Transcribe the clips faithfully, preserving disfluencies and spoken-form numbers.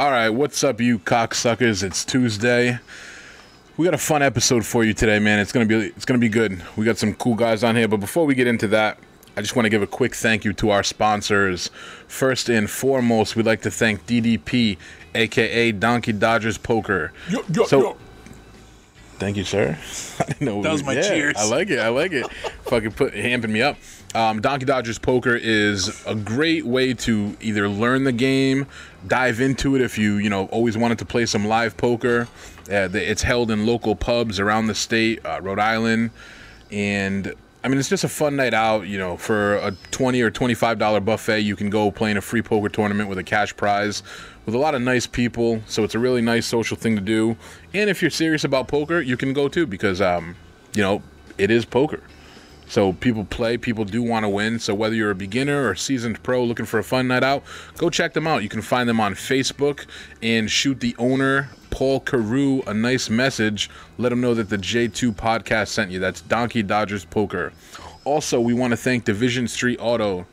All right, what's up, you cocksuckers? It's Tuesday. We got a fun episode for you today, man. It's gonna be it's gonna be good. We got some cool guys on here, but before we get into that, I just want to give a quick thank you to our sponsors. First and foremost, we'd like to thank D D P, aka Donkey Dodgers Poker. Yo, yo, so, yo. Thank you, sir. I didn't know that was my yeah, cheers. I like it. I like it. Fucking put amping me up. Um, Donkey Dodgers Poker is a great way to either learn the game, dive into it if you you know always wanted to play some live poker. Uh, it's held in local pubs around the state, uh, Rhode Island, and I mean it's just a fun night out. You know, for a twenty or twenty-five dollar buffet, you can go play in a free poker tournament with a cash prize, with a lot of nice people. So it's a really nice social thing to do. And if you're serious about poker, you can go too because um, you know it is poker. So people play, people do want to win. So whether you're a beginner or a seasoned pro looking for a fun night out, go check them out. You can find them on Facebook and shoot the owner, Paul Carew, a nice message. Let them know that the J two podcast sent you. That's Donkey Dodgers Poker. Also, we want to thank Division Street Auto.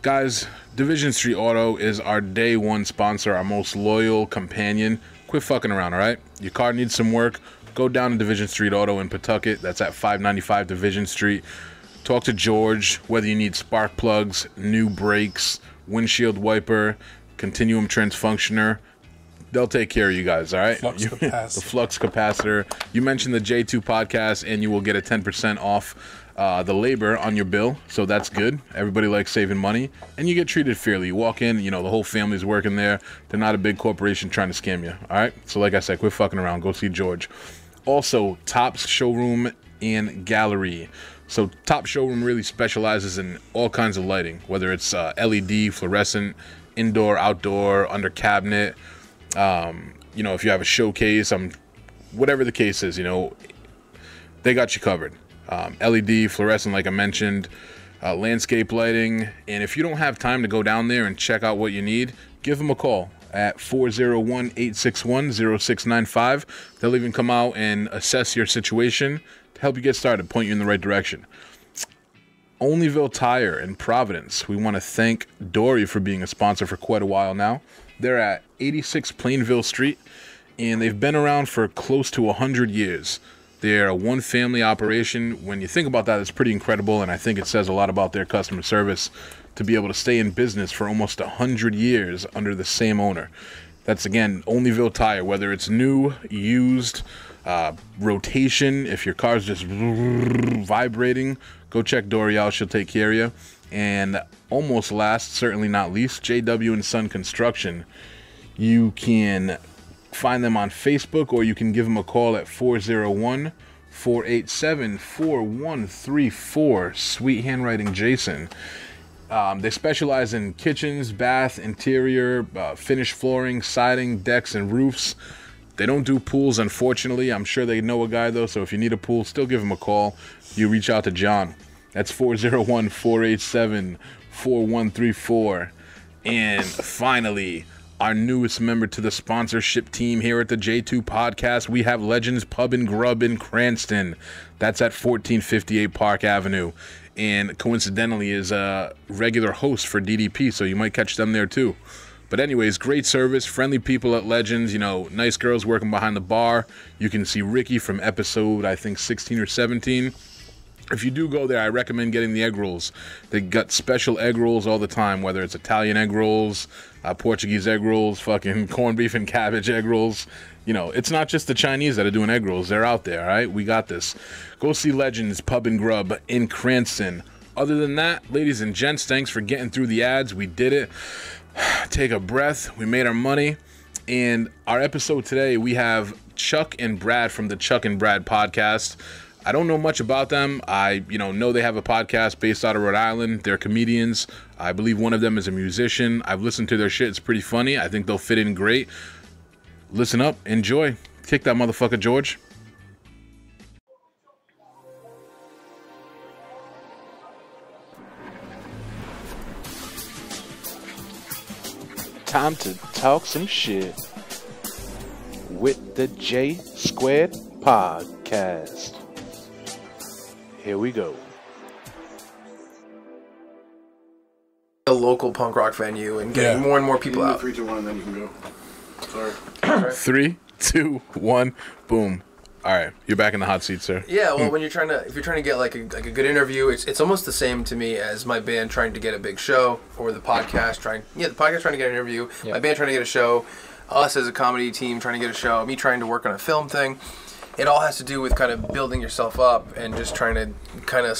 Guys, Division Street Auto is our day one sponsor, our most loyal companion. Quit fucking around, all right? Your car needs some work. Go down to Division Street Auto in Pawtucket. That's at five ninety-five Division Street. Talk to George, whether you need spark plugs, new brakes, windshield wiper, continuum transfunctioner. They'll take care of you guys, all right? Flux capacitor. The flux capacitor. You mentioned the J two podcast, and you will get a ten percent off uh, the labor on your bill, so that's good. Everybody likes saving money, and you get treated fairly. You walk in, you know, the whole family's working there. They're not a big corporation trying to scam you, all right? So like I said, quit fucking around. Go see George. Also, Tops Showroom and Gallery. So Tops Showroom really specializes in all kinds of lighting, whether it's uh, L E D, fluorescent, indoor, outdoor, under cabinet. Um, you know, if you have a showcase, um, whatever the case is, you know, they got you covered. Um, L E D, fluorescent, like I mentioned, uh, landscape lighting. And if you don't have time to go down there and check out what you need, give them a call at four oh one, eight six one, oh six nine five. They'll even come out and assess your situation to help you get started, point you in the right direction. Onleyville Tire in Providence. We want to thank Dory for being a sponsor for quite a while now. They're at eighty-six Plainville Street, and they've been around for close to one hundred years. They're a one-family operation. When you think about that, it's pretty incredible, and I think it says a lot about their customer service to be able to stay in business for almost one hundred years under the same owner. That's, again, Onleyville Tire, whether it's new, used, uh, rotation. If your car's just vibrating, go check Dory out. She'll take care of you. And almost last, certainly not least, J W and Son Construction. You can find them on Facebook, or you can give them a call at four oh one, four eight seven, four one three four. Sweet handwriting, Jason. Um, they specialize in kitchens, bath, interior, uh, finished flooring, siding, decks, and roofs. They don't do pools, unfortunately. I'm sure they know a guy, though, so if you need a pool, still give him a call. You reach out to John. That's four oh one, four eight seven, four one three four. And finally, our newest member to the sponsorship team here at the J two Podcast, we have Legends Pub and Grub in Cranston. That's at fourteen fifty-eight Park Avenue. And coincidentally is a regular host for D D P, so you might catch them there too. But anyways, great service, friendly people at Legends, you know, nice girls working behind the bar. You can see Ricky from episode, I think, sixteen or seventeen. If you do go there, I recommend getting the egg rolls. They got special egg rolls all the time, whether it's Italian egg rolls, uh, Portuguese egg rolls, fucking corned beef and cabbage egg rolls. You know, it's not just the Chinese that are doing egg rolls. They're out there, all right? We got this. Go see Legends Pub and Grub in Cranston. Other than that, ladies and gents, thanks for getting through the ads. We did it. Take a breath. We made our money. And our episode today, we have Chuck and Brad from the Chuck and Brad podcast. I don't know much about them. I, you know, know they have a podcast based out of Rhode Island. They're comedians. I believe one of them is a musician. I've listened to their shit. It's pretty funny. I think they'll fit in great. Listen up. Enjoy. Kick that motherfucker, George. Time to talk some shit with the J Squared Podcast. Here we go. A local punk rock venue and getting yeah. more and more people out. Three, two, one, and then you can go. Sorry. Three, two, one, boom. All right, you're back in the hot seat, sir. Yeah, well, mm. when you're trying to, if you're trying to get like a, like a good interview, it's it's almost the same to me as my band trying to get a big show, or the podcast trying, yeah, the podcast trying to get an interview, yeah. my band trying to get a show, us as a comedy team trying to get a show, me trying to work on a film thing. It all has to do with kind of building yourself up and just trying to kind of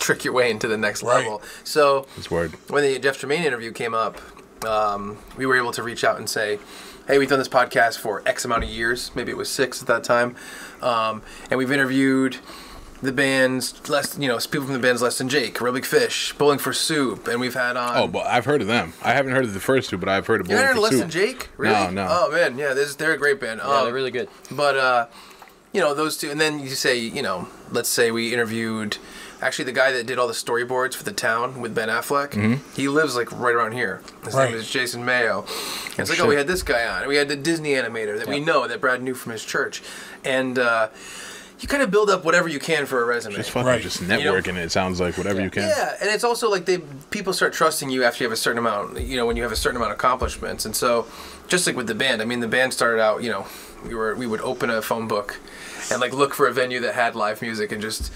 trick your way into the next level. Right. So that's word. When the Jeff Tremaine interview came up, um, we were able to reach out and say, hey, we've done this podcast for X amount of years. Maybe it was six at that time. Um, and we've interviewed the bands, less, you know, people from the bands Less Than Jake, Real Big Fish, Bowling for Soup, and we've had on... Oh, but I've heard of them. I haven't heard of the first two, but I've heard of Bowling for Soup. You haven't heard of Less Than Jake? Really? No, no. Oh, man, yeah, they're, they're a great band. Um, yeah, they're really good. But, uh, you know, those two, and then you say, you know, let's say we interviewed... Actually, the guy that did all the storyboards for The Town with Ben Affleck, mm-hmm. he lives, like, right around here. His right. name is Jason Mayo. Oh, it's like, shit. oh, we had this guy on. We had the Disney animator that yeah. we know, that Brad knew from his church. And uh, you kind of build up whatever you can for a resume. Just fucking right. just networking, you know? It sounds like, whatever yeah. you can. Yeah, and it's also, like, they people start trusting you after you have a certain amount, you know, when you have a certain amount of accomplishments. And so, just like with the band, I mean, the band started out, you know, we were we would open a phone book and, like, look for a venue that had live music and just...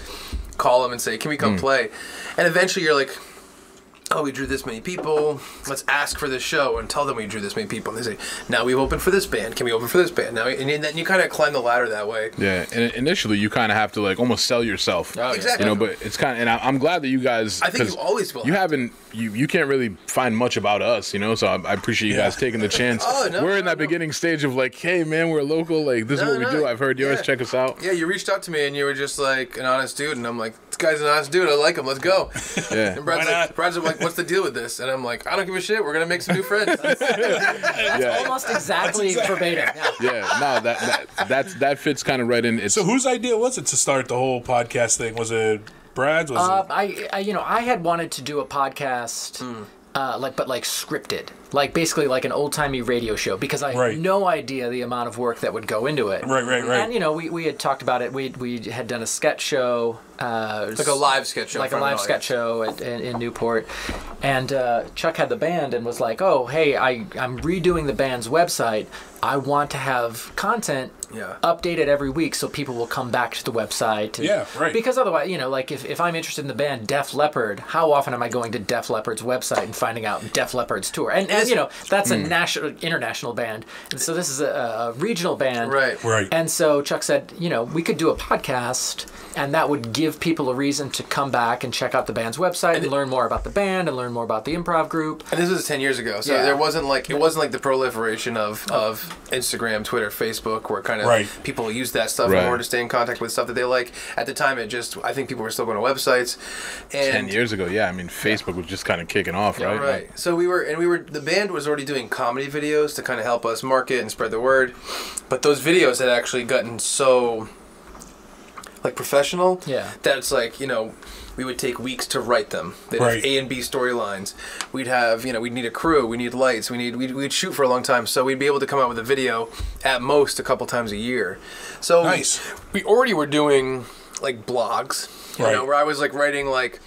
call them and say, can we come mm. play? And eventually you're like, oh, we drew this many people. Let's ask for this show and tell them we drew this many people. And they say, now we've opened for this band. Can we open for this band? Now, and then you kind of climb the ladder that way. Yeah, and initially you kind of have to like almost sell yourself. Oh, exactly. You know, but it's kind of, and I'm glad that you guys. I think you always will. You haven't. You you can't really find much about us, you know. So I, I appreciate you yeah. guys taking the chance. oh, no, we're in that no. beginning stage of like, hey man, we're local. Like this no, is what no, we do. I've heard yours. Yeah. Check us out. Yeah, you reached out to me and you were just like an honest dude, and I'm like, this guy's an honest dude. I like him. Let's go. Yeah. And Brad's like, Brad's like, what's the deal with this? And I'm like, I don't give a shit. We're gonna make some new friends. That's yeah. almost exactly, exactly. verbatim. Yeah. yeah. No, that that that's, that fits kind of right in. It's, so whose idea was it to start the whole podcast thing? Was it? Brad's was uh, I, I you know I had wanted to do a podcast mm. uh, like but like scripted, like basically like an old-timey radio show, because I had right. no idea the amount of work that would go into it. Right, right, right. And you know we, we had talked about it. We we had done a sketch show, uh, like a live sketch show, like a live sketch show at, in, in Newport. And uh, Chuck had the band and was like, "Oh, hey, I I'm redoing the band's website. I want to have content." Yeah. Update it every week so people will come back to the website. And, yeah, right. Because otherwise, you know, like if, if I'm interested in the band Def Leppard, how often am I going to Def Leppard's website and finding out Def Leppard's tour? And, and you know, that's mm. a national, international band. And so this is a, a regional band. Right, right. And so Chuck said, you know, we could do a podcast and that would give people a reason to come back and check out the band's website and, and learn more about the band and learn more about the improv group. And this was ten years ago. So yeah. there wasn't like, it wasn't like the proliferation of, of Instagram, Twitter, Facebook, where kind of right. people use that stuff right. in order to stay in contact with stuff that they like. At the time, it just, I think people were still going to websites. And ten years ago, yeah. I mean, Facebook yeah. was just kind of kicking off, yeah, right? Right. Like, so we were, and we were, the band was already doing comedy videos to kind of help us market and spread the word. But those videos had actually gotten so, like, professional yeah. that it's like, you know, we would take weeks to write them. They'd right. have A and B storylines. We'd have, you know, we'd need a crew. We need lights. We need, we'd, we'd shoot for a long time. So we'd be able to come out with a video at most a couple times a year. So nice. we, we already were doing like blogs, you right. know, where I was like writing like,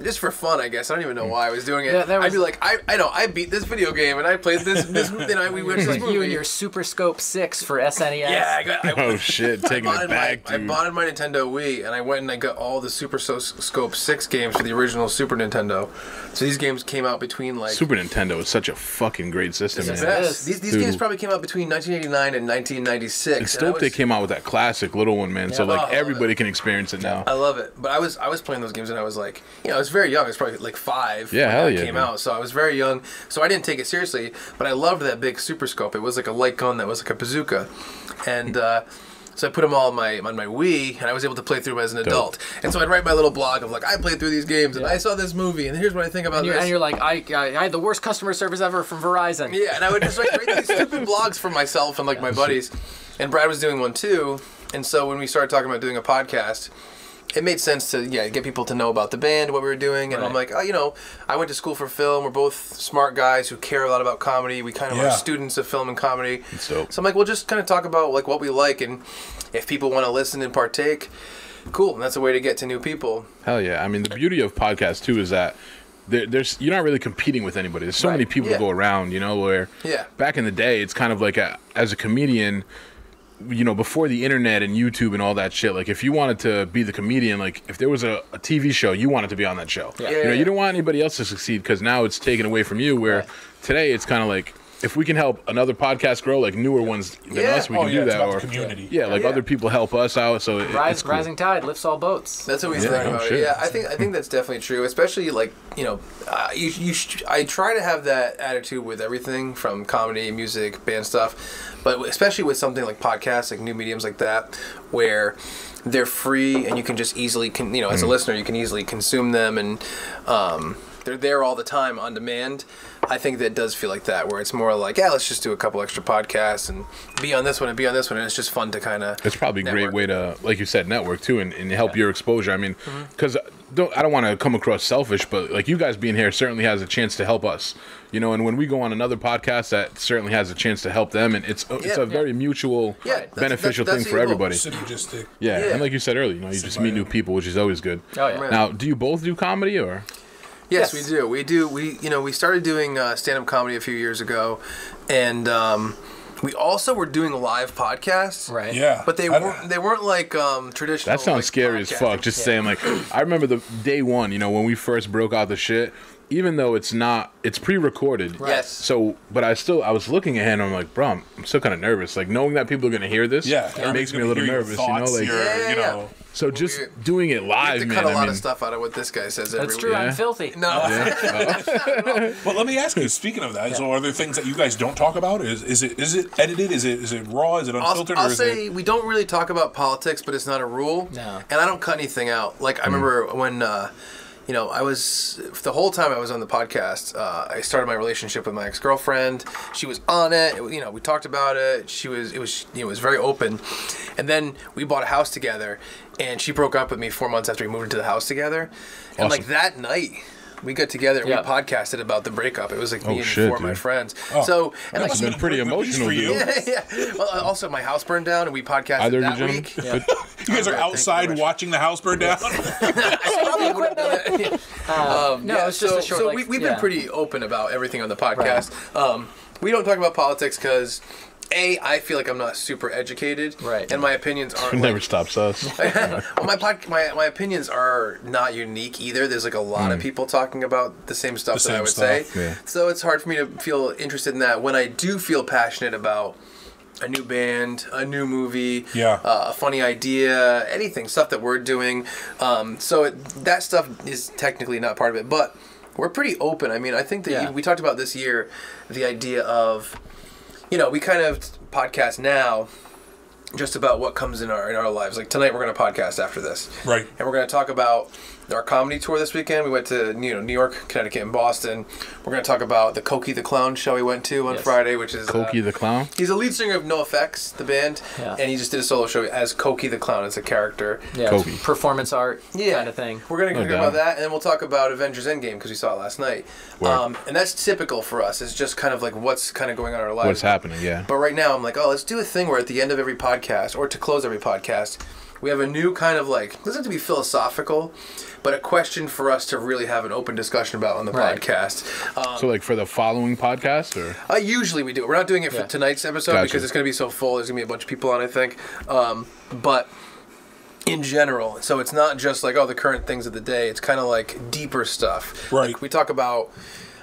just for fun, I guess. I don't even know why I was doing it. Yeah, was... I'd be like, I, I know, I beat this video game, and I played this, this and I, we went to this movie. You and your Super Scope six for S N E S. Yeah, I got... I, oh, shit, taking it back, my, dude. I bought my Nintendo Wii, and I went and I got all the Super Scope six games for the original Super Nintendo. So these games came out between, like... Super Nintendo is such a fucking great system. It's man. It is. These, these games probably came out between nineteen eighty-nine and nineteen ninety-six. It's dope was... they came out with that classic little one, man, yeah. so, like, oh, everybody it. can experience it now. I love it. But I was, I was playing those games, and I was like, you know, I was very young. I was probably like five yeah, when hell it yeah, came man. out, so I was very young. So I didn't take it seriously, but I loved that big Super Scope. It was like a light gun that was like a bazooka, and uh, so I put them all on my on my Wii, and I was able to play through them as an Dope. adult. And so I'd write my little blog of like, I played through these games, yeah. and I saw this movie, and here's what I think about and this. And you're like, I, I I had the worst customer service ever from Verizon. Yeah, and I would just like, write these stupid blogs for myself and like yeah, my buddies. Shit. And Brad was doing one too, and so when we started talking about doing a podcast, it made sense to yeah get people to know about the band, what we were doing, and right. I'm like, oh, you know, I went to school for film. We're both smart guys who care a lot about comedy. We kind of yeah. are students of film and comedy. So I'm like, well, just kind of talk about like what we like, and if people want to listen and partake, cool. And that's a way to get to new people. Hell yeah! I mean, the beauty of podcasts too is that there, there's you're not really competing with anybody. There's so right. many people yeah. to go around, you know, where yeah. back in the day, it's kind of like a, as a comedian, you know, before the internet and YouTube and all that shit, like, if you wanted to be the comedian, like, if there was a, a T V show, you wanted to be on that show. Yeah. Yeah, you know, you don't want anybody else to succeed because now it's taken away from you, where right. today it's kind of like, if we can help another podcast grow, like newer ones than yeah. us, we oh, can yeah, do that. About or the community. Yeah, like yeah. other people help us out. So it, Rise, it's cool. Rising tide lifts all boats. That's what we yeah, think about. Sure. Yeah, I think I think that's definitely true. Especially like you know, uh, you, you sh I try to have that attitude with everything from comedy, music, band stuff, but especially with something like podcasts, like new mediums like that, where they're free and you can just easily, con you know, as mm. a listener, you can easily consume them, and um, they're there all the time on demand. I think that does feel like that, where it's more like, yeah, let's just do a couple extra podcasts and be on this one and be on this one, and it's just fun to kind of. It's probably a network. Great way to, like you said, network too, and, and help yeah. your exposure. I mean, because mm-hmm. don't I don't want to come across selfish, but like you guys being here certainly has a chance to help us, you know. And when we go on another podcast, that certainly has a chance to help them, and it's it's yeah, a yeah. very mutual, yeah, beneficial that's, that's, that's thing for everybody. Synergistic. Yeah, yeah, and like you said earlier, you know, you just meet new people, which is always good. Oh yeah. Right. Now, do you both do comedy or? Yes, yes, we do. We do. We you know we started doing uh, stand-up comedy a few years ago, and um, we also were doing live podcasts. Right. Yeah. But they weren't they weren't like um, traditional. That sounds like, scary podcasting. As fuck. Just yeah. saying, like, I remember the day one. You know, when we first broke out the shit. Even though it's not, it's pre-recorded. Right. Yes. So, but I still, I was looking at him, and I'm like, bro, I'm, I'm still kind of nervous. Like, knowing that people are going to hear this, yeah, it makes me a little nervous, thoughts, you know? Like, your, yeah, yeah, you know. Yeah. So just We're, doing it live, man. You have to cut a lot I mean, of stuff out of what this guy says every week. That's true, yeah. I'm filthy. No. Yeah. Oh. But let me ask you, speaking of that, yeah. so are there things that you guys don't talk about? Is, is, it, is it edited? Is it, is it raw? Is it unfiltered? I'll, I'll or is say it... we don't really talk about politics, but it's not a rule. No. And I don't cut anything out. Like, I remember mm. when... Uh, You know, I was, the whole time I was on the podcast, uh, I started my relationship with my ex-girlfriend. She was on it. it. You know, we talked about it. She was, it was, you know, it was very open. And then we bought a house together, and she broke up with me four months after we moved into the house together. And awesome. Like that night, we got together and yeah. we podcasted about the breakup. It was like me oh, and shit, four of my friends. Oh, so and that must like, have been pretty emotional for you. Yeah, yeah. Well, also, my house burned down, and we podcasted Either that week. Yeah. You guys are right, outside watching the house burn down? I probably would have done that. Um, no, yeah, it's just so, a short, so like, we, we've yeah. been pretty open about everything on the podcast. Right. Um, we don't talk about politics because... A, I feel like I'm not super educated, right? And my opinions aren't. It never like, stops us. Well, my, pod, my my opinions are not unique either. There's like a lot mm. of people talking about the same stuff the that same I would stuff. say. Yeah. So it's hard for me to feel interested in that. When I do feel passionate about a new band, a new movie, yeah, uh, a funny idea, anything, stuff that we're doing, um, so it, that stuff is technically not part of it. But we're pretty open. I mean, I think that yeah. you, we talked about this year the idea of. You know, we kind of podcast now just about what comes in our in our lives. Like tonight, we're going to podcast after this, right? And we're going to talk about our comedy tour this weekend. We went to you know New York, Connecticut, and Boston. We're going to talk about the Cokie the Clown show we went to on yes. Friday, which is Cokie uh, the Clown. He's a lead singer of NoFX, the band, yeah. and he just did a solo show as Cokie the Clown as a character. Yeah, Cokie. Performance art yeah. kind of thing. We're going to talk about that, and then we'll talk about Avengers: End Game because we saw it last night. Um, and that's typical for us. It's just kind of like what's kind of going on in our lives. What's happening, yeah. But right now, I'm like, oh, let's do a thing where at the end of every podcast, or to close every podcast, we have a new kind of like, doesn't have to be philosophical, but a question for us to really have an open discussion about on the right. podcast. Um, so like for the following podcast? Or uh, usually we do it. We're not doing it for yeah. tonight's episode gotcha. because it's going to be so full. There's going to be a bunch of people on, I think. Um, but in general, so it's not just like, oh, the current things of the day. It's kind of like deeper stuff. Right. Like we talk about...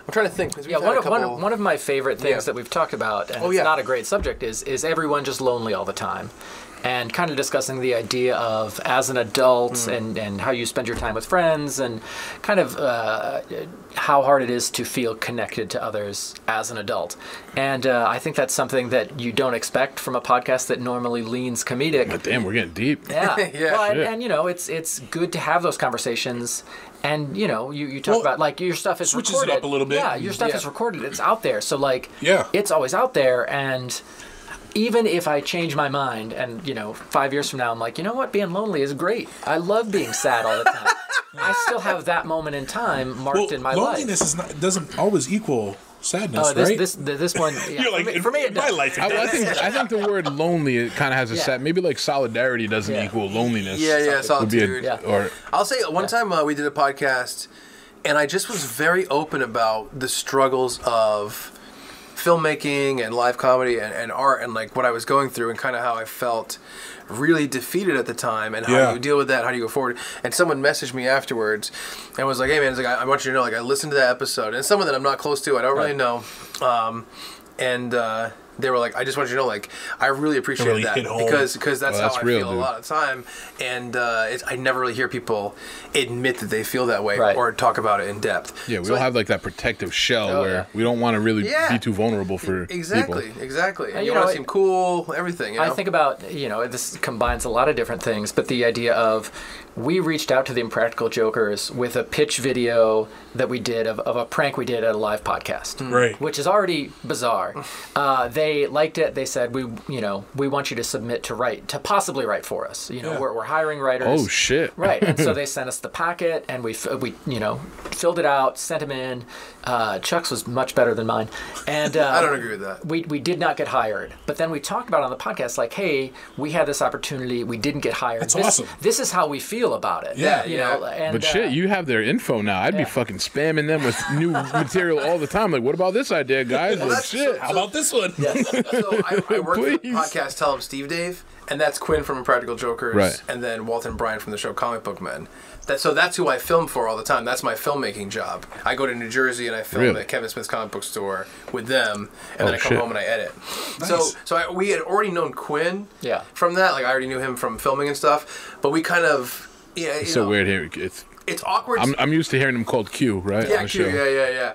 I'm trying to think. Yeah, one of, one, one of my favorite things yeah. that we've talked about, and oh, it's yeah. not a great subject, is is everyone just lonely all the time. And kind of discussing the idea of as an adult mm. and, and how you spend your time with friends and kind of uh, how hard it is to feel connected to others as an adult. And uh, I think that's something that you don't expect from a podcast that normally leans comedic. But damn, we're getting deep. Yeah. yeah. Well, and, and, you know, it's it's good to have those conversations. And, you know, you, you talk well, about, like, your stuff is switches recorded. Switches it up a little bit. Yeah, your stuff yeah. is recorded. It's out there. So, like, yeah. it's always out there. And... even if I change my mind and, you know, five years from now, I'm like, you know what? Being lonely is great. I love being sad all the time. I still have that moment in time marked well, in my loneliness life. Loneliness doesn't always equal sadness, uh, this, right? This, this one, yeah. You're like, for, me, for me it does. My life, it I, I, think, I think the word lonely, it kind of has a yeah. sad, maybe like solidarity doesn't yeah. equal loneliness. Yeah, yeah, solitude. A, yeah. Or, I'll say one yeah. time uh, we did a podcast And I just was very open about the struggles of filmmaking and live comedy and, and art and like what I was going through and kind of how I felt really defeated at the time and how yeah. do you deal with that, how do you go forward. And someone messaged me afterwards and was like, hey man, it's like, I, I want you to know, like, I listened to that episode, and it's someone that I'm not close to, I don't right. really know, um, and uh, they were like, I just want you to know, like, I really appreciated really that because because that's, well, that's how I real, feel dude. a lot of the time, and uh, it's, I never really hear people admit that they feel that way right. or talk about it in depth. Yeah, we so all I, have like that protective shell oh, where yeah. we don't want to really yeah. be too vulnerable for exactly people. exactly. And, and you, you want to seem cool, everything. You know? I think about you know this combines a lot of different things, but the idea of we reached out to the Impractical Jokers with a pitch video that we did of, of a prank we did at a live podcast, right? Which is already bizarre. Uh, they They liked it. They said, we, you know, we want you to submit to write, to possibly write for us. You know, yeah. we're, we're hiring writers. Oh, shit. Right. And so they sent us the packet and we, we you know, filled it out, sent them in. Uh, Chuck's was much better than mine. And uh, I don't agree with that. We, we did not get hired. But then we talked about it on the podcast, like, hey, we had this opportunity. We didn't get hired. That's this, awesome. This is how we feel about it. Yeah. You yeah. know, and, but shit, uh, you have their info now. I'd yeah. be fucking spamming them with new material all the time. Like, what about this idea, guys? Well, like, shit. So, how about this one? Yeah. So I, I work Please. for a podcast, Tell Him Steve Dave, and that's Quinn from Impractical Jokers, right. and then Walt and Brian from the show Comic Book Men. That, so that's who I film for all the time. That's my filmmaking job. I go to New Jersey and I film really? at Kevin Smith's comic book store with them, and oh, then I come shit. home and I edit. Nice. So so I, we had already known Quinn yeah. from that. Like I already knew him from filming and stuff, but we kind of... yeah. It's you so know, weird here. It's, it's awkward. I'm, I'm used to hearing him called Q, right? Yeah, Q, yeah, yeah, yeah.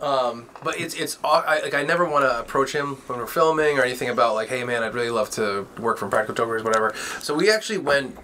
Um, but it's it's I, like I never want to approach him when we're filming or anything about like, hey man, I'd really love to work for Practical Jokers, whatever. So we actually went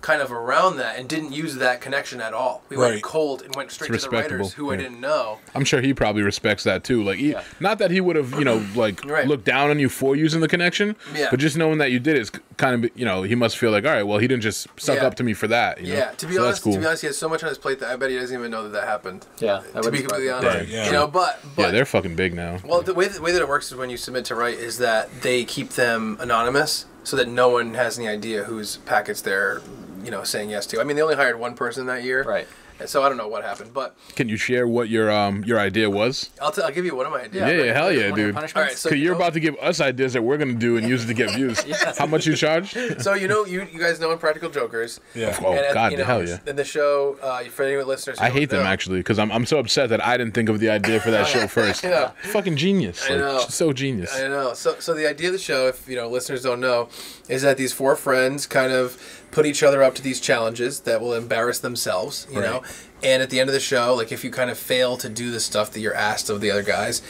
kind of around that and didn't use that connection at all. We right. went cold and went straight to the writers who yeah. I didn't know. I'm sure he probably respects that too. Like, he, yeah. not that he would have, you know, like right. looked down on you for using the connection, yeah. but just knowing that you did is kind of, you know, he must feel like, all right, well, he didn't just suck yeah. up to me for that. You yeah. know? To be so honest, cool. to be honest, he has so much on his plate that I bet he doesn't even know that that happened. Yeah. That to be completely honest, yeah. you know, but, but yeah, they're fucking big now. Well, yeah. the way the way that it works is when you submit to write is that they keep them anonymous so that no one has any idea whose packets they're, you know, saying yes to. I mean, they only hired one person that year, right? And so I don't know what happened, but can you share what your um your idea was? I'll t I'll give you one of my ideas. Yeah, yeah, yeah hell yeah, dude! All right, so you're about to give us ideas that we're gonna do and use it to get views. yeah. How much you charge? So you know, you you guys know Impractical Jokers. Yeah. Oh and, God, you know, hell yeah! In the show, uh, for any listeners, I hate them know. actually because I'm I'm so upset that I didn't think of the idea for that show first. yeah. Fucking genius! I know. Like, so genius. I know. So so the idea of the show, if you know listeners don't know, is that these four friends kind of put each other up to these challenges that will embarrass themselves, you right. know? And at the end of the show, like if you kind of fail to do the stuff that you're asked of the other guys,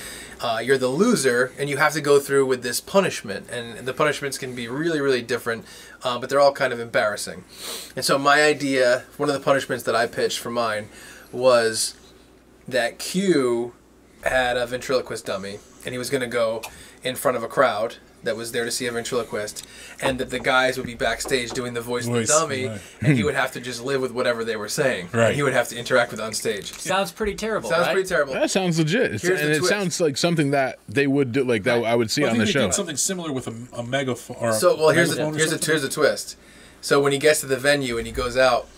uh, you're the loser and you have to go through with this punishment. And the punishments can be really, really different, uh, but they're all kind of embarrassing. And so my idea, one of the punishments that I pitched for mine was that Q had a ventriloquist dummy and he was going to go in front of a crowd that was there to see a ventriloquist, and that the guys would be backstage doing the voice, voice of the dummy, right. and he would have to just live with whatever they were saying. Right. And he would have to interact with on stage. Sounds pretty terrible. Sounds right? pretty terrible. That sounds legit. It's, and it twist. sounds like something that they would do, like that right. I would see well, I on the show. Did something similar with a, a megaphone. Or so, well, a here's the here's a here's a twist. So when he gets to the venue and he goes out,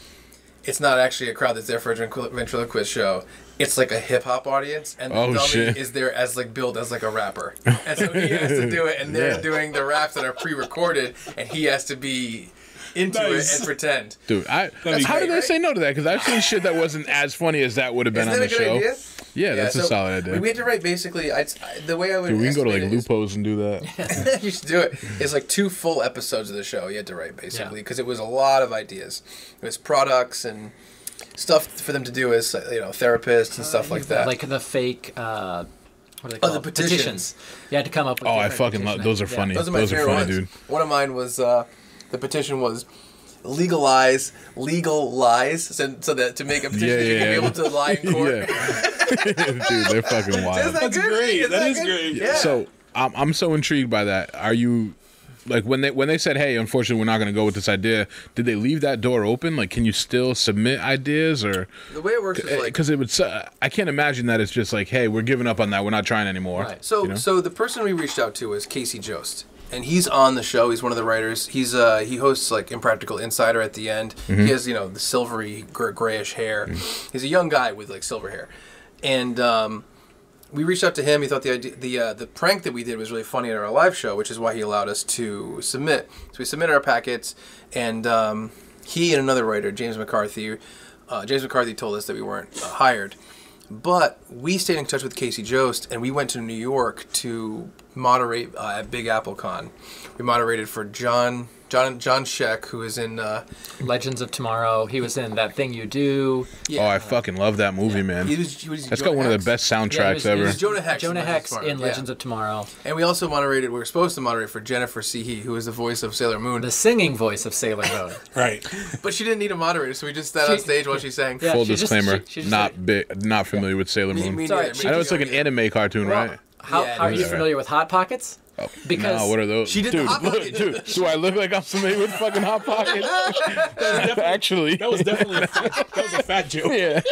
it's not actually a crowd that's there for a ventriloquist show. It's like a hip hop audience, and the oh, dummy shit. is there as like billed as like a rapper, and so he has to do it, and they're yeah. doing the raps that are pre-recorded, and he has to be into nice. it and pretend. Dude, I, that's how great, did I right? say no to that? Because I've seen shit that wasn't as funny as that would have been Isn't on that the a good show. Idea? Yeah, yeah, that's so a solid idea. We had to write basically. I, the way I would. Dude, we can go to like Lupo's and do that. You should do it. It's like two full episodes of the show. You had to write basically because yeah. it was a lot of ideas. It was products and stuff for them to do as, you know, therapists and stuff like that. Like the fake, uh, what are they called? Oh, the petitions. petitions. You had to come up with. Oh, I fucking love those. Are funny. Yeah. Those are my those favorite are funny, ones. Dude. One of mine was, uh, the petition was legalize legal lies, so, so that to make a petition yeah, yeah, you can yeah. be able to lie in court. Dude, they're fucking wild. That That's good? great. Is that, that is good? great. Yeah. So I'm, I'm so intrigued by that. Are you... Like when they when they said, hey, unfortunately we're not going to go with this idea, did they leave that door open? Like, can you still submit ideas? Or the way it works is like, because it would uh, I can't imagine that it's just like, hey, we're giving up on that, we're not trying anymore. Right. So you know? so the person we reached out to was Casey Jost, and he's on the show. He's one of the writers. He's uh, he hosts like Impractical Insider at the end. Mm-hmm. He has, you know, the silvery gr grayish hair. Mm-hmm. He's a young guy with like silver hair, and um, we reached out to him. He thought the idea, the uh, the prank that we did was really funny at our live show, which is why he allowed us to submit. So we submitted our packets, and um, he and another writer, James McCarthy, uh, James McCarthy told us that we weren't uh, hired. But we stayed in touch with Casey Jost, and we went to New York to moderate uh, at Big Apple Con. We moderated for John, John, John Sheck, who is in uh, Legends of Tomorrow. He was in That Thing You Do. Yeah. Oh, I fucking love that movie, yeah. man. He was, he was That's Jonah got one Hex. of the best soundtracks yeah, it was, ever. It was Jonah Hex. Jonah Hex in, in Legends yeah. of Tomorrow. And we also moderated. We were supposed to moderate for Jennifer Sehee, who is the voice of Sailor Moon, the singing voice of Sailor Moon. Right. But she didn't need a moderator, so we just sat she, on stage while she sang. Yeah, Full she disclaimer: just, she, she just not like, big, not familiar yeah. with Sailor Moon. Me, me Sorry, I know it's like an anime cartoon, right? How yeah, are you familiar right. with Hot Pockets? Oh, because no, what are those? She did dude, Hot Pockets. Dude, do I look like I'm familiar with fucking Hot Pockets? Actually, that was definitely a, that was a fat joke. Yeah,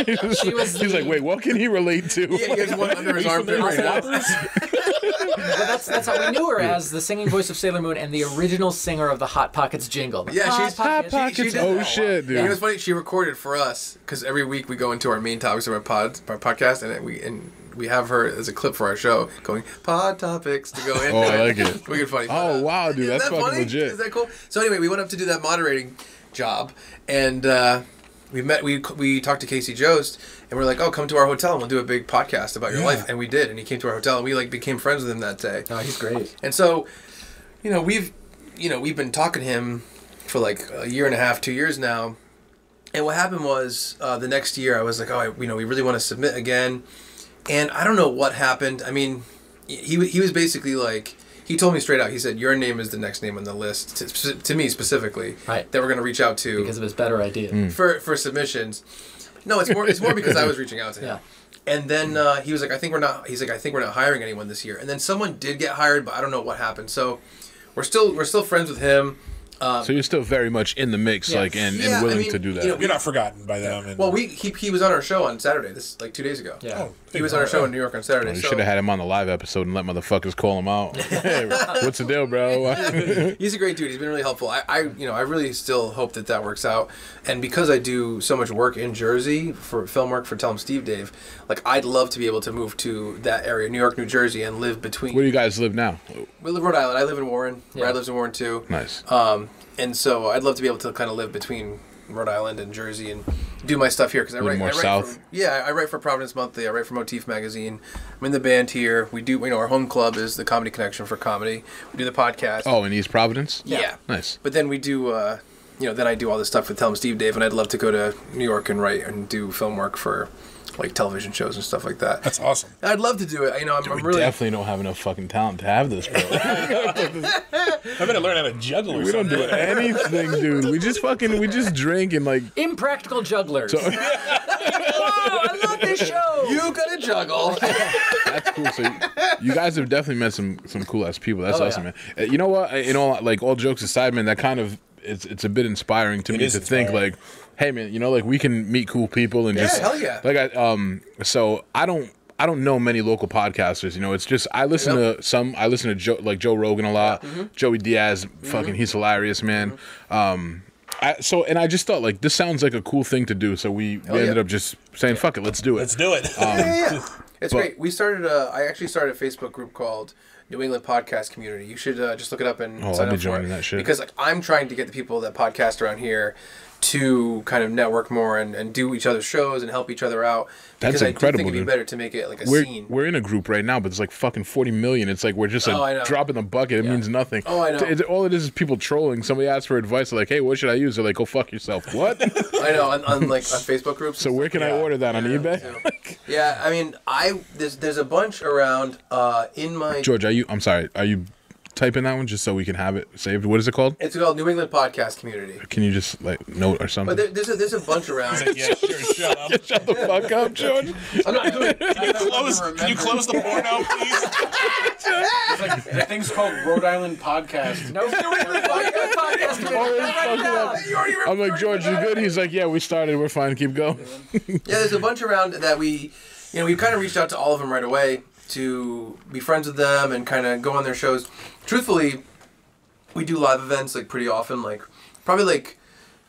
she was he's like, wait, what can he relate to? Yeah, he has one under his arm. Right well, that's that's how we knew her as the singing voice of Sailor Moon and the original singer of the Hot Pockets jingle. Yeah, Hot she's Hot Pockets. She, she oh that. shit, dude! And it was funny. She recorded for us because every week we go into our main topics of our pod, our podcast, and we and. we have her as a clip for our show going pod topics to go in. Oh, I like it. We get funny. Oh, wow, dude. That's that fucking funny? legit. Is that cool? So anyway, we went up to do that moderating job, and uh, we met, we, we talked to Casey Jost, and we're like, oh, come to our hotel and we'll do a big podcast about your yeah. life. And we did. And he came to our hotel and we like became friends with him that day. Oh, he's great. And so, you know, we've, you know, we've been talking to him for like a year and a half, two years now. And what happened was uh, the next year I was like, oh, I, you know, we really want to submit again. And I don't know what happened. I mean, he, he was basically like, he told me straight out, he said, your name is the next name on the list, to, to me specifically, right. that we're going to reach out to. Because of his better idea. Mm. For, for submissions. No, it's more, it's more because I was reaching out to him. Yeah. And then uh, he was like, I think we're not, he's like, I think we're not hiring anyone this year. And then someone did get hired, but I don't know what happened. So we're still, we're still friends with him. Um, so you're still very much in the mix, yeah. like, and, yeah, and willing I mean, to do that. You know, you're not forgotten by them. And well, we he, he was on our show on Saturday, this like two days ago. Yeah, oh, he was on our show in New York on Saturday. Well, you so. should have had him on the live episode and let motherfuckers call him out. Hey, what's the deal, bro? He's a great dude. He's been really helpful. I, I, you know, I really still hope that that works out. And because I do so much work in Jersey for film work for Tell 'Em Steve Dave, like I'd love to be able to move to that area, New York, New Jersey, and live between. Where do you guys live now? We live in Rhode Island. I live in Warren. Yeah. Brad lives in Warren too. Nice. Um. And so I'd love to be able to kind of live between Rhode Island and Jersey and do my stuff here because I write more I write south. For, yeah, I write for Providence Monthly. I write for Motif Magazine. I'm in the band here. We do, you know, our home club is the Comedy Connection for comedy. We do the podcast. Oh, in East Providence? Yeah. yeah. Nice. But then we do, uh, you know, then I do all this stuff with Tell 'Em Steve Dave, and I'd love to go to New York and write and do film work for like television shows and stuff like that. That's awesome. I'd love to do it. You know, I'm, Dude, I'm we really definitely don't have enough fucking talent to have this, bro. I'm gonna learn how to juggle. Dude, we something. don't do anything, dude. We just fucking we just drink and like impractical jugglers. So wow, I love this show. You gotta juggle. That's cool. So you, you guys have definitely met some some cool ass people. That's oh, awesome, yeah. man. You know what? You know, like all jokes aside, man, that kind of it's it's a bit inspiring to it me to inspiring. think like. Hey man, you know, like we can meet cool people and yeah, just hell yeah. like I um so I don't I don't know many local podcasters, you know. It's just I listen yep. to some I listen to Joe like Joe Rogan a lot, mm-hmm. Joey Diaz, mm-hmm. fucking he's hilarious, man. Mm-hmm. Um I, so and I just thought like this sounds like a cool thing to do, so we, we ended yeah. up just saying yeah. fuck it, let's do it. Let's do it. Um, yeah, yeah. It's but, great. We started a, I actually started a Facebook group called New England Podcast Community. You should uh, just look it up and oh, sign I'll be joining that shit. Because like I'm trying to get the people that podcast around here to kind of network more and, and do each other's shows and help each other out. That's incredible. I do think it'd be better to make it like a we're, scene. We're in a group right now, but it's like fucking forty million. It's like we're just a oh, drop in the bucket. Yeah. It means nothing. Oh, I know. It's, all it is is people trolling. Somebody asks for advice. They're like, hey, what should I use? They're like, go fuck yourself. What? I know. On, on like on Facebook groups. So where can yeah. I order that? On yeah, eBay? yeah. I mean, I there's there's a bunch around uh, in my. George, are you? I'm sorry. Are you? Type in that one just so we can have it saved. What is it called? It's called New England Podcast Community. Can you just like note or something? But there, there's a there's a bunch around. Like, yeah, sure, shut up. Shut the fuck up, George. I'm not doing. Can you close? Can you close the porno, please? It's like, the thing's called Rhode Island Podcast. No, New England Podcast. Right I'm like George, you good? He's like, yeah, we started. We're fine. Keep going. Yeah, there's a bunch around that we, you know, we kind of reached out to all of them right away to be friends with them and kind of go on their shows. Truthfully, we do live events like pretty often, like probably like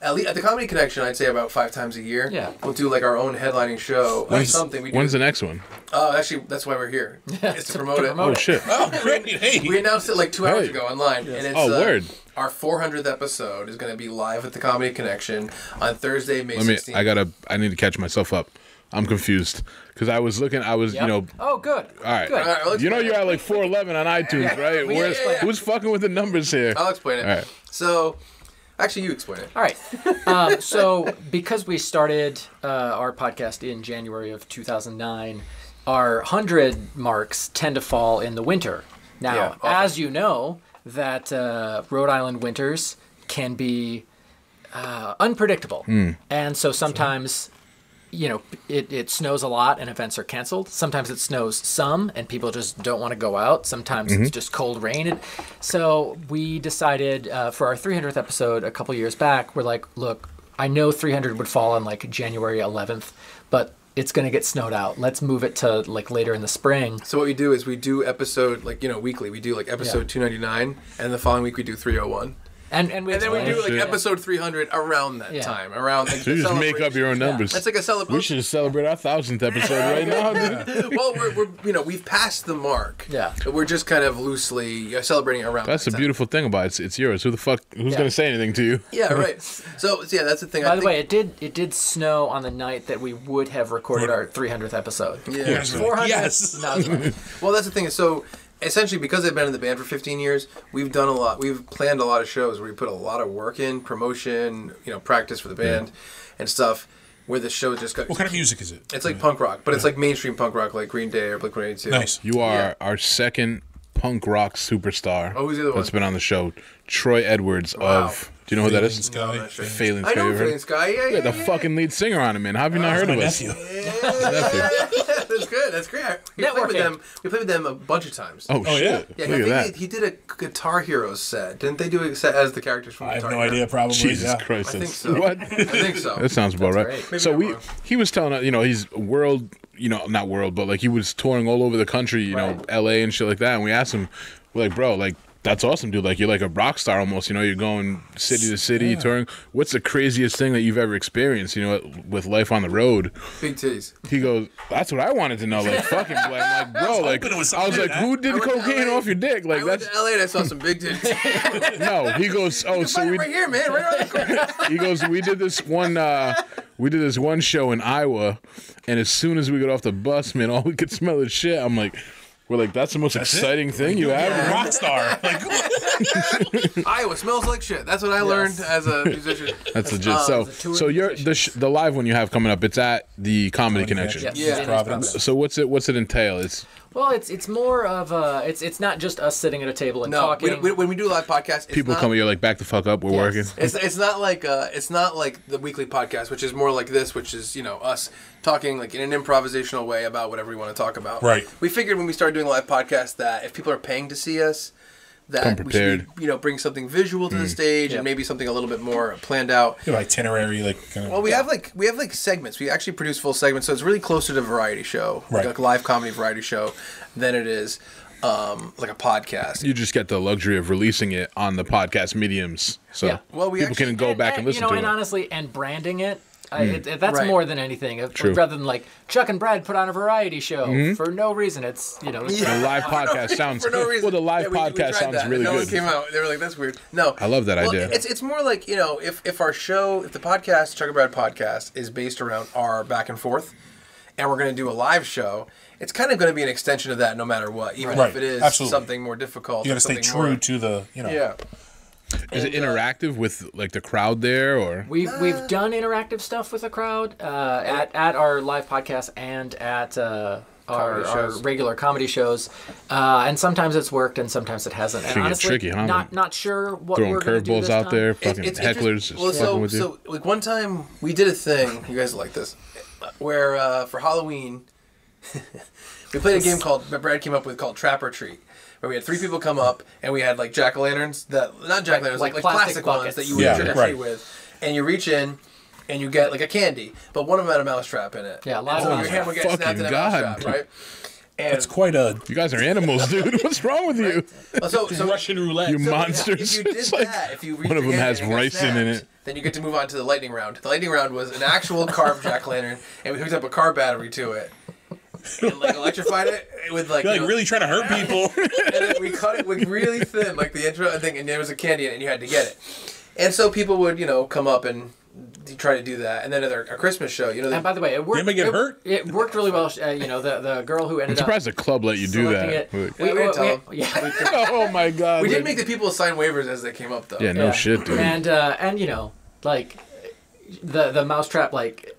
at least at the Comedy Connection, I'd say about five times a year. Yeah, we'll do like our own headlining show or something. We do. When's the next one? Oh, uh, actually, that's why we're here. Yeah, it's to, to promote to it. Promote oh it. shit! Oh, great! Hey, we announced it like two hours ago online, yes. and it's oh, uh, word. Our four hundredth episode is going to be live at the Comedy Connection on Thursday, May Let me, sixteenth. I gotta. I need to catch myself up. I'm confused because I was looking. I was, yep. you know. Oh, good. All right. Good. All right, you know, you're at like four eleven on iTunes, yeah. right? Yeah, yeah, yeah. Who's fucking with the numbers here? I'll explain it. All right. So, actually, you explain it. All right. um, so, because we started uh, our podcast in January of two thousand nine, our one hundred marks tend to fall in the winter. Now, yeah, as you know, that uh, Rhode Island winters can be uh, unpredictable. Mm. And so sometimes, you know, it, it snows a lot and events are canceled. Sometimes it snows some and people just don't want to go out. Sometimes mm-hmm. it's just cold rain. So we decided uh, for our three hundredth episode a couple years back, we're like, look, I know three hundred would fall on like January eleventh, but it's going to get snowed out. Let's move it to like later in the spring. So what we do is we do episode, like, you know, weekly. We do like episode yeah. two ninety-nine and the following week we do three oh one. And, and, we and then we do like shit. episode three hundred around that yeah. time. Around like, so you just make up your own numbers. Yeah. That's like a celebration. We should celebrate our thousandth episode right now. Dude. Well, we're, we're you know we've passed the mark. Yeah, but we're just kind of loosely celebrating around. That's that the time. beautiful thing about it. It's, it's yours. Who the fuck? Who's yeah. gonna say anything to you? Yeah, right. So yeah, that's the thing. By I the think... way, it did it did snow on the night that we would have recorded our three hundredth episode. Yeah, yeah. four hundred. Yes. No, well, that's the thing. So. Essentially, because I've been in the band for fifteen years, we've done a lot. We've planned a lot of shows where we put a lot of work in, promotion, you know, practice for the band yeah. and stuff, where the show just got... What kind of music is it? It's like yeah. punk rock, but yeah. it's like mainstream punk rock, like Green Day or Blink one eighty-two. Nice. You are yeah. our second punk rock superstar oh, who's the other one? that's been on the show. Troy Edwards wow. of... Do you know who that is? Sky. Failing I know Failing Sky, yeah, yeah, yeah. The yeah. fucking lead singer on it, man. How have you not uh, heard of us? Yeah. That's good. That's great. We played with them. We played with them a bunch of times. Oh, oh shit! Yeah, yeah, Look at that. He, he did a Guitar Hero set, didn't they? Do a set as the characters from. I Guitar have no Hero? idea. Probably. Jesus yeah. Christ! I think so. What? I think so. That sounds about That's right. Maybe so we, wrong. he was telling us, you know, he's world, you know, not world, but like he was touring all over the country, you right. know, L A and shit like that. And we asked him, we're like, bro, like. That's awesome, dude. Like, you're like a rock star almost. You know, you're going city to city, yeah. touring. What's the craziest thing that you've ever experienced, you know, with life on the road? Big titties. He goes, that's what I wanted to know. Like, fucking, like, like bro, like, I was, I was like, that. who did cocaine off your dick? Like, I went that's... to L A and I saw some big titties. No, he goes, oh, so we. Right here, man, right around the corner. He goes, we did this one, uh, we did this one show in Iowa, and as soon as we got off the bus, man, all we could smell is shit. I'm like, We're like, that's the most that's exciting it? thing you yeah. have. Rock star. Like, Iowa smells like shit. That's what I yes. learned as a musician. That's legit. Um, so, so you're, the, sh the live one you have coming up, it's at the Comedy Connection. Yes. Yeah. yeah. So what's it? What's it entail? It's well, it's it's more of a. It's it's not just us sitting at a table and no, talking. We, we, when we do live podcasts, it's people not, come and you're like, back the fuck up. We're yes. working. It's it's not like uh, it's not like the weekly podcast, which is more like this, which is you know us. talking like in an improvisational way about whatever we want to talk about. Right. We figured when we started doing live podcasts that if people are paying to see us, that we should, you know, bring something visual to mm. the stage yep. and maybe something a little bit more planned out. You know, itinerary, like kind of. Well, we yeah. have like we have like segments. We actually produce full segments, so it's really closer to a variety show, right. like a live comedy variety show, than it is um, like a podcast. You just get the luxury of releasing it on the podcast mediums, so yeah. well, we people actually, can go and, back and, and listen you know, to and it. And honestly, and branding it. I, mm. it, it, that's right. more than anything. It, rather than like Chuck and Brad put on a variety show mm-hmm. for no reason. It's you know yeah. the live podcast sounds for no reason. Well, the live yeah, we, podcast we sounds that. really no good. One came out. They were like, that's weird. No, I love that well, idea. It's it's more like you know if if our show if the podcast Chuck and Brad podcast is based around our back and forth, and we're going to do a live show. It's kind of going to be an extension of that no matter what, even right. if it is Absolutely. something more difficult. You got to stay true more, to the you know. Yeah. Is and, it interactive uh, with like the crowd there, or we've we've done interactive stuff with the crowd uh, at at our live podcast and at uh, our, our regular comedy shows, uh, and sometimes it's worked and sometimes it hasn't. And honestly, tricky, huh? Not not sure what throwing we're throwing curveballs out time. there, fucking it's, it's hecklers. Just, well, so with you. so like one time we did a thing. You guys like this, where uh, for Halloween we played a game called Brad came up with called Trap or Treat. Where we had three people come up, and we had like jack o' lanterns that not jack o' lanterns like, like, like plastic, plastic ones that you would yeah, trick or treat with, and you reach in, and you get like a candy, but one of them had a mousetrap in it. Yeah, a lot so of your hand would get snapped in a mousetrap, right? And that's quite a... You guys are animals, dude. What's wrong with you? Right. So, so Russian roulette. You so monsters. If you did like, that, if you read one of them has rice snapped, in it. Then you get to move on to the lightning round. The lightning round was an actual carved jack-o'-lantern, and we hooked up a car battery to it. And like electrified it with like, like you know, really trying to hurt people. And then we cut it with really thin, like the intro thing, and there was a candy in it, and you had to get it. And so people would, you know, come up and try to do that. And then at our, our Christmas show, you know. And by the way, it worked. Did anybody get it, hurt? It worked really well. Uh, you know, the the girl who ended up. I'm surprised up the club let you do that. It, we, we, we, we, tell we, yeah, we oh my god. We did make the people sign waivers as they came up though. Yeah, no yeah. shit, dude. And uh, and you know, like the the mousetrap like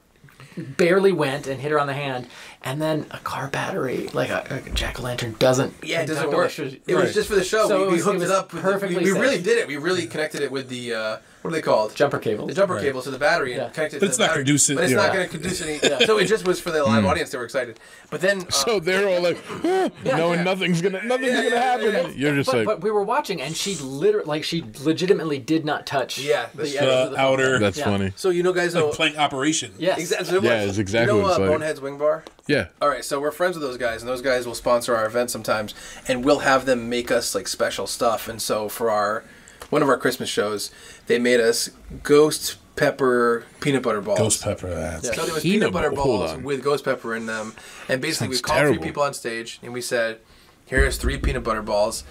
barely went and hit her on the hand. And then a car battery, like a, a jack-o'-lantern, doesn't... Yeah, it doesn't work. It right. was just for the show. So we, we was, hooked it, it up. Perfectly the, we we really did it. We really connected it with the... Uh, what are they called? Jumper cable. The jumper right. cable to the battery. Yeah. And connected but, to it's the battery. It, but it's yeah. not going to conduce it. But it's not going to conduce any... So it just was for the live audience. They were excited. But then... Uh, so they're all like, ah, yeah, knowing yeah. nothing's going to nothing's yeah, gonna yeah, happen. Yeah, yeah. You're just but, like... But we were watching, and she literally... Like, she legitimately did not touch... Yeah. The, the, the outer... That's funny. So you know, guys... Like playing Operation. Yeah, exactly. Yeah, it's exactly what it's like. You know Bonehead's Wing Bar? Yeah. All right, so we're friends with those guys, and those guys will sponsor our events sometimes, and we'll have them make us like special stuff. And so for our one of our Christmas shows, they made us ghost pepper peanut butter balls. Ghost pepper, that's yeah. So there was peanut, peanut butter balls with ghost pepper in them, and basically Sounds we called terrible. three people on stage, and we said, "Here's three peanut butter balls."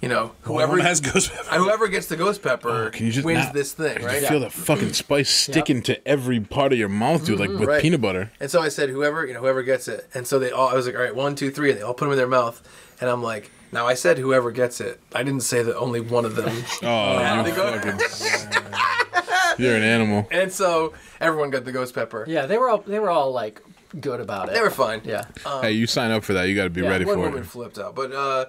You know, whoever has ghost pepper, whoever gets the ghost pepper oh, wins not, this thing, right? You yeah. feel the fucking spice sticking yep. to every part of your mouth, dude, like with right. peanut butter. And so I said, whoever, you know, whoever gets it. And so they all, I was like, all right, one, two, three, and they all put them in their mouth. And I'm like, now I said whoever gets it. I didn't say that only one of them. Oh, you fucking, you're an animal. And so everyone got the ghost pepper. Yeah, they were all, they were all like good about it. They were fine. Yeah. Um, hey, you sign up for that, you got to be yeah, ready for it. One woman flipped out, but. Uh,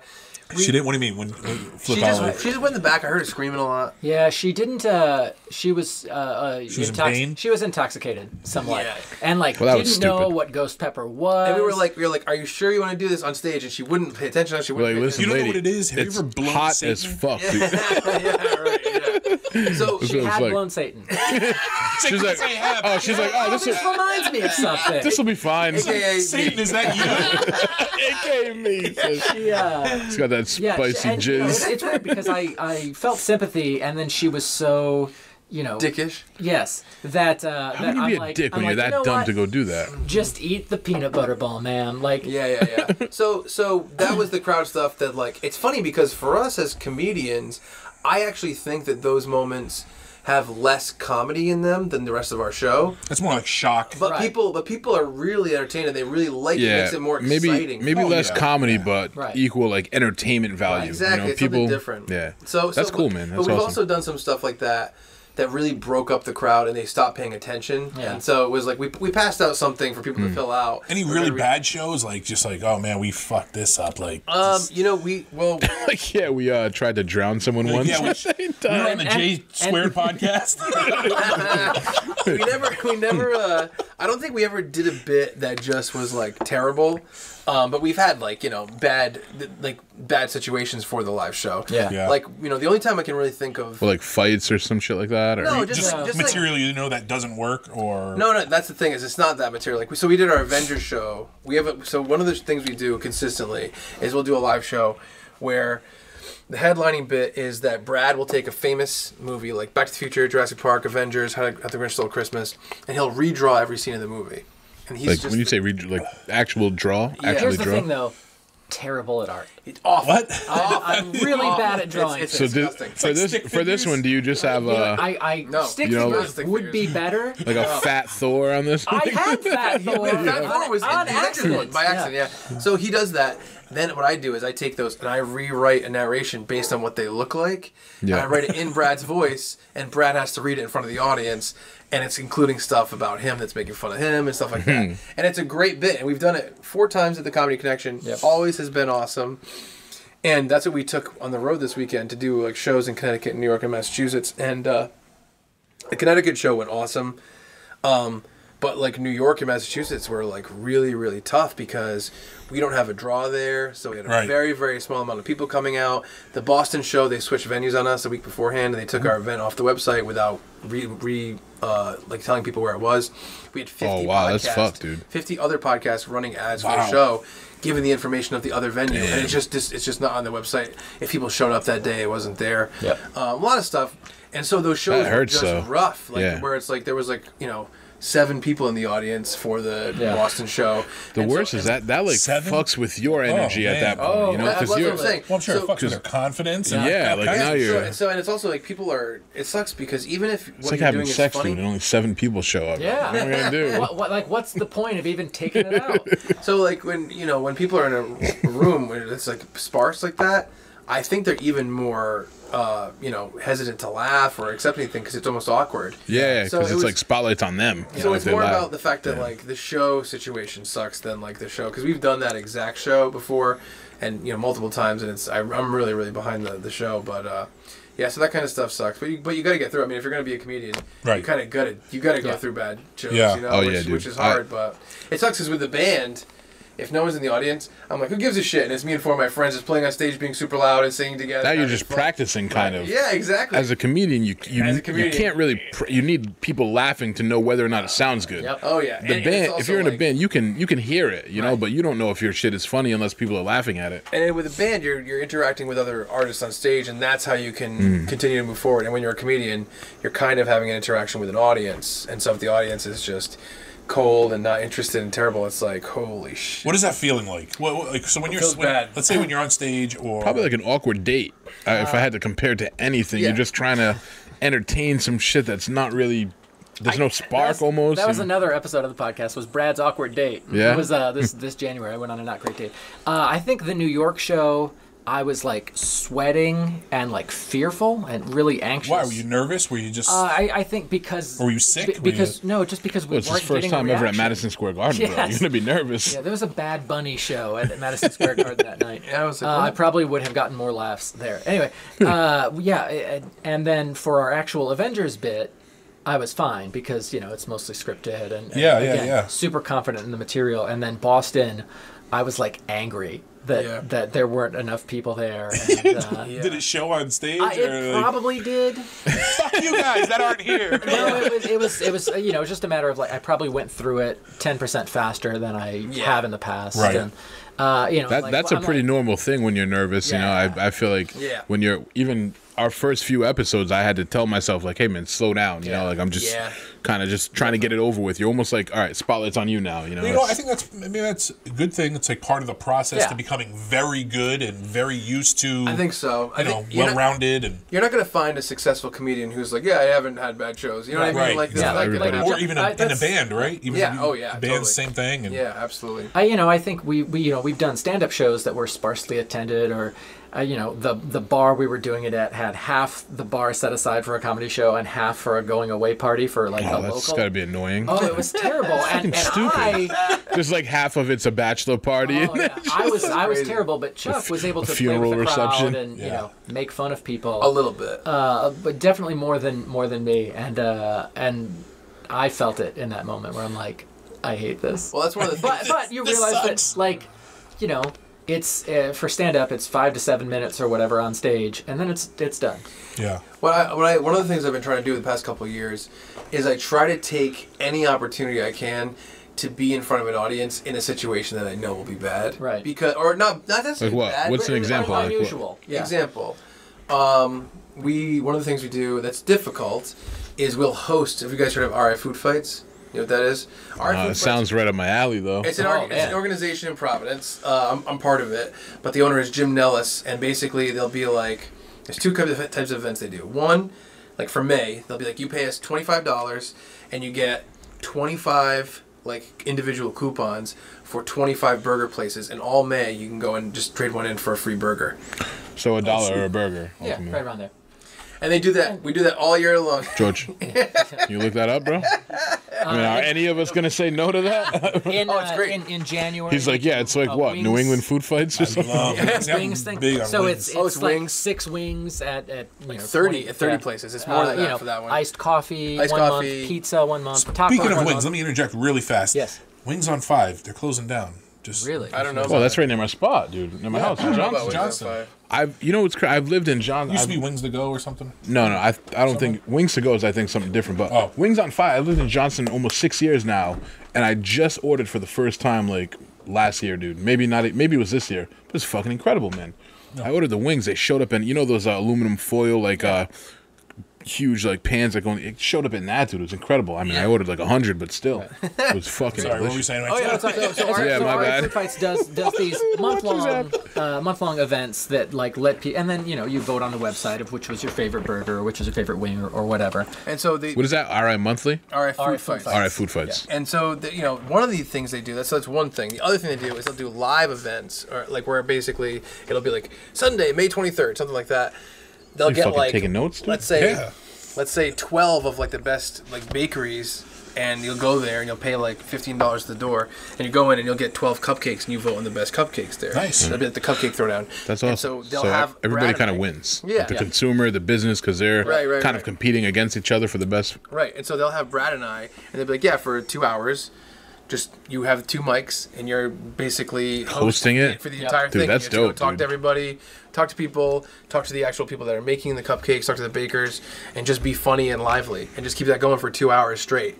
We, she didn't. What do you mean? When, when flip she, just, out. she just went in the back. I heard her screaming a lot. Yeah, she didn't. Uh, she was. Uh, uh, she was in pain. She was intoxicated somewhat, yeah. and like well, didn't know what ghost pepper was. And we were like, we were like, are you sure you want to do this on stage? And she wouldn't pay attention. She wouldn't. Like, pay listen, attention. Lady, you know what it is? Have it's you ever blown hot Satan? as fuck. Dude. Yeah, yeah, right. Yeah. So she had like. blown Satan. She's like, oh, she's like, oh, this, this will, reminds me of something. This will be fine. A K A Satan, is that you? A K A me. She's got that. That spicy yeah, and, jizz. You know, it's, it's weird because I, I felt sympathy, and then she was so, you know, dickish. Yes, that. Uh, How that can you I'm be a like, dick when I'm you're like, that you know dumb what? to go do that? Just eat the peanut butter ball, ma'am. Like. Yeah, yeah, yeah. So, so that was the crowd stuff. That like, it's funny because for us as comedians, I actually think that those moments have less comedy in them than the rest of our show. That's more like shock. But right. people, but people are really entertained, and they really like yeah. it. Makes it more maybe, exciting. Maybe oh, less yeah. comedy, yeah. but right. equal like entertainment value. Right. Exactly, you know, it's people, something different. Yeah, so that's so, cool, man. That's but we've awesome. also done some stuff like that that really broke up the crowd, and they stopped paying attention. Yeah. And so it was like we we passed out something for people mm. to fill out. Any really bad shows, like just like oh man, we fucked this up. Like um, this. you know we well like yeah we uh, tried to drown someone like, once. Yeah, we, we were on the J Squared podcast. we never we never. Uh, I don't think we ever did a bit that just was like terrible. Um, but we've had like you know bad like bad situations for the live show. Yeah. yeah. Like you know the only time I can really think of well, like fights or some shit like that. Or no, just, just, uh, just material like, you know that doesn't work or no no that's the thing is it's not that material. Like so we did our Avengers show. We have a, so one of the things we do consistently is we'll do a live show where the headlining bit is that Brad will take a famous movie like Back to the Future, Jurassic Park, Avengers, How the Grinch Stole Christmas, and he'll redraw every scene of the movie. And he's like just when you say read, like actual draw, yeah. actually Here's the draw. Thing, though, terrible at art. It's awful. What? I'm, I'm really awful. bad at drawing. It's, it's so did, for like this for this one, do you just have a? I, I no. stick you know, figures like, would be better. Like a fat Thor on this. I had fat Thor. Yeah. Fat Thor was on, on accident. By accident, yeah. yeah. So he does that. Then what I do is I take those and I rewrite a narration based on what they look like. Yeah. And I write it in Brad's voice, and Brad has to read it in front of the audience. And it's including stuff about him that's making fun of him and stuff like that. And it's a great bit. And we've done it four times at the Comedy Connection. Yep. Always has been awesome. And that's what we took on the road this weekend to do like shows in Connecticut, and New York, and Massachusetts. And uh, the Connecticut show went awesome. Um, But like New York and Massachusetts were like really, really tough because we don't have a draw there. So we had a right. very, very small amount of people coming out. The Boston show, they switched venues on us a week beforehand, and they took our event off the website without re, re uh, like telling people where it was. We had fifty. Oh wow, podcasts, that's fucked, dude. Fifty other podcasts running ads wow. for the show, giving the information of the other venue, Damn. and it's just it's just not on the website. If people showed up that day, it wasn't there. Yep. Um, a lot of stuff, and so those shows were just so. rough. Like yeah. where it's like there was like you know. seven people in the audience for the yeah. Boston show. The and worst so, is that that like seven? fucks with your energy oh, at that point. Oh, you know, because well, you're I'm saying. Well, I'm sure so, it fucks with their confidence. And yeah, like now you're. So and, so and it's also like people are. It sucks because even if what it's like you're having doing sex, is funny, dude, and only seven people show up. Yeah, what are we gonna do? What, what, like, what's the point of even taking it out? So like when you know when people are in a room where it's like sparse like that, I think they're even more. Uh, you know, hesitant to laugh or accept anything because it's almost awkward. Yeah, because so it it's was, like spotlights on them. So know, it's more about the fact that yeah. like the show situation sucks than like the show, because we've done that exact show before, and you know multiple times, and it's I, I'm really really behind the the show, but uh, yeah, so that kind of stuff sucks. But you but you got to get through. I mean, if you're gonna be a comedian, right. you kind of got to you got to go yeah. through bad jokes. Yeah. You know, oh, which, yeah, dude. which is hard, I, but it sucks because with the band. If no one's in the audience, I'm like, who gives a shit? And it's me and four of my friends just playing on stage, being super loud and singing together. Now you're just practicing, kind of. Yeah, exactly. As a comedian, you you, a comedian. you can't really. Pr you need people laughing to know whether or not it sounds good. Yep. Oh yeah. The and, band. And if you're in like, a band, you can you can hear it, you know, right. but you don't know if your shit is funny unless people are laughing at it. And with a band, you're you're interacting with other artists on stage, and that's how you can mm. continue to move forward. And when you're a comedian, you're kind of having an interaction with an audience, and so if the audience is just cold and not interested and terrible, it's like holy shit. What is that feeling like? What, what, like so when it you're when, bad. let's say when you're on stage or probably like an awkward date. Uh, uh, if I had to compare to anything, yeah. you're just trying to entertain some shit that's not really. There's I, no spark that was, almost. That was another episode of the podcast. Was Brad's awkward date? Yeah. It was uh, this this January. I went on a not great date. Uh, I think the New York show. I was like sweating and like fearful and really anxious. Why were you nervous? Were you just? Uh, I I think because. Or were you sick? Be, because you... no, just because we. Well, it's weren't his first time ever at Madison Square Garden. Yes. Bro. You're gonna be nervous. Yeah, there was a Bad Bunny show at Madison Square Garden that night. Yeah, I was like, uh, I probably would have gotten more laughs there. Anyway, uh, yeah, and then for our actual Avengers bit, I was fine because you know it's mostly scripted and, and yeah, again, yeah, yeah, super confident in the material. And then Boston, I was like angry. That, yeah. that there weren't enough people there. And, uh, yeah. Did it show on stage? I, it like... probably did. Fuck you guys that aren't here. No, it was, it was, it was, you know, just a matter of like I probably went through it ten percent faster than I yeah. have in the past. Right. And, uh, you know, that, like, that's well, a I'm pretty like, normal thing when you're nervous. Yeah. You know, I I feel like yeah. when you're even. Our first few episodes, I had to tell myself, like, hey, man, slow down. You yeah. know, like, I'm just yeah. kind of just trying to get it over with. You're almost like, all right, spotlight's on you now. You know, you know I think that's, I mean, that's a good thing. It's, like, part of the process yeah. to becoming very good and very used to. I think so. I you think know, well-rounded. and You're not going to find a successful comedian who's like, yeah, I haven't had bad shows. You know what right. I mean? Like, yeah, like, like, like Or even a, I, in a band, right? Even yeah, oh, yeah, bands, totally. same thing. And, yeah, absolutely. I, you know, I think we, we, you know, we've done stand-up shows that were sparsely attended or... Uh, you know, the the bar we were doing it at had half the bar set aside for a comedy show and half for a going away party for like oh, a that's local. Gotta be annoying. Oh, it was terrible. and, and stupid. I, There's like half of it's a bachelor party. Oh, and yeah. I was I was terrible, but Chuck was able to play with the reception. crowd and yeah. you know make fun of people a little bit, uh, but definitely more than more than me. And uh, and I felt it in that moment where I'm like, I hate this. Well, that's one of the but, but you realize sucks. that like, you know. It's uh, for stand up. It's five to seven minutes or whatever on stage, and then it's it's done. Yeah. What I, what I one of the things I've been trying to do the past couple of years is I try to take any opportunity I can to be in front of an audience in a situation that I know will be bad. Right. Because or not not that's like what? bad. What's an example? Like unusual yeah. example. Um, we one of the things we do that's difficult is we'll host. Have you guys heard of R I Food Fights? You know what that is? Uh, it Fights. sounds right up my alley, though. It's an, oh, it's an organization in Providence. Uh, I'm, I'm part of it. But the owner is Jim Nellis. And basically, they'll be like, there's two types of events they do. One, like for May, they'll be like, you pay us twenty-five dollars, and you get twenty-five like individual coupons for twenty-five burger places. And all May, you can go and just trade one in for a free burger. So a dollar oh, or a burger. Ultimately. Yeah, right around there. And they do that. We do that all year long. George, you look that up, bro? Uh, now, any of us going to say no to that? In, oh, it's great. Uh, in, in January. He's like, yeah, it's like uh, what? Wings. New England Food Fights or something? I love wings. Wings thing. So wings. It's, oh, it's, it's wings. Like six wings at, at you like know, thirty, twenty, thirty yeah. places. It's more uh, than that you know, for that one. Iced coffee, iced one coffee. Month, pizza one month. Speaking taco of one wings, month. Let me interject really fast. Yes. Wings on Five. They're closing down. Just, really? I don't know. Well, that's right near my spot, dude. Near my yeah, house. Johnson. Johnson. I've, you know what's crazy? I've lived in John. It used I've, to be Wings to Go or something? No, no. I I don't something? think. Wings to Go is, I think, something different. But oh. Wings on Fire, I've lived in Johnson almost six years now. And I just ordered for the first time, like, last year, dude. Maybe not. Maybe it was this year. But it's fucking incredible, man. No. I ordered the wings. They showed up in, you know, those uh, aluminum foil, like, uh, huge like pans that go in. It showed up in that, dude. It was incredible. I mean, yeah. I ordered like a hundred, but still, it was fucking. Sorry, delicious. What were you saying? Right? Oh yeah, so, so, so R I yeah, so Food Fights does does these month long uh, month long events that like let people, and then you know you vote on the website of which was your favorite burger or which was your favorite wing or, or whatever. And so they what is that? R I monthly? R I Food Fights. R I Food Fights. Yeah. And so the, you know one of the things they do that's that's one thing. The other thing they do is they'll do live events or like where basically it'll be like Sunday May twenty-third something like that. They'll you get like taking notes, dude? let's say yeah. let's say twelve of like the best like bakeries, and you'll go there and you'll pay like fifteen dollars at the door, and you go in and you'll get twelve cupcakes and you vote on the best cupcakes there. Nice. Mm-hmm. That'll be like the cupcake throwdown. That's awesome. And so they'll so have everybody kind of wins. Yeah. Like the yeah. consumer, the business, because they're right, right, kind right. of competing against each other for the best. Right. And so they'll have Brad and I, and they'll be like, yeah, for two hours. Just you have two mics and you're basically hosting, hosting it for the yep. entire dude, thing. That's dope. Talk dude. to everybody, talk to people, talk to the actual people that are making the cupcakes, talk to the bakers, and just be funny and lively, and just keep that going for two hours straight.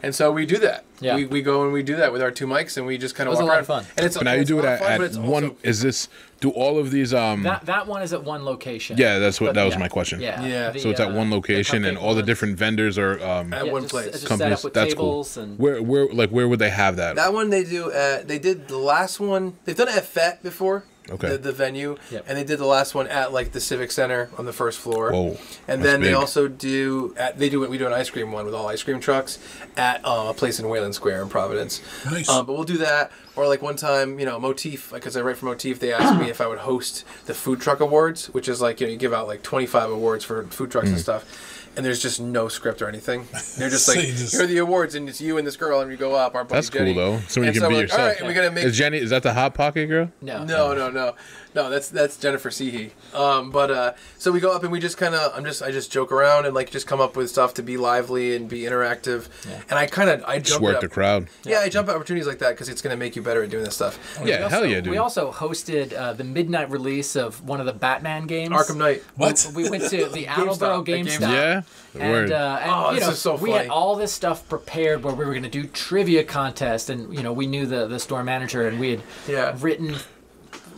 And so we do that. Yeah. We, we go and we do that with our two mics, and we just kind of walk around. It was a lot of fun. And it's but now you do it at, fun, at one. Is this do all of these? Um, that that one is at one location. Yeah, that's what but, that was yeah. my question. Yeah. yeah. The, so it's at uh, one location, and all ones. the different vendors are um, at yeah, one just, place. Just set up with that's tables cool. And where where like where would they have that? That one they do. Uh, they did the last one. They've done it at F E T before. Okay. The, the venue, yep. and they did the last one at like the Civic Center on the first floor. Whoa, and then big. they also do at, they do we do an ice cream one with all ice cream trucks at uh, a place in Wayland Square in Providence. Nice. Um, but we'll do that, or like one time, you know, Motif, because I write for Motif, they asked me if I would host the food truck awards, which is like you know you give out like twenty-five awards for food trucks mm. and stuff. And there's just no script or anything. They're just like, so just, here are the awards, and it's you and this girl, and you go up. Our buddy that's Jenny. cool though. So you can so be like, yourself. All right, yeah. we gotta make. Is Jenny? Is that the Hot Pocket girl? No, no, no, no, no. That's that's Jennifer Sehee. Um, but uh, so we go up and we just kind of, I'm just, I just joke around and like just come up with stuff to be lively and be interactive. Yeah. And I kind of, I just work the crowd. Yeah, yeah, I jump at opportunities like that because it's gonna make you better at doing this stuff. And yeah, also, hell yeah, dude. We also hosted uh, the midnight release of one of the Batman games, Arkham Knight. What? We, we went to the Attleboro GameStop. Yeah. The and, uh, and oh, you know, so we had all this stuff prepared where we were going to do trivia contest, and you know we knew the the store manager, and we had yeah. written.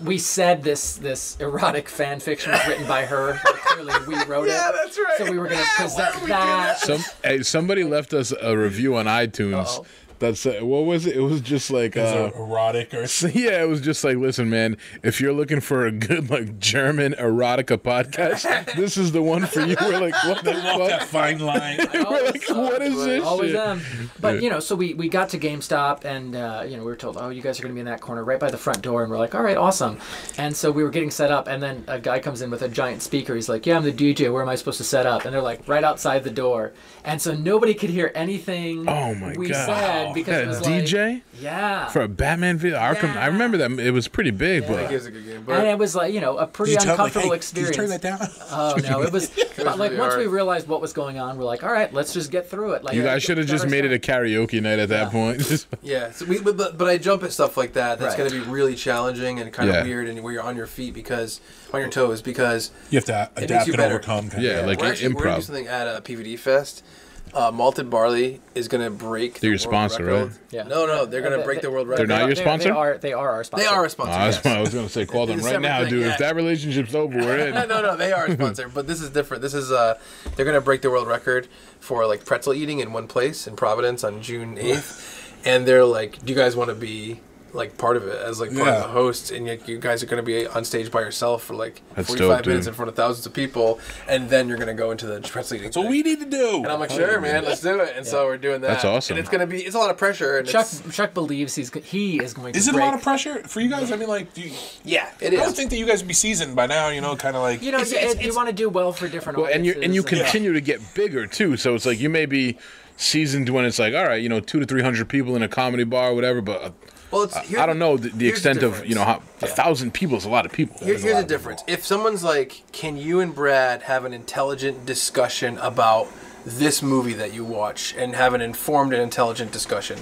We said this this erotic fan fiction was written by her. Clearly, we wrote yeah, it. Yeah, that's right. So we were going to present that. that? Some, hey, somebody left us a review on iTunes. Uh-oh. That's uh, what was it? It was just like it was uh, erotic, or yeah, it was just like, listen, man, if you're looking for a good like German erotica podcast, this is the one for you. We're like, what the fuck? That fine line. We're like, suck, what is this? Always them. But you know, so we we got to GameStop, and uh, you know, we were told, oh, you guys are gonna be in that corner right by the front door, and we're like, all right, awesome. And so we were getting set up, and then a guy comes in with a giant speaker. He's like, yeah, I'm the D J. Where am I supposed to set up? And they're like, right outside the door. And so nobody could hear anything. Oh my we god. Said, Because it was D J? Like, yeah. For a Batman video. Arkham, yeah. I remember that. It was pretty big. Yeah. But, I think it was a good game, but... And it was like, you know, a pretty uncomfortable like, hey, experience. Did you turn that down? Oh, no. It was, it was like, really once hard. we realized what was going on, we're like, all right, let's just get through it. Like, you guys should have just made it a karaoke night at that yeah. point. yeah. So we, but, but I jump at stuff like that. That's right. going to be really challenging and kind of yeah. weird, and where you're on your feet because, on your toes, because... You have to adapt and better. overcome. Kind yeah, of. like we're actually, improv. We're going to do something at a P V D Fest. Uh, malted barley is gonna break. They're the your sponsor, record. right? Yeah. No, no, they're gonna they, break they, the world record. They're not your sponsor. They are. They are our sponsor. They are our sponsor. Oh, yes. I was gonna say, call them right now, thing, dude. Yeah. If that relationship's over, we're in. no, no, no, they are our sponsor. But this is different. This is uh, they're gonna break the world record for like pretzel eating in one place in Providence on June eighth, and they're like, do you guys want to be like part of it as like part yeah. of the host, and like, you guys are going to be on stage by yourself for like That's forty-five dope, minutes in front of thousands of people, and then you're going to go into the pretzel eating. That's what we need to do. And I'm like, sure, oh, man, man, let's do it. And yeah. so we're doing that. That's awesome. And it's going to be it's a lot of pressure. And Chuck it's... Chuck believes he's he is going. to Is it break. a lot of pressure for you guys? Yeah. I mean, like, do you... yeah, it is. I don't think that you guys would be seasoned by now. You know, kind of like you know, it's, it's, it's, you want to do well for different. Well, audiences, and you and you continue yeah. to get bigger too. So it's like you may be. seasoned when it's like, all right, you know, two to three hundred people in a comedy bar or whatever, but uh, well, it's, I, I don't know the, the extent the of, you know, how, yeah. a thousand people is a lot of people. Here, here's the difference. If someone's like, can you and Brad have an intelligent discussion about this movie that you watch and have an informed and intelligent discussion?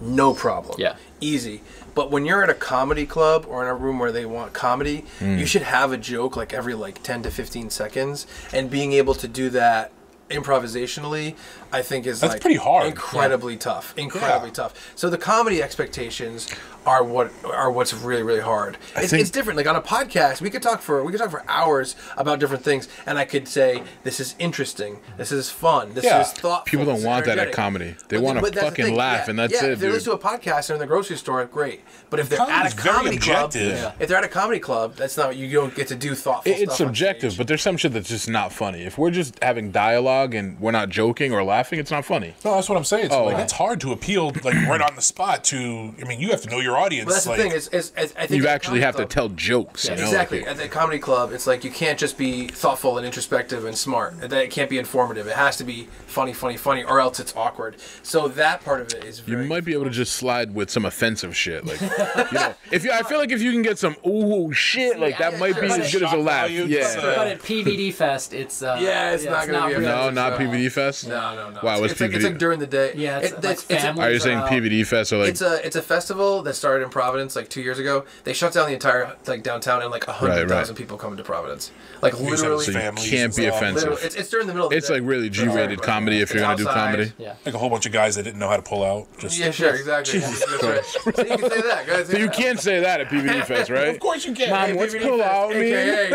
No problem. Yeah. Easy. But when you're at a comedy club or in a room where they want comedy, mm. you should have a joke like every like ten to fifteen seconds. And being able to do that improvisationally, I think is That's like pretty hard. incredibly yeah. tough. Incredibly yeah. tough. So the comedy expectations are what are what's really, really hard. It's, think... it's different. Like on a podcast, we could talk for we could talk for hours about different things, and I could say, this is interesting, this is fun, this yeah. is thoughtful. People don't want energetic. that at comedy. They but, want to fucking the laugh yeah. and that's yeah, it. If they listen to a podcast or in the grocery store, great. But if they're Comedy's at a comedy club yeah. if they're at a comedy club, that's not you don't get to do thoughtful it, stuff. It's subjective, but there's some shit that's just not funny. If we're just having dialogue and we're not joking or laughing, it's not funny. No, that's what I'm saying. It's oh, like right. it's hard to appeal like right on the spot to I mean you have to know your audience. Well, that's like, the thing is, is, is I think you actually have club, to tell jokes. Yeah, you know, exactly. Like, at the comedy club, it's like you can't just be thoughtful and introspective and smart. It can't be informative. It has to be funny, funny, funny, or else it's awkward. So that part of it is. Very you might be able to just slide with some offensive shit, like you know, if you, I feel like if you can get some ooh shit, like that yeah, might be as good as a laugh. Yeah. yeah. But at P V D Fest, it's uh, yeah, it's yeah, not it's gonna not be really no, not P V D Fest. No, no, no. Wow, it's, it's, like, it's like during the day. Yeah, it's, it, like it's, it's a, are you saying P V D Fest or like? It's a it's a festival that started in Providence like two years ago. They shut down the entire like downtown and like a hundred thousand right, right. people come to Providence. Like literally, so you can't be offensive. It's, it's during the middle. Of the it's day. like really G-rated right, comedy right. if you're outside. gonna do comedy. Yeah. Like a whole bunch of guys that didn't know how to pull out. Just yeah, sure, exactly. Jesus Christ. So you can say that, guys. So you that. can't say that at P V D Fest, right? Of course you can. Mom, hey, what's pull out mean?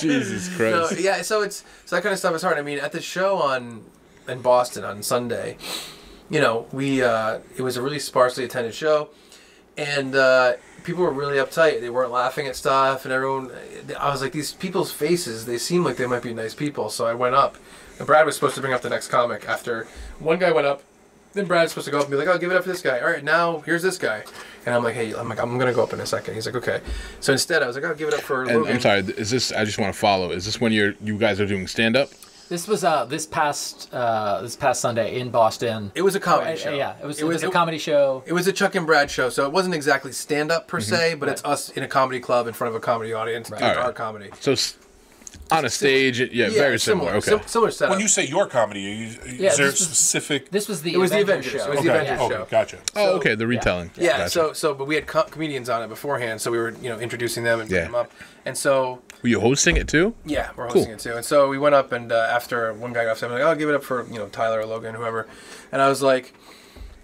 Jesus Christ. So, yeah, so it's so that kind of stuff is hard. I mean, at the show on in Boston on Sunday. You know, we uh, it was a really sparsely attended show, and uh, people were really uptight. They weren't laughing at stuff, and everyone. I was like, these people's faces. They seem like they might be nice people. So I went up, and Brad was supposed to bring up the next comic. After one guy went up, then Brad's supposed to go up and be like, "Oh, give it up for this guy." All right, now here's this guy, and I'm like, "Hey, I'm like, I'm gonna go up in a second." He's like, "Okay." So instead, I was like, "I'll give it up for." And Logan. I'm sorry. Is this? I just want to follow. Is this when you're you guys are doing stand up? This was uh this past uh this past Sunday in Boston. It was a comedy oh, I, show. Yeah, it was it, it was, was a comedy show. It was a Chuck and Brad show, so it wasn't exactly stand up per mm-hmm. se, but right. it's us in a comedy club in front of a comedy audience right. doing right. our comedy. So on a stage, it, yeah, yeah, very similar. similar. Okay, similar setup. When you say your comedy, are you, is yeah, there this specific? Was, this was the. It was Avengers the Avengers show. It was okay. the Avengers okay. show. Okay. Gotcha. Oh, okay, the retelling. Yeah. yeah gotcha. So, so, but we had co comedians on it beforehand, so we were, you know, introducing them and bringing yeah. them up, and so. Were you hosting it too? Yeah, we're hosting cool. it too, and so we went up, and uh, after one guy got off, I'm like, "I'll give it up for you know Tyler or Logan, whoever," and I was like.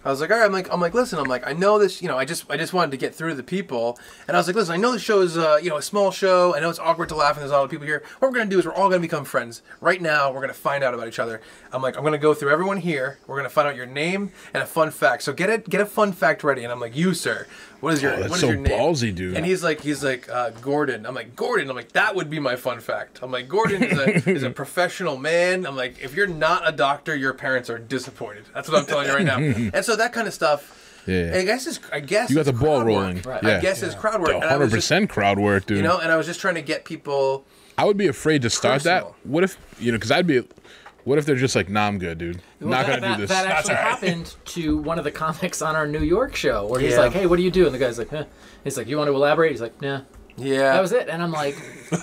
I was like, all right, I'm like, I'm like, listen, I'm like, I know this, you know, I just, I just wanted to get through the people, and I was like, listen, I know this show is, uh, you know, a small show, I know it's awkward to laugh, and there's a lot of people here. What we're gonna do is we're all gonna become friends. Right now, we're gonna find out about each other. I'm like, I'm gonna go through everyone here. We're gonna find out your name and a fun fact. So get it, get a fun fact ready. And I'm like, you, sir, what is your, oh, that's what is so your name? Ballsy, dude. And he's like, he's like, uh, Gordon. I'm like, Gordon. I'm like, that would be my fun fact. I'm like, Gordon is a, is a professional man. I'm like, if you're not a doctor, your parents are disappointed. That's what I'm telling you right now. And so. That kind of stuff. Yeah, yeah. I guess it's, I guess you got the ball rolling. Right. Yeah. I guess yeah. it's crowd work. Hundred percent crowd work, dude. You know, and I was just trying to get people. I would be afraid to start personal. that. What if you know? Because I'd be. What if they're just like, nah, I'm good, dude. Well, Not that, gonna that, do this. That actually right. happened to one of the comics on our New York show, where he's yeah. like, "Hey, what do you do?" And the guy's like, "Huh." He's like, "You want to elaborate?" He's like, "Nah." Yeah. That was it, and I'm like. But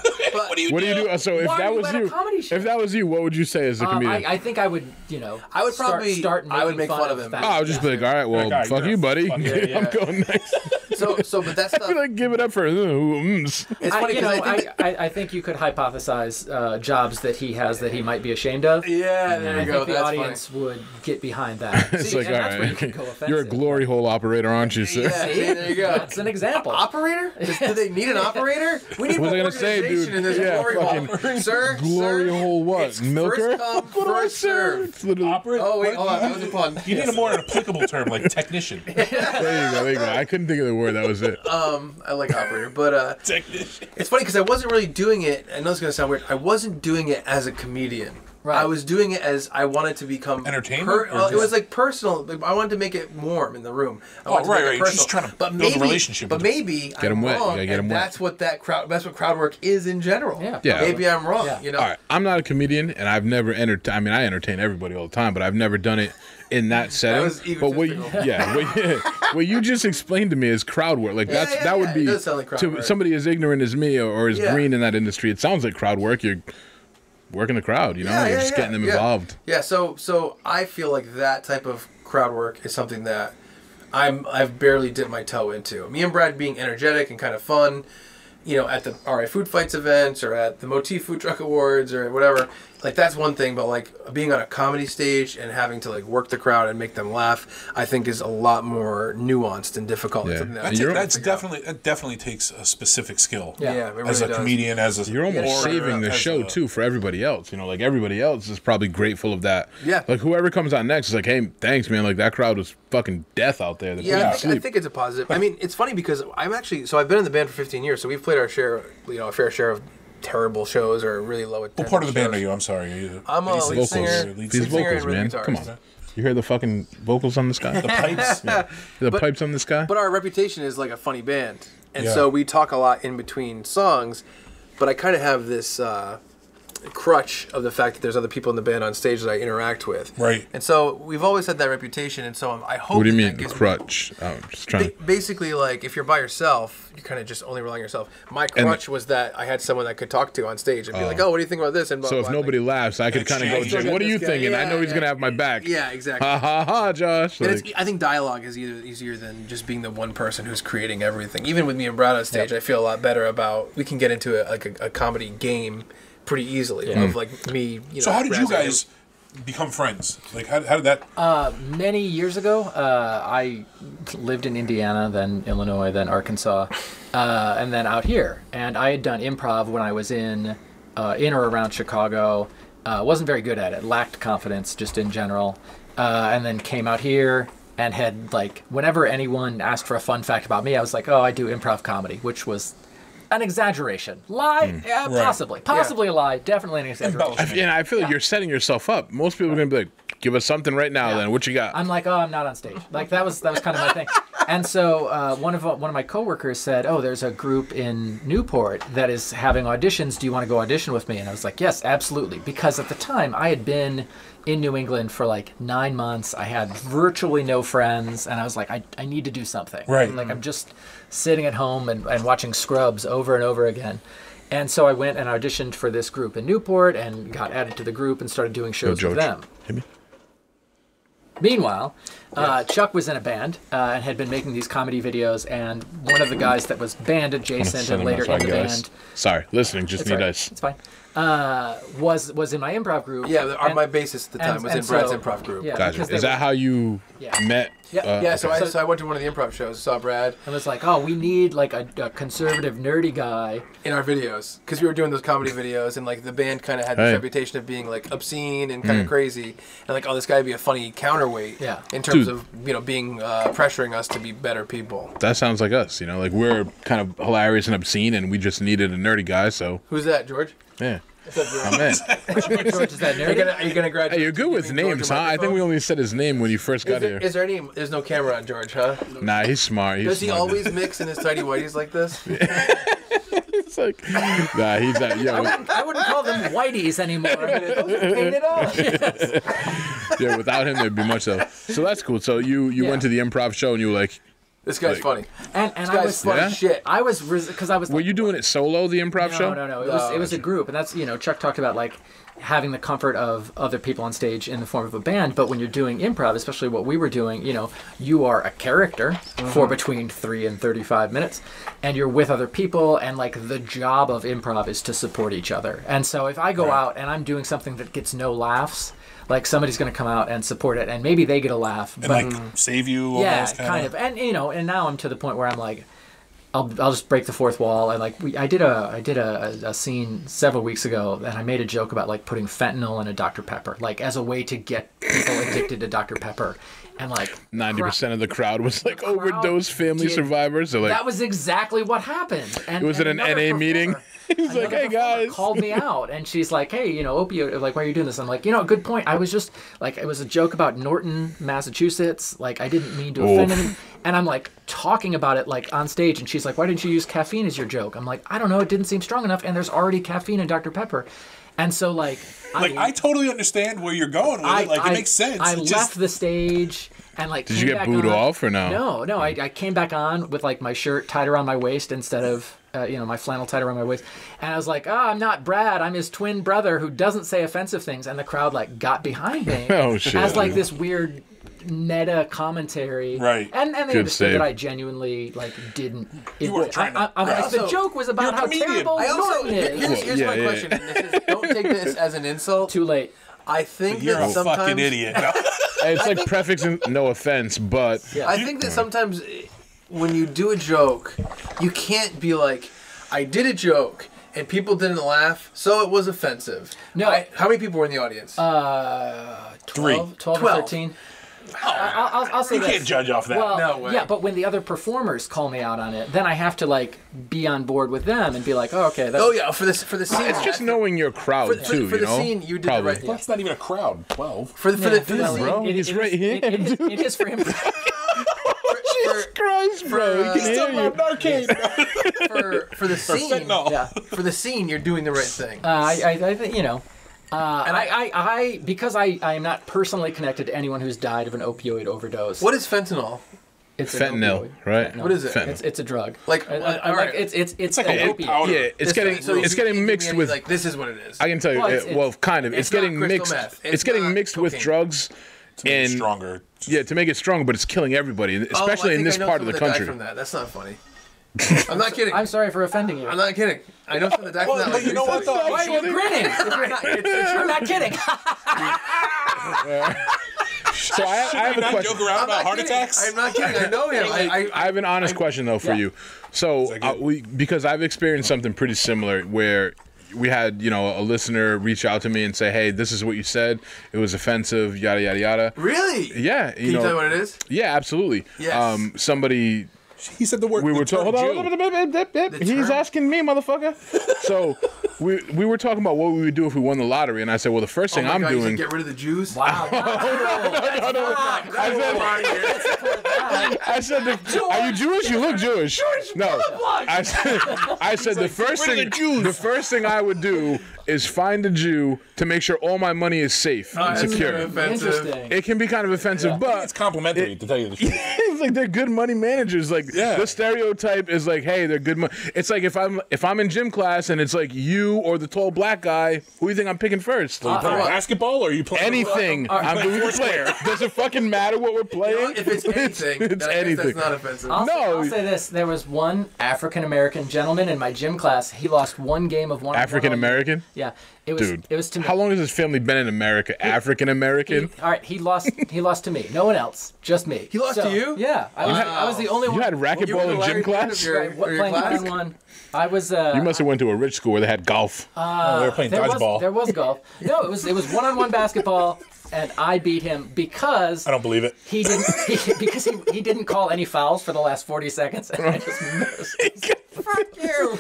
what do you what do? do you do? So if Why that was you, if that was you, what would you say as a comedian? Um, I, I think I would, you know, I would probably start. start I would make fun, fun of him. Fast. Oh, I would just yeah. be like, all right, well, yeah, fuck you, buddy. Fuck yeah, yeah. I'm going next. So, so, but that's not. Like, give it up for. It's funny because I, I, I, I think you could hypothesize uh, jobs that he has that he might be ashamed of. Yeah, there you go. I think the audience would get behind that. It's like, all right, you're a glory hole operator, aren't you, sir? Yeah, there you go. That's an example. Operator? Do they need an operator? We need more organization. There's yeah, glory fucking sir, glory sir, hole what? It's Milker? First come, first serve. Oh wait, hold on, that was a pun. You need a more applicable term like technician. There you go, there you go. I couldn't think of the word. That was it. Um, I like operator, but uh, technician. It's funny because I wasn't really doing it. I know it's gonna sound weird. I wasn't doing it as a comedian. Right. I was doing it as I wanted to become entertainment. Per, uh, just... It was like personal. Like, I wanted to make it warm in the room. I oh, right, right. You're just trying to but build maybe, a relationship. But maybe get I'm them wet. Wrong, you get them wet. That's what that crowd. That's what crowd work is in general. Yeah. yeah. Maybe I'm wrong. Yeah. You know. All right. I'm not a comedian, and I've never entered. I mean, I entertain everybody all the time, but I've never done it in that setting. That but what you, yeah, what, yeah, what you just explained to me is crowd work. Like yeah, that's yeah, that yeah. would be like to work. Somebody as ignorant as me or, or as yeah. green in that industry. It sounds like crowd work. You're working the crowd, you know, yeah, you're yeah, just yeah. getting them yeah. involved. Yeah, so so I feel like that type of crowd work is something that I'm I've barely dipped my toe into. Me and Brad being energetic and kind of fun, you know, at the R I Food Fights events or at the Motif Food Truck Awards or whatever, like that's one thing, but like being on a comedy stage and having to like work the crowd and make them laugh, I think is a lot more nuanced and difficult. Yeah. Than that. That's, a, that's definitely, that definitely takes a specific skill. Yeah, yeah it really As a does. comedian, as a... You're almost or, saving the show a, too for everybody else. You know, like everybody else is probably grateful of that. Yeah. Like whoever comes on next is like, hey, thanks man, like that crowd was fucking death out there. They yeah, I think, I think it's a positive. I mean, it's funny because I'm actually, so I've been in the band for fifteen years, so we've played our share, you know, a fair share of terrible shows or really low attendance. What part of the shows. band are you? I'm sorry. Are you I'm a lead singer. These vocals, singer and man. Guitarist. Come on. You hear the fucking vocals on this guy? The pipes. Yeah. The but, pipes on this guy? But our reputation is like a funny band. And yeah. so we talk a lot in between songs, but I kind of have this uh, crutch of the fact that there's other people in the band on stage that I interact with. Right. And so we've always had that reputation, and so I'm, I hope... What do you mean, crutch? Me, I'm just trying to... Basically, like, if you're by yourself, you're kind of just only relying on yourself. My crutch and was that I had someone I could talk to on stage and uh, be like, oh, what do you think about this? And blah, so blah, if blah, nobody like, laughs, I could kind of go, Jake, what are you guy? thinking? Yeah, I know he's yeah. going to have my back. Yeah, exactly. Ha, ha, ha, Josh. Like, it's, I think dialogue is either easier than just being the one person who's creating everything. Even with me and Brad on stage, yep. I feel a lot better about... We can get into a, like a, a comedy game... pretty easily yeah. of like me you know, so how did you guys become friends? Like how, how did that uh many years ago uh I lived in Indiana, then Illinois, then Arkansas, uh and then out here, and I had done improv when I was in uh in or around Chicago. Uh wasn't very good at it, lacked confidence just in general, uh and then came out here and had like whenever anyone asked for a fun fact about me, I was like, oh, I do improv comedy, which was an exaggeration. Lie? Mm. Yeah, right. Possibly. Possibly yeah. a lie. Definitely an exaggeration. And, and I feel like yeah. you're setting yourself up. Most people are going to be like, give us something right now yeah. then. What you got? I'm like, oh, I'm not on stage. Like, that was that was kind of my thing. And so uh, one of one of my coworkers said, oh, there's a group in Newport that is having auditions. Do you want to go audition with me? And I was like, yes, absolutely. Because at the time, I had been in New England for like nine months. I had virtually no friends. And I was like, I, I need to do something. Right. Like, I'm just sitting at home and, and watching Scrubs over and over again. And so I went and auditioned for this group in Newport and got added to the group and started doing shows Yo, with them. Hit me. Meanwhile, uh, Chuck was in a band uh, and had been making these comedy videos, and one of the guys that was band adjacent and later in the band... Sorry, listening, just need ice. It's fine. Uh, was was in my improv group. Yeah, and, my bassist at the time and, was and in so, Brad's improv group. Yeah, gotcha. Is that were, how you yeah. met? Yeah, uh, yeah so, okay. I, so I went to one of the improv shows, saw Brad. And was like, oh, we need like a, a conservative, nerdy guy. In our videos. Because we were doing those comedy videos, and like the band kind of had this hey. reputation of being like obscene and kind of mm. crazy. And like, oh, this guy would be a funny counterweight yeah. in terms Dude. of, you know, being uh, pressuring us to be better people. That sounds like us, you know, like we're kind of hilarious and obscene, and we just needed a nerdy guy, so. Who's that, George? Yeah. I'm in. George, is that nerdy? Are you going to graduate? Hey, you're good with names, huh? I think we only said his name when you first got here. Is there any... There's no camera on George, huh? Nah, he's smart. He's Does he smart. always mix in his tidy whities like this? It's like... Nah, he's not... Yeah, I, wouldn't, I wouldn't call them whities anymore. Those are painted off. Yes. Yeah, without him, there'd be much though. So that's cool. So you, you yeah. went to the improv show and you were like... This guy's like, funny. And, and this guy's I was funny yeah? shit. I was because I was. Were like, you doing it solo? The improv no, show? No, no, no. It was no. it was a group, and that's you know Chuck talked about like having the comfort of other people on stage in the form of a band. But when you're doing improv, especially what we were doing, you know, you are a character mm-hmm. for between three and thirty-five minutes, and you're with other people, and like the job of improv is to support each other. And so if I go right. out and I'm doing something that gets no laughs. Like somebody's going to come out and support it, and maybe they get a laugh. And but, like save you. Yeah, kind, kind of. of. And you know, and now I'm to the point where I'm like, I'll I'll just break the fourth wall. And like we, I did a I did a, a scene several weeks ago, and I made a joke about like putting fentanyl in a Doctor Pepper, like as a way to get people addicted to Doctor Pepper. And like ninety percent of the crowd was like overdose family did. survivors. Or like, that was exactly what happened. And, it was and at an N A meeting. He's Another like, hey guys, called me out, and she's like, hey, you know, opioid, like, why are you doing this? I'm like, you know, good point. I was just like, it was a joke about Norton, Massachusetts. Like, I didn't mean to offend him. And I'm like talking about it like on stage, and she's like, why didn't you use caffeine as your joke? I'm like, I don't know, it didn't seem strong enough, and there's already caffeine in Doctor Pepper. And so, like, like I, I totally understand where you're going with I, it. Like, I, it makes sense. I it left just... the stage and, like, did you get booed on. off or no? No, no. I, I came back on with, like, my shirt tied around my waist instead of, uh, you know, my flannel tied around my waist. And I was like, oh, I'm not Brad. I'm his twin brother who doesn't say offensive things. And the crowd, like, got behind me oh, shit. as, like, this weird meta commentary, right? And and they Good understood save. that I genuinely like didn't. It, you were trying. I, I, I, also, like, the joke was about how terrible I also, Norton is. Here's, here's yeah, my yeah, question. Yeah. This is, don't take this as an insult. Too late. I think you're that a sometimes, fucking idiot. It's like prefixing no offense, but yeah. I think that sometimes when you do a joke, you can't be like, I did a joke and people didn't laugh, so it was offensive. No. I, how many people were in the audience? Uh, twelve, Three. twelve, twelve. Or thirteen. Oh, I'll, I'll, I'll say you this. can't judge off that. Well, no way. Yeah, but when the other performers call me out on it, then I have to like be on board with them and be like, "Oh, okay." That's... Oh yeah, for this for the scene. It's just knowing your crowd for, too. For, for you the know? scene, you did Probably. the right. That's not even a crowd. Twelve. For the for yeah, the, for the bro, scene, he's it, right here. It, it, it, it is for him. Jesus Christ, bro! Uh, he's still not narcane. Yes. for for the scene, for yeah. For the scene, you're doing the right thing. Uh, I I, I think you know. Uh, and I, I, I because I, I am not personally connected to anyone who's died of an opioid overdose. What is fentanyl? It's fentanyl, right? Fentanyl. What is it? Fentanyl. It's, it's a drug. Like, I, I, right. like it's it's it's, it's like an opioid. Powder. Yeah, it's this getting so it's you, getting you, mixed you, with like this is what it is. I can tell you, well, it's, it, well kind of. It's, it's getting mixed. It's, it's getting mixed cocaine. with drugs. To make and it stronger. Yeah, to make it stronger, but it's killing everybody, especially oh, in this part of the country. From that. That's not funny. I'm not kidding. I'm sorry for offending you. I'm not kidding. I know from the documentary. Well, like, you know what? Why are you grinning? I'm not kidding. So I, I have a question. Joke around I'm about heart kidding. attacks. I'm not kidding. I know him. I, I, I have an honest I, question though for yeah. you. So uh, we because I've experienced something pretty similar where we had you know a listener reach out to me and say, "Hey, this is what you said. It was offensive. Yada yada yada." Really? Yeah. You Can know, you tell me what it is? Yeah, absolutely. Yes. Um, somebody. He said the word. We were talking. He's asking me, motherfucker. So we we were talking about what we would do if we won the lottery, and I said, well, the first thing oh I'm God, doing, you get rid of the Jews. Wow. No, no, no, no. I said, I said, are you Jewish? You look Jewish. George, no. I said, I said like, the first thing, the, the first thing I would do is find a Jew to make sure all my money is safe uh, and secure. Interesting. It can be kind of offensive, yeah. but it's complimentary it, to tell you the truth. It's like they're good money managers. Like yeah. the stereotype is like, hey, they're good money. It's like if I'm if I'm in gym class and it's like you or the tall black guy, who do you think I'm picking first? Uh, are you playing uh, basketball or are you playing anything? Uh, I'm going to play. Does it fucking matter what we're playing? You know, if it's anything, it's, it's anything. That's not offensive. I'll no, say, I'll say this: there was one African American gentleman in my gym class. He lost one game of one. African American. Yeah, it was. Dude, it was to me. How long has his family been in America? African American. All right, he lost. He lost to me. No one else. Just me. He lost so, to you. Yeah, I was, wow. I was the only you one. You had racquetball well, in gym class. Your, right, what playing one-on-one? I was. Uh, you must have went to a rich school where they had golf. Uh, oh, they were playing dodgeball. There was golf. No, it was it was one-on-one basketball. And I beat him because I don't believe it. He didn't he, because he, he didn't call any fouls for the last forty seconds. And I just missed. Fuck you!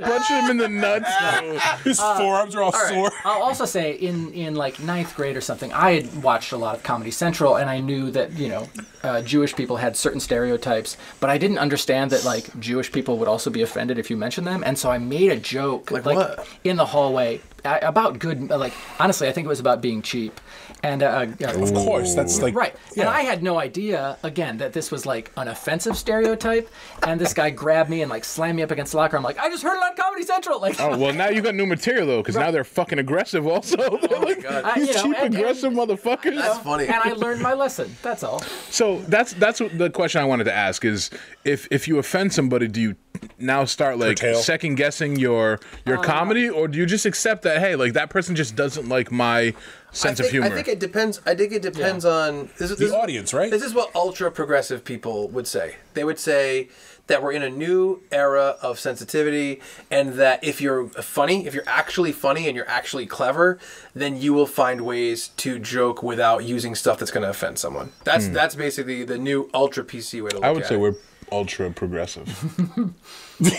Punch him in the nuts. No. His uh, forearms are all, all right. sore. I'll also say in in like ninth grade or something, I had watched a lot of Comedy Central, and I knew that you know uh, Jewish people had certain stereotypes, but I didn't understand that like Jewish people would also be offended if you mentioned them, and so I made a joke like, like what? in the hallway. I, about good, like honestly, I think it was about being cheap, and uh, uh, of course that's like right. Yeah. And I had no idea again that this was like an offensive stereotype. And this guy grabbed me and like slammed me up against the locker. I'm like, I just heard it on Comedy Central. Like, oh well, now you got new material though, because right. now they're fucking aggressive. Also, oh my like, God. These I, you know, cheap and, aggressive and, motherfuckers. You know, that's funny. And I learned my lesson. That's all. So that's that's what the question I wanted to ask is if if you offend somebody, do you now start like second guessing your your uh, comedy, or do you just accept that? Hey, like that person just doesn't like my sense think, of humor. I think it depends. I think it depends yeah. on this is, this the audience, right? This is what ultra progressive people would say. They would say that we're in a new era of sensitivity, and that if you're funny, if you're actually funny and you're actually clever, then you will find ways to joke without using stuff that's going to offend someone. That's mm. that's basically the new ultra P C way to look at it. I would say it. we're ultra progressive.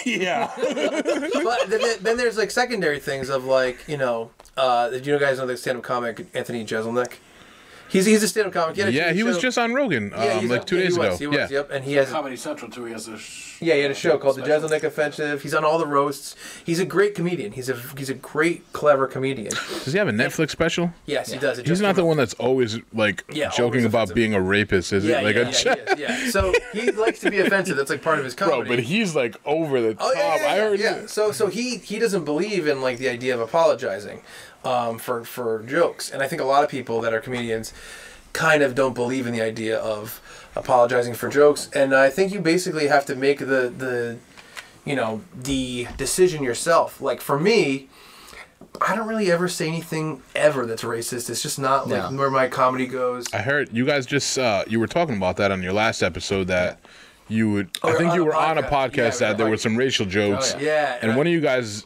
Yeah. But then, then there's like secondary things of like, you know, uh, do you guys know the stand-up comic Anthony Jeselnik? He's he's a stand-up comic. He a yeah, he show. was just on Rogan um, yeah, like two yeah, days he ago. Was, he was, yeah. Yep. And he has Comedy Central too. He has a sh yeah, he had a show called special. The Jeselnik Offensive. He's on all the roasts. He's a great comedian. He's a he's a great clever comedian. Does he have a Netflix special? Yes, yeah. he does. It he's not the one that's always like yeah, joking always about offensive. being a rapist, is yeah, it? Like yeah, a yeah, he is, yeah. So he likes to be offensive. That's like part of his comedy. Bro, but he's like over the top. Oh, yeah, yeah, yeah, I heard yeah. It. So so he he doesn't believe in like the idea of apologizing. Um, for, for jokes. And I think a lot of people that are comedians kind of don't believe in the idea of apologizing for jokes. And I think you basically have to make the, the you know, the decision yourself. Like, for me, I don't really ever say anything ever that's racist. It's just not like no. where my comedy goes. I heard you guys just, uh, you were talking about that on your last episode that... you would, oh, I think you were on a podcast yeah, that right. there were some racial jokes. Oh, yeah. yeah. And I, one of you guys...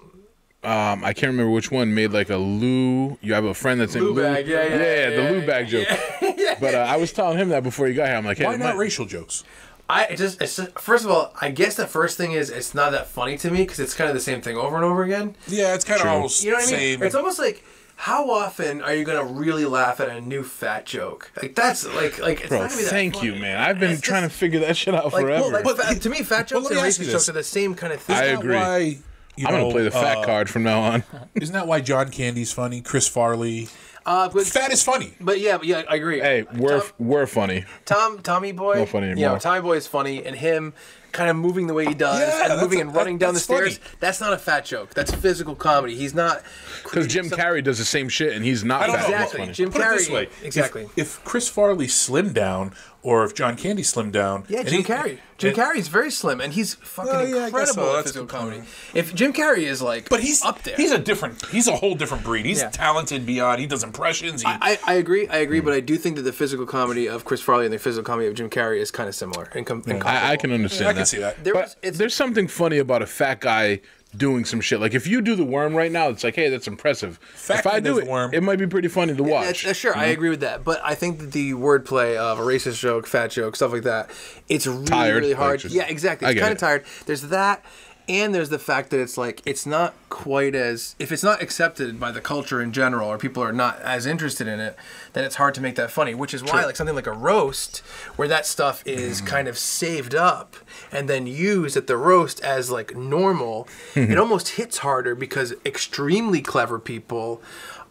Um, I can't remember which one made like a Lou. You have a friend that's in Lou bag, yeah, yeah, yeah, yeah, the yeah, Lou bag joke. Yeah, yeah. But uh, I was telling him that before he got here. I'm like, hey, why not racial jokes? I just, it's just first of all, I guess the first thing is it's not that funny to me because it's kind of the same thing over and over again. Yeah, it's kind True. of almost you know what I mean? Same. It's almost like, how often are you gonna really laugh at a new fat joke? Like that's like like. It's Bro, not gonna be that thank funny. you, man. I've been it's trying just, to figure that shit out like, forever. Well, like, but to me, fat jokes and racist jokes are the same kind of thing. I agree. Why You I'm know, gonna play the fat uh, card from now on. Isn't that why John Candy's funny? Chris Farley, uh, but, fat is funny. But yeah, but yeah, I agree. Hey, we're Tom, we're funny. Tom Tommy Boy, no funny anymore. Yeah, Tommy Boy is funny, and him kind of moving the way he does, yeah, and moving a, and running that, down the stairs. Funny. That's not a fat joke. That's physical comedy. He's not because Jim so, Carrey does the same shit, and he's not. I don't fat. Know. Exactly, funny. Jim Put Carrey. It this way. Exactly. If, if Chris Farley slimmed down. Or if John Candy slimmed down. Yeah, Jim he, Carrey. Jim Carrey's very slim, and he's fucking oh, yeah, incredible so. at physical comedy. comedy. If Jim Carrey is like but he's, up there. He's a different, he's a whole different breed. He's yeah. talented beyond, he does impressions. He, I, I agree, I agree, mm. but I do think that the physical comedy of Chris Farley and the physical comedy of Jim Carrey is kind of similar. And com yeah. and I, I can understand yeah, that. I can see that. There was, it's, there's something funny about a fat guy doing some shit. Like if you do the worm right now, it's like, hey, that's impressive. Fact if I do it, worm. it might be pretty funny to watch. Yeah, yeah, sure, mm-hmm. I agree with that. But I think that the wordplay of a racist joke, fat joke, stuff like that, it's really, tired. really hard. Just, yeah, exactly. It's kind of it. tired. There's that, and there's the fact that it's like, it's not quite as, if it's not accepted by the culture in general, or people are not as interested in it, then it's hard to make that funny, which is why True. like something like a roast, where that stuff is mm. kind of saved up, and then used at the roast as like normal, it almost hits harder because extremely clever people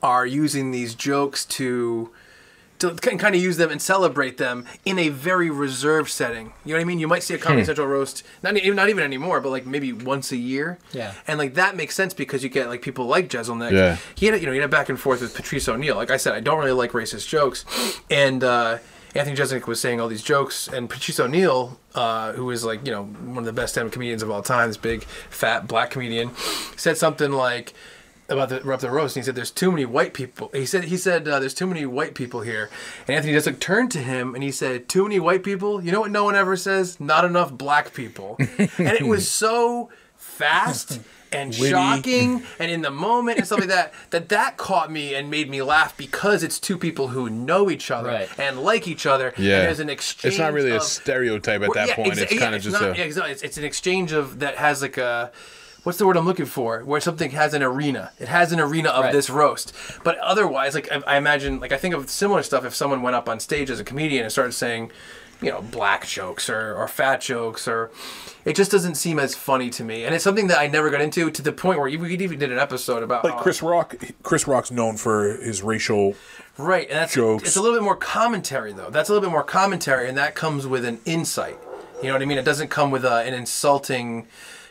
are using these jokes to to kind of use them and celebrate them in a very reserved setting. You know what I mean? You might see a Comedy hmm. Central roast, not even, not even anymore, but like maybe once a year. Yeah. And like that makes sense because you get like people like Jeselnik. Yeah. He had a, you know, he had a back and forth with Patrice O'Neill. Like I said, I don't really like racist jokes, and uh, Anthony Jeselnik was saying all these jokes, and Patrice O'Neill, uh, who is like, you know, one of the best stand-up comedians of all time, this big fat black comedian, said something like about the about the roast, and he said, "There's too many white people." He said, "He said uh, there's too many white people here." And Anthony Jeselnik turned to him and he said, "Too many white people? You know what no one ever says? Not enough black people." And it was so fast and Witty. shocking and in the moment and stuff like that, that that caught me and made me laugh because it's two people who know each other right. and like each other. Yeah. And there's an exchange. It's not really of, a stereotype at that yeah, point. It's yeah, kind of just not, a... Yeah, it's, it's an exchange of that has like a... What's the word I'm looking for? Where something has an arena. It has an arena of right. this roast. But otherwise, like I, I imagine, like I think of similar stuff if someone went up on stage as a comedian and started saying, you know, black jokes or, or fat jokes or... It just doesn't seem as funny to me. And it's something that I never got into to the point where we even did an episode about... Like Chris Rock, Chris Rock's known for his racial Right, and that's jokes. It's a little bit more commentary, though. That's a little bit more commentary, and that comes with an insight. You know what I mean? It doesn't come with a, an insulting...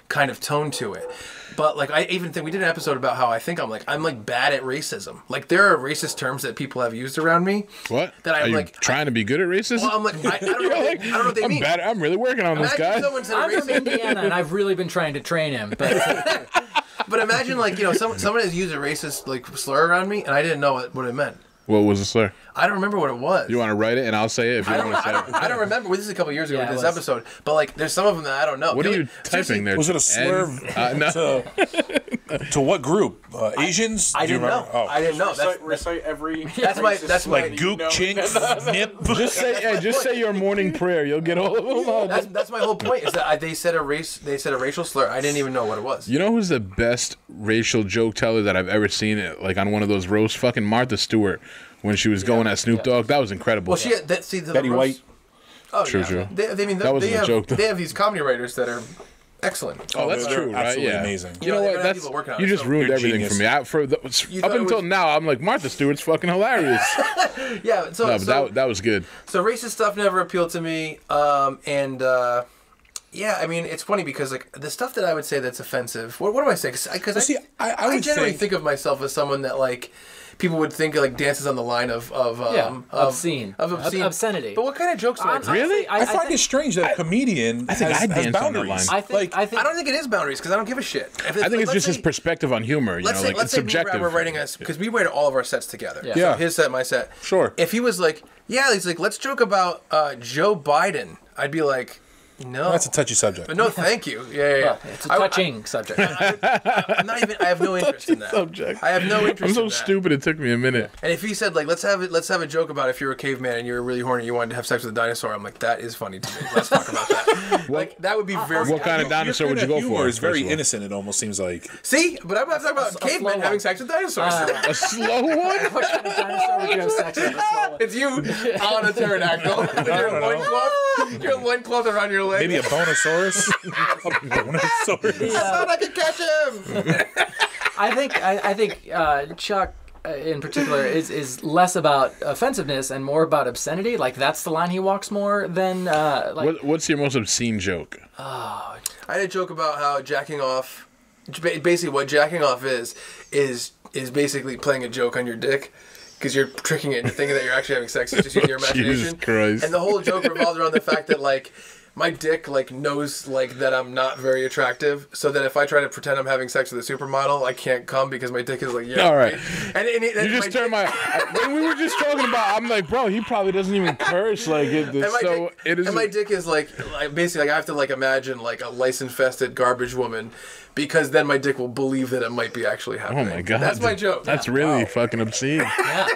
kind of tone to it. But like I even think we did an episode about how I think I'm like I'm like bad at racism. Like there are racist terms that people have used around me. What? That I'm are you like trying I, to be good at racism. Well, I'm like I, I don't know. Like, I don't know what they I'm mean. Bad, I'm really working on imagine this guy. I'm racism. from Indiana and I've really been trying to train him. But but imagine like you know someone someone has used a racist like slur around me and I didn't know what, what it meant. What was the slur? I don't remember what it was. You want to write it and I'll say it if you want to say it. I don't remember. Well, this is a couple years ago yeah, with this episode. But like, there's some of them that I don't know. What are you typing there? Was it a slur? Uh, no. To what group? Uh, Asians? I, I didn't know. Oh. I didn't know. Recite, that's, recite every. That's my. That's my. Like gook, chinks, nip. Just say, hey, just say your morning prayer. You'll get all of them. All that's, that's my whole point. Is that I, they said a race? They said a racial slur. I didn't even know what it was. You know who's the best racial joke teller that I've ever seen? Like on one of those roasts, fucking Martha Stewart, when she was yeah, going at Snoop yeah. Dogg. That was incredible. Well, she had, that, see the Betty roast, White. Oh, true, yeah. true. They, they, I mean, that was a joke. Though. They have these comedy writers that are. Excellent. Oh, that's true, right? Yeah, amazing. You know what? That's you just ruined everything for me. I, for the, up until now, I'm like Martha Stewart's fucking hilarious. Yeah. So, no, but so that, that was good. So racist stuff never appealed to me, um, and uh, yeah, I mean, it's funny because like the stuff that I would say that's offensive. What, what do I say? Because I, see, I, I, I generally think, think of myself as someone that like. People would think like dances on the line of of um, yeah, obscene of, of obscene Ob obscenity. But what kind of jokes? Are honestly, really? I, I, I find think, it strange that I, a comedian. I think has, I dance on the line. I think, like, I think I don't think it is boundaries because I don't give a shit. If I think it's just say, his perspective on humor. You let's know, say, like, let's it's say subjective. We're writing us because we write all of our sets together. Yeah. yeah. So his set, my set. Sure. If he was like, yeah, he's like, let's joke about uh, Joe Biden. I'd be like. No, well, that's a touchy subject. But no, thank you. Yeah, yeah, yeah. Well, it's a touching I, I, subject. I, I, I'm not even. I have no interest in that. Subject. I have no interest. I'm so in that. stupid. It took me a minute. And if he said like, let's have it, let's have a joke about if you're a caveman and you're really horny, you wanted to have sex with a dinosaur. I'm like, that is funny to me. Let's talk about that. Like that would be very. What kind of dinosaur would you go for? It's very innocent. It almost seems like. See, but I'm not talking about a cavemen having sex with dinosaurs. Uh, a slow one. What kind of dinosaur would you have sex with? It's you on a pterodactyl. Your loincloth. Your loincloth around your. Maybe a Bonosaurus. A Bonosaurus. Yeah. I thought I could catch him. I think I, I think uh, Chuck uh, in particular is is less about offensiveness and more about obscenity. Like that's the line he walks more than. Uh, like... what, what's your most obscene joke? Oh, I had a joke about how jacking off. Basically, what jacking off is is is basically playing a joke on your dick. Because you're tricking it into thinking that you're actually having sex, it's just using your imagination. Jesus Christ. And the whole joke revolved around the fact that like. My dick like knows like that I'm not very attractive, so that if I try to pretend I'm having sex with a supermodel, I can't come because my dick is like yeah. All right, and, and, and you just turned my. When we were just talking about, I'm like, bro, he probably doesn't even curse like it. So it is. And my dick is like, like basically, like, I have to like imagine like a lice-infested garbage woman, because then my dick will believe that it might be actually happening. Oh my god, that's my joke. That's yeah. really wow. fucking obscene. Yeah.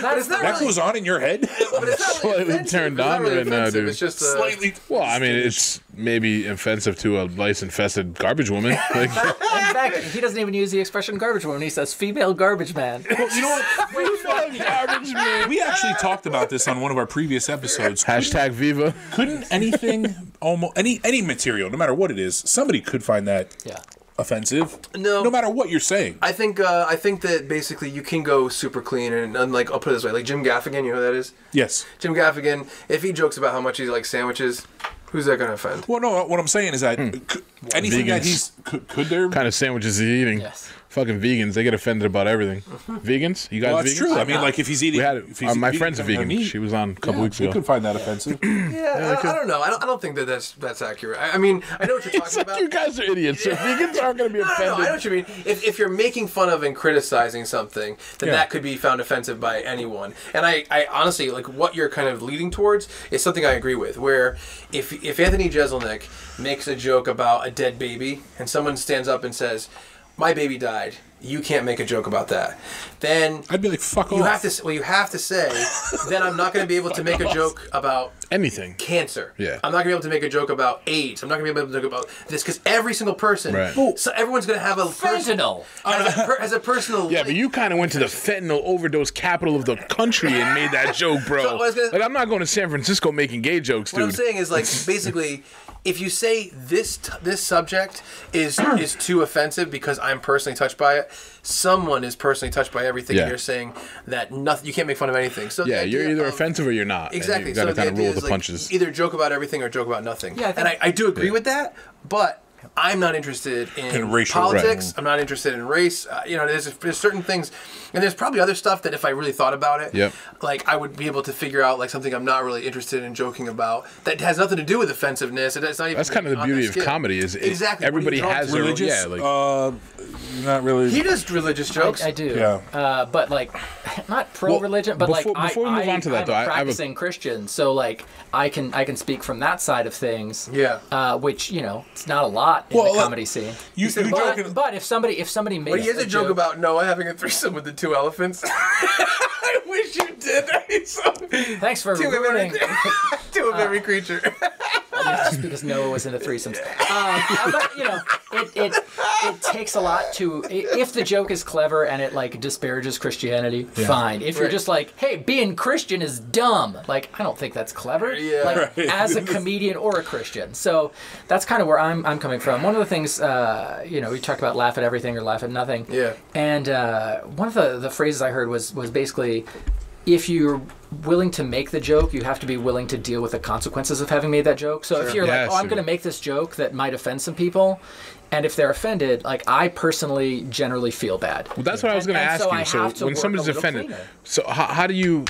That, is that, that really, goes on in your head. But it's not really slightly turned on right really now, dude. It's just uh, slightly. Well, I mean, it's maybe offensive to a lice-infested garbage woman. Like, in fact, he doesn't even use the expression "garbage woman." He says "female garbage man." Well, you know what? We, fuck garbage man. We actually talked about this on one of our previous episodes. Hashtag Viva. Couldn't anything, almost any any material, no matter what it is, somebody could find that. Yeah. Offensive. No, no matter what you're saying. I think uh, I think that basically you can go super clean and, and like I'll put it this way, like Jim Gaffigan, you know who that is? Yes. Jim Gaffigan. If he jokes about how much he likes sandwiches, who's that going to offend? Well, no. What I'm saying is that mm. could, anything vegans. that he's could, could there kind of sandwiches he's eating. Yes. Fucking vegans, they get offended about everything. Mm-hmm. Vegans, you guys. Well, that's vegans? true. I mean, like if he's eating, we had, if he's uh, my vegan, friend's a vegan. Meat. She was on a couple yeah, weeks ago. You could find that offensive. yeah, yeah I, I don't know. I don't, I don't think that that's that's accurate. I, I mean, I know what you're talking it's like about. You guys are idiots. Yeah. So vegans aren't going to be no, offended. No, no, I know what you mean. If if you're making fun of and criticizing something, then yeah. that could be found offensive by anyone. And I, I honestly like what you're kind of leading towards is something I agree with. Where if if Anthony Jeselnik makes a joke about a dead baby and someone stands up and says. My baby died. You can't make a joke about that. Then I'd be like, "Fuck you off." You have to. Well, you have to say. Then I'm not going to be able to make off. a joke about anything. Cancer. Yeah. I'm not going to be able to make a joke about AIDS. I'm not going to be able to joke about this because every single person. Right. Well, so everyone's going to have a fentanyl as a, per, as a personal. Yeah, link. But you kind of went to the fentanyl overdose capital of the country and made that joke, bro. So gonna, like I'm not going to San Francisco making gay jokes, dude. What I'm saying is like basically. If you say this t this subject is is too offensive because I'm personally touched by it, someone is personally touched by everything. Yeah. And you're saying that nothing you can't make fun of anything. So yeah, you're either of, offensive or you're not. Exactly. You've got so to kind of roll the like punches. Either joke about everything or joke about nothing. Yeah, I and I, I do agree yeah. with that, but. I'm not interested in, in racial politics. Right. I'm not interested in race. Uh, you know, there's, there's certain things, and there's probably other stuff that if I really thought about it, yep. like I would be able to figure out like something I'm not really interested in joking about that has nothing to do with offensiveness. It's not even that's kind of the beauty of comedy is it, exactly everybody has their religious. Yeah, like, uh, not really. He does religious jokes. I, I do. Yeah. Uh, but like, not pro-religion, well, but before, like before I, we move I, on to that, I'm though, a practicing I have a... Christian, so like I can I can speak from that side of things. Yeah. Uh, which you know, it's not a lot. lot in well, the comedy scene. You, you said, but, joking. But if somebody, if somebody makes well, he has a, a joke, joke about Noah having a threesome with the two elephants. I wish you did that. So, thanks for ruining. Two of every uh, creature. Just because Noah was into threesomes. Um, but, you know, it, it it takes a lot to... If the joke is clever and it, like, disparages Christianity, yeah. fine. If right. you're just like, hey, being Christian is dumb. Like, I don't think that's clever. Yeah, like, right. as a comedian or a Christian. So that's kind of where I'm, I'm coming from. One of the things, uh, you know, we talk about laugh at everything or laugh at nothing. Yeah. And uh, one of the, the phrases I heard was, was basically... If you're willing to make the joke, you have to be willing to deal with the consequences of having made that joke. So sure. if you're yeah, like, oh, I'm going to make this joke that might offend some people, and if they're offended, like, I personally generally feel bad. Well, that's what I was going to ask you. So, so when somebody's offended, so how, how do you...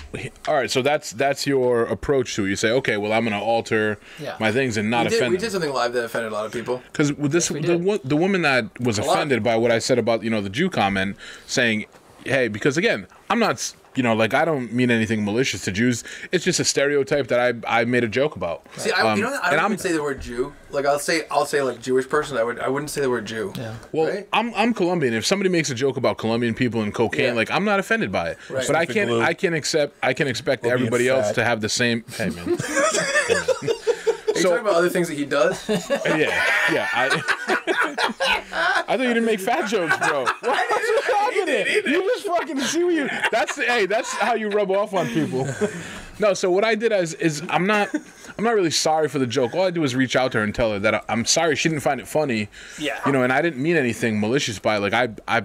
All right, so that's that's your approach to it. You say, okay, well, I'm going to alter yeah. my things and not we did, offend We did them. something live that offended a lot of people. Because this yes, the, the woman that was a offended lot. by what I said about, you know, the Jew comment, saying, hey, because, again, I'm not... You know, like, I don't mean anything malicious to Jews. It's just a stereotype that I I made a joke about. See, I, um, you know, I wouldn't I'm, say the word Jew. Like, I'll say I'll say like Jewish person. I would I wouldn't say the word Jew. Yeah. Well, right? I'm I'm Colombian. If somebody makes a joke about Colombian people and cocaine, yeah. like, I'm not offended by it. Right. But I can't I can accept I can expect Colombian everybody fat. else to have the same. Hey man. Hey, man. Are you so, talking about other things that he does? Yeah, yeah. I, I thought you didn't make fat jokes, bro. Why don't you talking it? You just fucking see what you. That's the, hey. That's how you rub off on people. No, so what I did is, is I'm not, I'm not really sorry for the joke. All I do is reach out to her and tell her that I, I'm sorry she didn't find it funny. Yeah. You know, and I didn't mean anything malicious by it. Like I, I.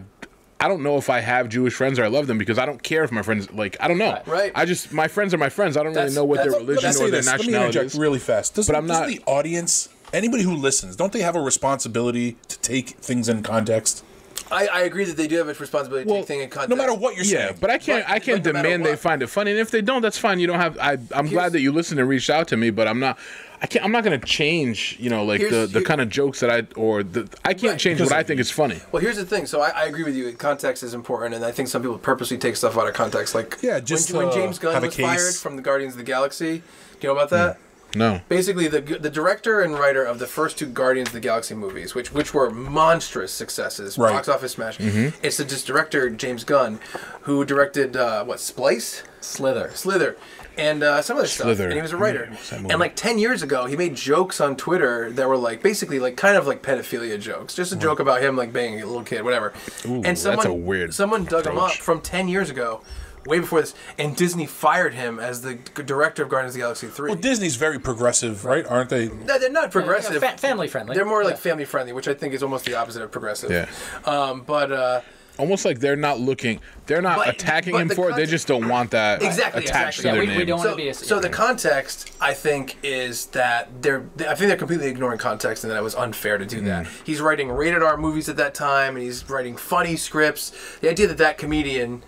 I don't know if I have Jewish friends or I love them because I don't care if my friends, like, I don't know. Right. right. I just, my friends are my friends. I don't that's, really know what their religion or their nationality is. Let me interject really fast. Doesn't, but I'm not, the audience, anybody who listens, don't they have a responsibility to take things in context? I, I agree that they do have a responsibility to well, take things in context. No matter what you're saying. Yeah, but I can't, but, I can't like, demand no they find it funny. And if they don't, that's fine. You don't have, I, I'm Here's, glad that you listened and reached out to me, but I'm not. I can't. I'm not going to change, you know, like here's, the, the kind of jokes that I or the I can't right, change what I think is funny. Well, here's the thing. So I, I agree with you. Context is important, and I think some people purposely take stuff out of context. Like yeah, just when, uh, when James Gunn was fired from the Guardians of the Galaxy. Do you know about that? No. no. Basically, the the director and writer of the first two Guardians of the Galaxy movies, which which were monstrous successes, right. box office smash. Mm-hmm. It's the just director James Gunn, who directed uh, what Splice, Slither, Slither. And uh, some other stuff. Slither. And he was a writer. And like ten years ago, he made jokes on Twitter that were like basically like kind of like pedophilia jokes. Just a right. joke about him like banging a little kid, whatever. Ooh, and someone, that's a weird someone dug approach. him up from ten years ago, way before this. And Disney fired him as the director of Guardians of the Galaxy three. Well, Disney's very progressive, right? Aren't they? No, they're not progressive. Yeah, they're fa family friendly. They're more like yeah. family friendly, which I think is almost the opposite of progressive. Yeah. Um, but... Uh, almost like they're not looking, they're not but, attacking but him the for it. They just don't want that exactly, attached exactly. to yeah, their we, name. We don't so, want to be a, so yeah. the context, I think, is that they're. They, I think they're completely ignoring context, and that it was unfair to do mm. that. He's writing rated R movies at that time, and he's writing funny scripts. The idea that that comedian,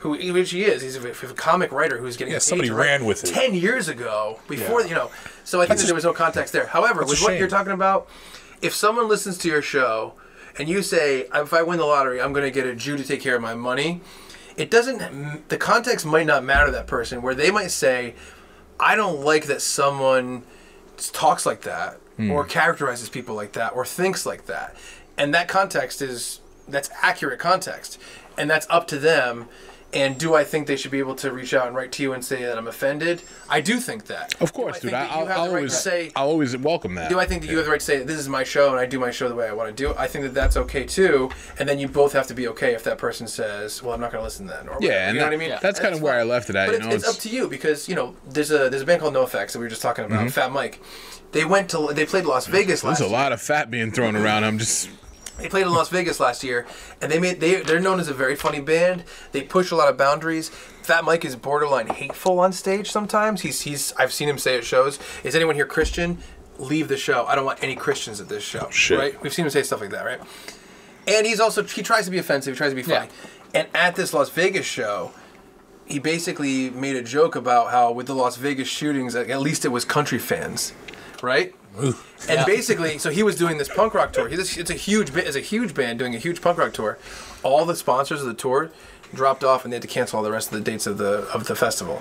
who which he is, he's a, a comic writer who's getting yeah, somebody ran with it ten years ago before yeah. you know. So I think that's that a, there was no context there. However, with what you're talking about, if someone listens to your show. And you say, if I win the lottery, I'm going to get a Jew to take care of my money. It doesn't, the context might not matter to that person, where they might say, I don't like that someone talks like that, mm. or characterizes people like that, or thinks like that. And that context is, that's accurate context. And that's up to them. And do I think they should be able to reach out and write to you and say that I'm offended? I do think that. Of course, dude. I always, I always welcome that. Do I think that yeah. you have the right to say, this is my show and I do my show the way I want to do it? I think that that's okay, too. And then you both have to be okay if that person says, well, I'm not going to listen to that. Or yeah, and you know that, what I mean? Yeah. That's, that's kind of where I left it at. But you know, it's, it's, it's up to you because, you know, there's a there's a band called NoFX that we were just talking about, mm-hmm. Fat Mike. They went to, they played Las Vegas last year. There's a lot of fat being thrown around. I'm just... They played in Las Vegas last year, and they made they they're known as a very funny band. They push a lot of boundaries. Fat Mike is borderline hateful on stage sometimes. He's he's I've seen him say at shows, "Is anyone here Christian? Leave the show. I don't want any Christians at this show." Shit. Right? We've seen him say stuff like that, right? And he's also he tries to be offensive. He tries to be funny. Yeah. And at this Las Vegas show, he basically made a joke about how with the Las Vegas shootings, at least it was country fans, right? Oof. And yeah. basically, so he was doing this punk rock tour. He, this, it's a huge, it's a huge band doing a huge punk rock tour. All the sponsors of the tour, dropped off and they had to cancel all the rest of the dates of the of the festival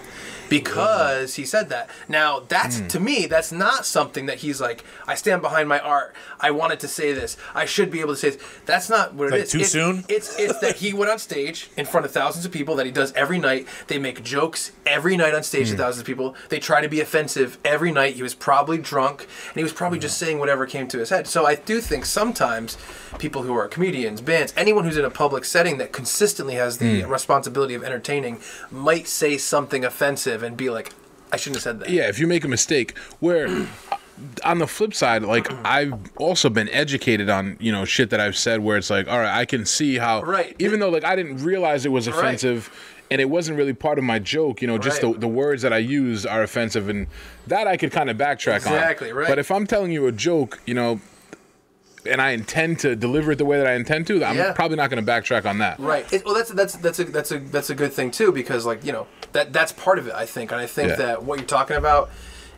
because he said that. Now that's mm. to me, that's not something that he's like, I stand behind my art. I wanted to say this. I should be able to say this. That's not what it like is. Too it, soon? It's it's that he went on stage in front of thousands of people that he does every night. They make jokes every night on stage mm. to thousands of people. They try to be offensive every night. He was probably drunk and he was probably mm. just saying whatever came to his head. So I do think sometimes people who are comedians, bands, anyone who's in a public setting that consistently has the mm. responsibility of entertaining might say something offensive and be like, I shouldn't have said that. Yeah, if you make a mistake, where on the flip side, like, I've also been educated on, you know, shit that I've said where it's like, all right, I can see how, right. even though, like, I didn't realize it was offensive. Right. And it wasn't really part of my joke, you know, just right. the, the words that I used are offensive. And that I could kind of backtrack exactly, on. Exactly, right. But if I'm telling you a joke, you know, and I intend to deliver it the way that I intend to, I'm yeah. probably not going to backtrack on that. Right. It, well, that's that's that's a that's a that's a good thing too, because like you know that that's part of it, I think, and I think yeah. that what you're talking about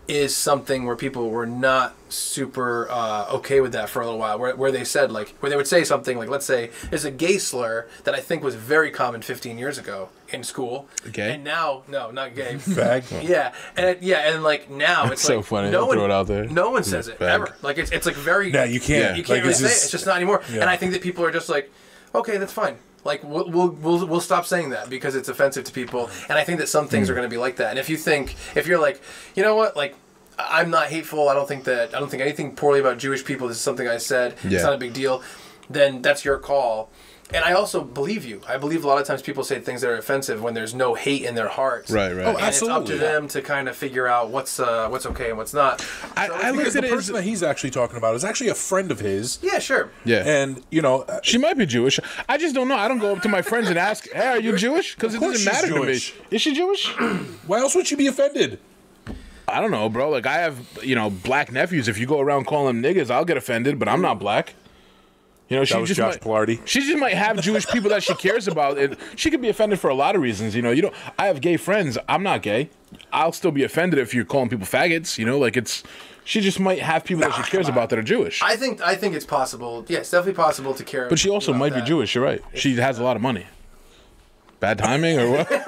is something where people were not super uh, okay with that for a little while, where where they said like where they would say something like, let's say there's a gay slur that I think was very common fifteen years ago in school. Okay. And now no, not gay. Fag. Yeah. And it, yeah, and like now it's, it's so like, funny. No one, throw it out there. No one says it Fag. ever. Like it's it's like very. No, you can't. Yeah, you can't like, really it's say just, it. It's just not anymore. Yeah. And I think that people are just like, okay, that's fine. Like we'll we'll we'll, we'll stop saying that because it's offensive to people. And I think that some things mm. are going to be like that. And if you think if you're like, you know what, like. I'm not hateful. I don't think that I don't think anything poorly about Jewish people. This is something I said. Yeah. It's not a big deal. Then that's your call. And I also believe you. I believe a lot of times people say things that are offensive when there's no hate in their hearts. Right, right. Oh, and absolutely. It's up to them to kind of figure out what's uh, what's okay and what's not. I, so I look at the person is, that he's actually talking about is actually a friend of his. Yeah, sure. Yeah. And, you know. She might be Jewish. I just don't know. I don't go up to my friends and ask, hey, are you Jewish? Because it doesn't matter Jewish. to me. Is she Jewish? Why else would she be offended? I don't know, bro. Like, I have, you know, black nephews. If you go around calling them niggas, I'll get offended, but I'm not black. You know, that she was just Josh might, Pilardi. She just might have Jewish people that she cares about. And she could be offended for a lot of reasons. You know, you don't. I have gay friends. I'm not gay. I'll still be offended if you're calling people faggots. You know, like it's. She just might have people nah, that she cares about that are Jewish. I think. I think it's possible. Yeah, it's definitely possible to care. But she also might that. be Jewish. You're right. It's she has a lot of money. Bad timing or what?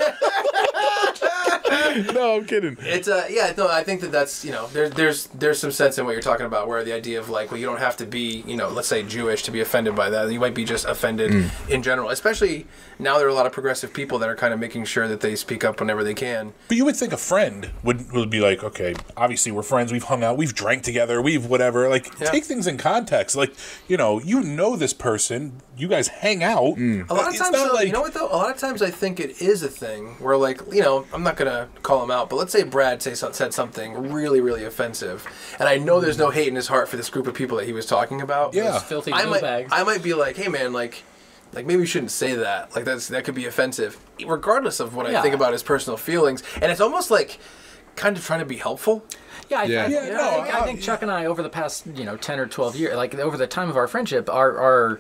No, I'm kidding. It's uh, yeah, no, I think that that's, you know, there's there's there's some sense in what you're talking about, where the idea of like, well, you don't have to be, you know, let's say Jewish to be offended by that. You might be just offended mm. in general, especially now there are a lot of progressive people that are kind of making sure that they speak up whenever they can. But you would think a friend would would be like, okay, obviously we're friends, we've hung out, we've drank together, we've whatever. Like, yeah. take things in context. Like, you know, you know this person, you guys hang out. Mm. A lot of it's times, though, like, you know what though? A lot of times I think it is a thing where like, you know, I'm not gonna call him out, but let's say Brad say, said something really, really offensive, and I know there's no hate in his heart for this group of people that he was talking about. Yeah, filthy I might, bags. I might be like, hey man, like, like maybe you shouldn't say that. Like that's that could be offensive, regardless of what yeah. I think about his personal feelings. And it's almost like kind of trying to be helpful. Yeah, I, yeah. I, yeah, you know, no, I, I think Chuck and I over the past you know ten or twelve years, like over the time of our friendship, our our.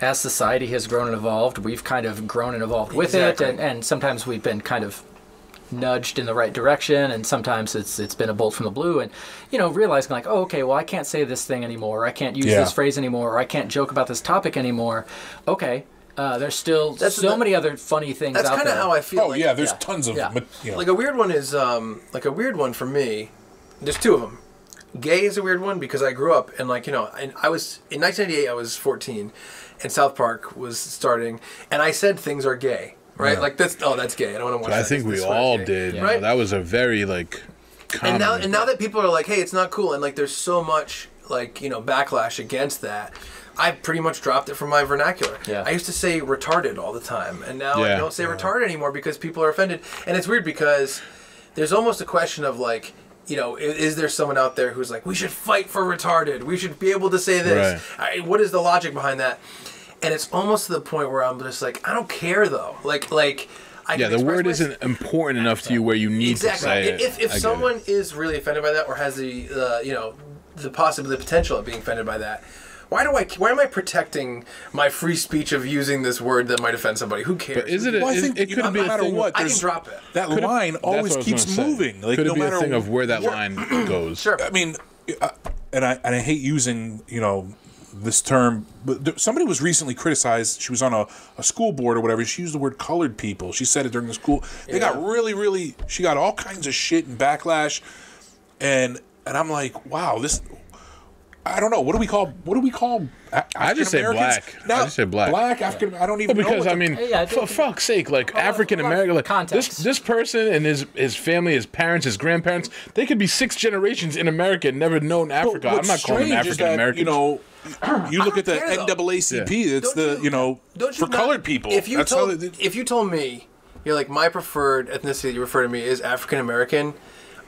as society has grown and evolved, we've kind of grown and evolved with exactly. it, and, and sometimes we've been kind of nudged in the right direction, and sometimes it's it's been a bolt from the blue, and you know realizing like, oh okay, well I can't say this thing anymore, or I can't use yeah. this phrase anymore, or I can't joke about this topic anymore. Okay, uh, there's still that's so that, many other funny things out there. That's kind of how I feel. Oh like, yeah, there's yeah. tons of yeah. them. You know. Like a weird one is um, like a weird one for me. There's two of them. Gay is a weird one because I grew up and like you know, and I was in nineteen ninety-eight, I was fourteen. And South Park was starting, and I said things are gay, right? Yeah. Like that's oh, that's gay. I don't want to watch. But that. I think we all did. Yeah. Right? No, that was a very like. Common. And now, and now that people are like, hey, it's not cool, and like, there's so much like you know backlash against that. I pretty much dropped it from my vernacular. Yeah. I used to say retarded all the time, and now yeah. I don't say yeah. retarded anymore because people are offended, and it's weird because there's almost a question of like. You know, is there someone out there who's like, we should fight for retarded. We should be able to say this. Right. I, what is the logic behind that? And it's almost to the point where I'm just like, I don't care though. Like, like, I yeah, the word isn't important enough to you where you need exactly. to say it. If, if someone is really offended by that or has the, uh, you know, the possible the potential of being offended by that, why do I? Why am I protecting my free speech of using this word that might offend somebody? Who cares? But is it? A, well, I think it, it could no be matter a thing what. I can drop it. That line always keeps moving. Like, could it no be matter a thing of where that where, line goes? Sure. I mean, I, and I and I hate using you know this term, but somebody was recently criticized. She was on a, a school board or whatever. She used the word colored people. She said it during the school. They yeah. got really, really, she got all kinds of shit and backlash. And and I'm like, wow, this, I don't know. What do we call, what do we call African I just say black. Now, I just say black. Black, African, yeah. I don't even well, because, know. Because, I mean, yeah, for fuck's sake, like, well, African American, like, context. this this person and his, his family, his parents, his grandparents, they could be six generations in America and never known Africa. But I'm not calling them African American. You know, you look at the care, N double A C P, yeah. it's don't the, you know, you for know, colored people. If you, told, they, if you told me, you're like, my preferred ethnicity that you refer to me is African American,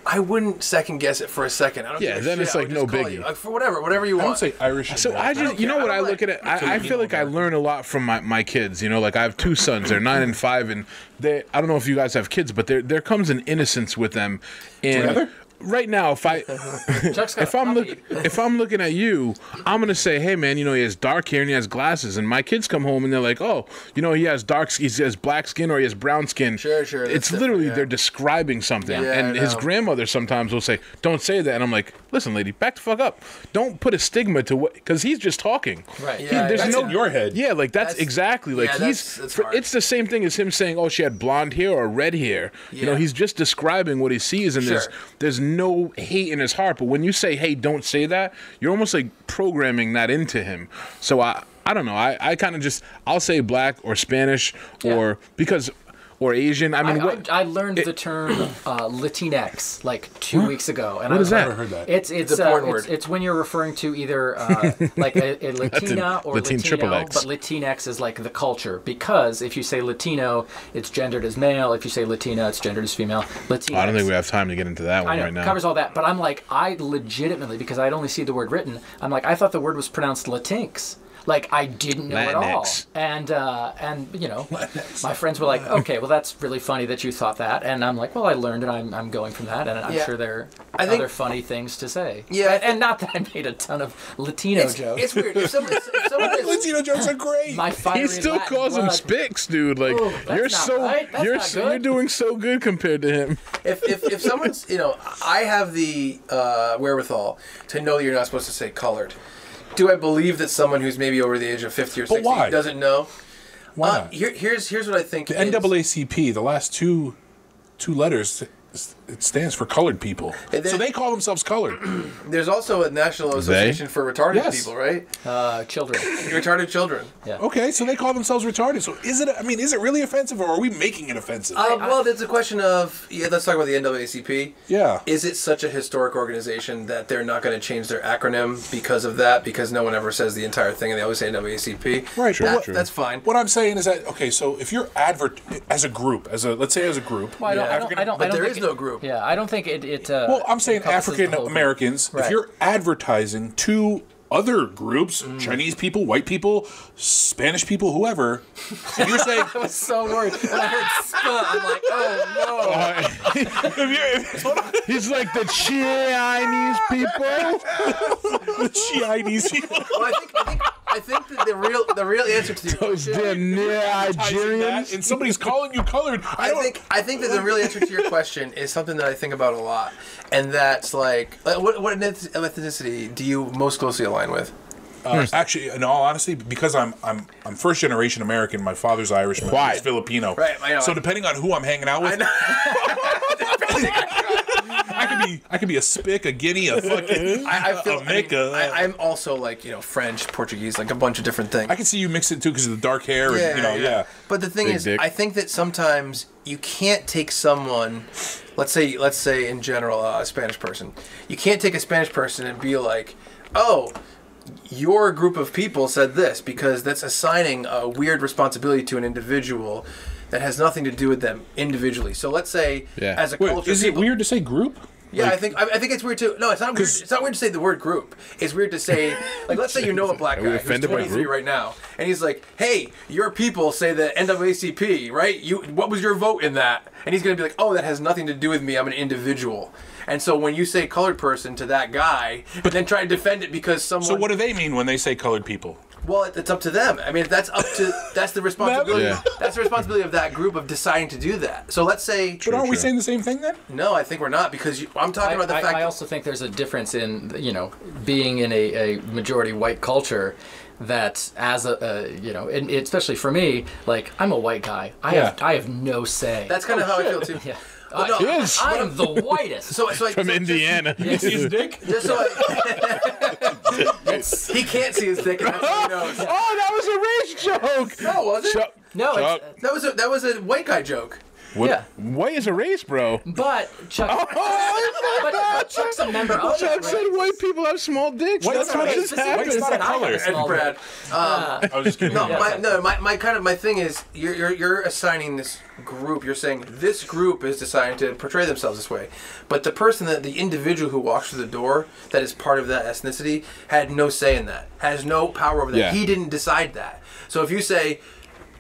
I wouldn't second guess it for a second. I don't yeah, then shit. It's like no biggie. Like, for whatever, whatever you want. I would say Irish. So I just, I you know what I, I look like, at it. I, I feel like I learn a lot from my, my kids. You know, like I have two sons. They're nine and five, and they. I don't know if you guys have kids, but there there comes an innocence with them. And Together? Right now, if I if I'm look, if I'm looking at you, I'm gonna say, hey man, you know he has dark hair and he has glasses, and my kids come home and they're like, oh, you know he has dark, he has black skin or he has brown skin. Sure, sure. It's literally yeah. they're describing something, yeah, and his grandmother sometimes will say, don't say that, and I'm like, listen, lady, back the fuck up. Don't put a stigma to what, because he's just talking. Right. Yeah. He, there's that's no in your head. Yeah, like that's, that's exactly like yeah, he's. That's, that's it's the same thing as him saying, oh, she had blonde hair or red hair. Yeah. You know, he's just describing what he sees, and sure. there's there's. no hate in his heart, but when you say, hey, don't say that, you're almost like programming that into him. So I I don't know. I, I kind of just, I'll say black or Spanish or yeah. because, or Asian. I mean, I, what, I, I learned it, the term uh, Latinx like two what? weeks ago. And what I is that? Never heard that. It's, it's, it's, uh, it's, it's when you're referring to either uh, like a, a Latina or Latin, Latino, triple X. But Latinx is like the culture, because if you say Latino, it's gendered as male. If you say Latina, it's gendered as female. Latinx. I don't think we have time to get into that one I know, right now. It covers all that. But I'm like, I legitimately, because I'd only see the word written, I'm like, I thought the word was pronounced Latinx. Like, I didn't know Latinx. At all. And, uh, and you know, Latinx. My friends were like, okay, well, that's really funny that you thought that. And I'm like, well, I learned, and I'm, I'm going from that. And I'm yeah. sure there are I other think, funny things to say. Yeah. And, and not that I made a ton of Latino it's, jokes. It's weird. If somebody, if somebody, Latino jokes are great. My he still Latin calls blood. Him Spicks, dude. Like, ooh, you're so, right. you're, so you're doing so good compared to him. If, if, if someone's, you know, I have the uh, wherewithal to know that you're not supposed to say colored. Do I believe that someone who's maybe over the age of fifty or sixty why? doesn't know? Why? Uh, here, here's here's what I think. The N double A C P, the last two two letters, it stands for colored people. Then, so they call themselves colored. There's also a National Association they? for Retarded yes. People, right? Uh, children. Retarded children. Yeah. Okay, so they call themselves retarded. So is it? I mean, is it really offensive, or are we making it offensive? Uh, well, it's a question of yeah. Let's talk about the N double A C P. Yeah. Is it such a historic organization that they're not going to change their acronym because of that? Because no one ever says the entire thing, and they always say N double A C P. Right. True, that, true. That's fine. What I'm saying is that okay, so if you're advert as a group, as a let's say as a group, well, I don't, yeah. I don't, I don't, but I don't there is no group. Yeah, I don't think it... it uh, well, I'm saying African Americans, right. if you're advertising to other groups, mm. Chinese people, white people, Spanish people, whoever, and you're saying... I was so worried. When I heard spa, I'm like, oh, no. Uh, if you're, if, he's like, the Chinese people. The Chinese people. Well, I think... I think I think that the real the real answer to your question, damn near Nigerians, and somebody's calling you colored. I, I think I think that the real answer to your question is something that I think about a lot, and that's like, what what ethnicity do you most closely align with? Uh, actually, in all honesty, because I'm I'm I'm first generation American. My father's Irish, my mother's Filipino. Right. I know. So depending on who I'm hanging out with. I know. I could be, I could be a spick, a guinea, a fucking, I, I feel, a Mecca. I mean, I, I'm also like, you know, French, Portuguese, like a bunch of different things. I can see you mix it too because of the dark hair, yeah, and, you know, yeah. yeah. But the thing Big is, dick. I think that sometimes you can't take someone, let's say, let's say in general, uh, a Spanish person, you can't take a Spanish person and be like, oh, your group of people said this, because that's assigning a weird responsibility to an individual that has nothing to do with them individually. So let's say, yeah. as a Wait, culture, is it people, weird to say group? Yeah, like, I think I, I think it's weird too. No, it's not weird. It's not weird to say the word group. It's weird to say, like, let's say you know a black guy who's twenty-three right now, and he's like, "Hey, your people say the N double A C P, right? You, what was your vote in that?" And he's gonna be like, "Oh, that has nothing to do with me. I'm an individual." And so when you say colored person to that guy, but then try to defend it because someone. So what do they mean when they say colored people? Well, it's up to them. I mean, that's up to that's the responsibility. Yeah. That's the responsibility of that group of deciding to do that. So let's say. But aren't we saying the same thing then? No, I think we're not, because you, I'm talking I, about the I, fact. I also think there's a difference in, you know, being in a, a majority white culture. That as a, uh, you know, and especially for me, like, I'm a white guy. I yeah. have I have no say. That's kind oh, of how shit. I feel too. Yeah. I, no, I am the whitest. So, so I, From so Indiana. Just, yes. His dick? Just so I, he can't see his dick. And that's what he knows. Oh, that was a race joke. No, was it? Chuck, no, Chuck. It's, uh, that was a that was a white guy joke. What, yeah. White is a race, bro. But Chuck, oh, oh but, but Chuck's a member of Chuck the said race. White people have small dicks. White That's what just happened. It's not a color. And Brad, um, uh, I was just kidding. No, yeah. my, no, my, my kind of my thing is you're, you're you're assigning this group. You're saying this group is deciding to portray themselves this way, but the person that the individual who walks through the door that is part of that ethnicity had no say in that. Has no power over that. Yeah. He didn't decide that. So if you say.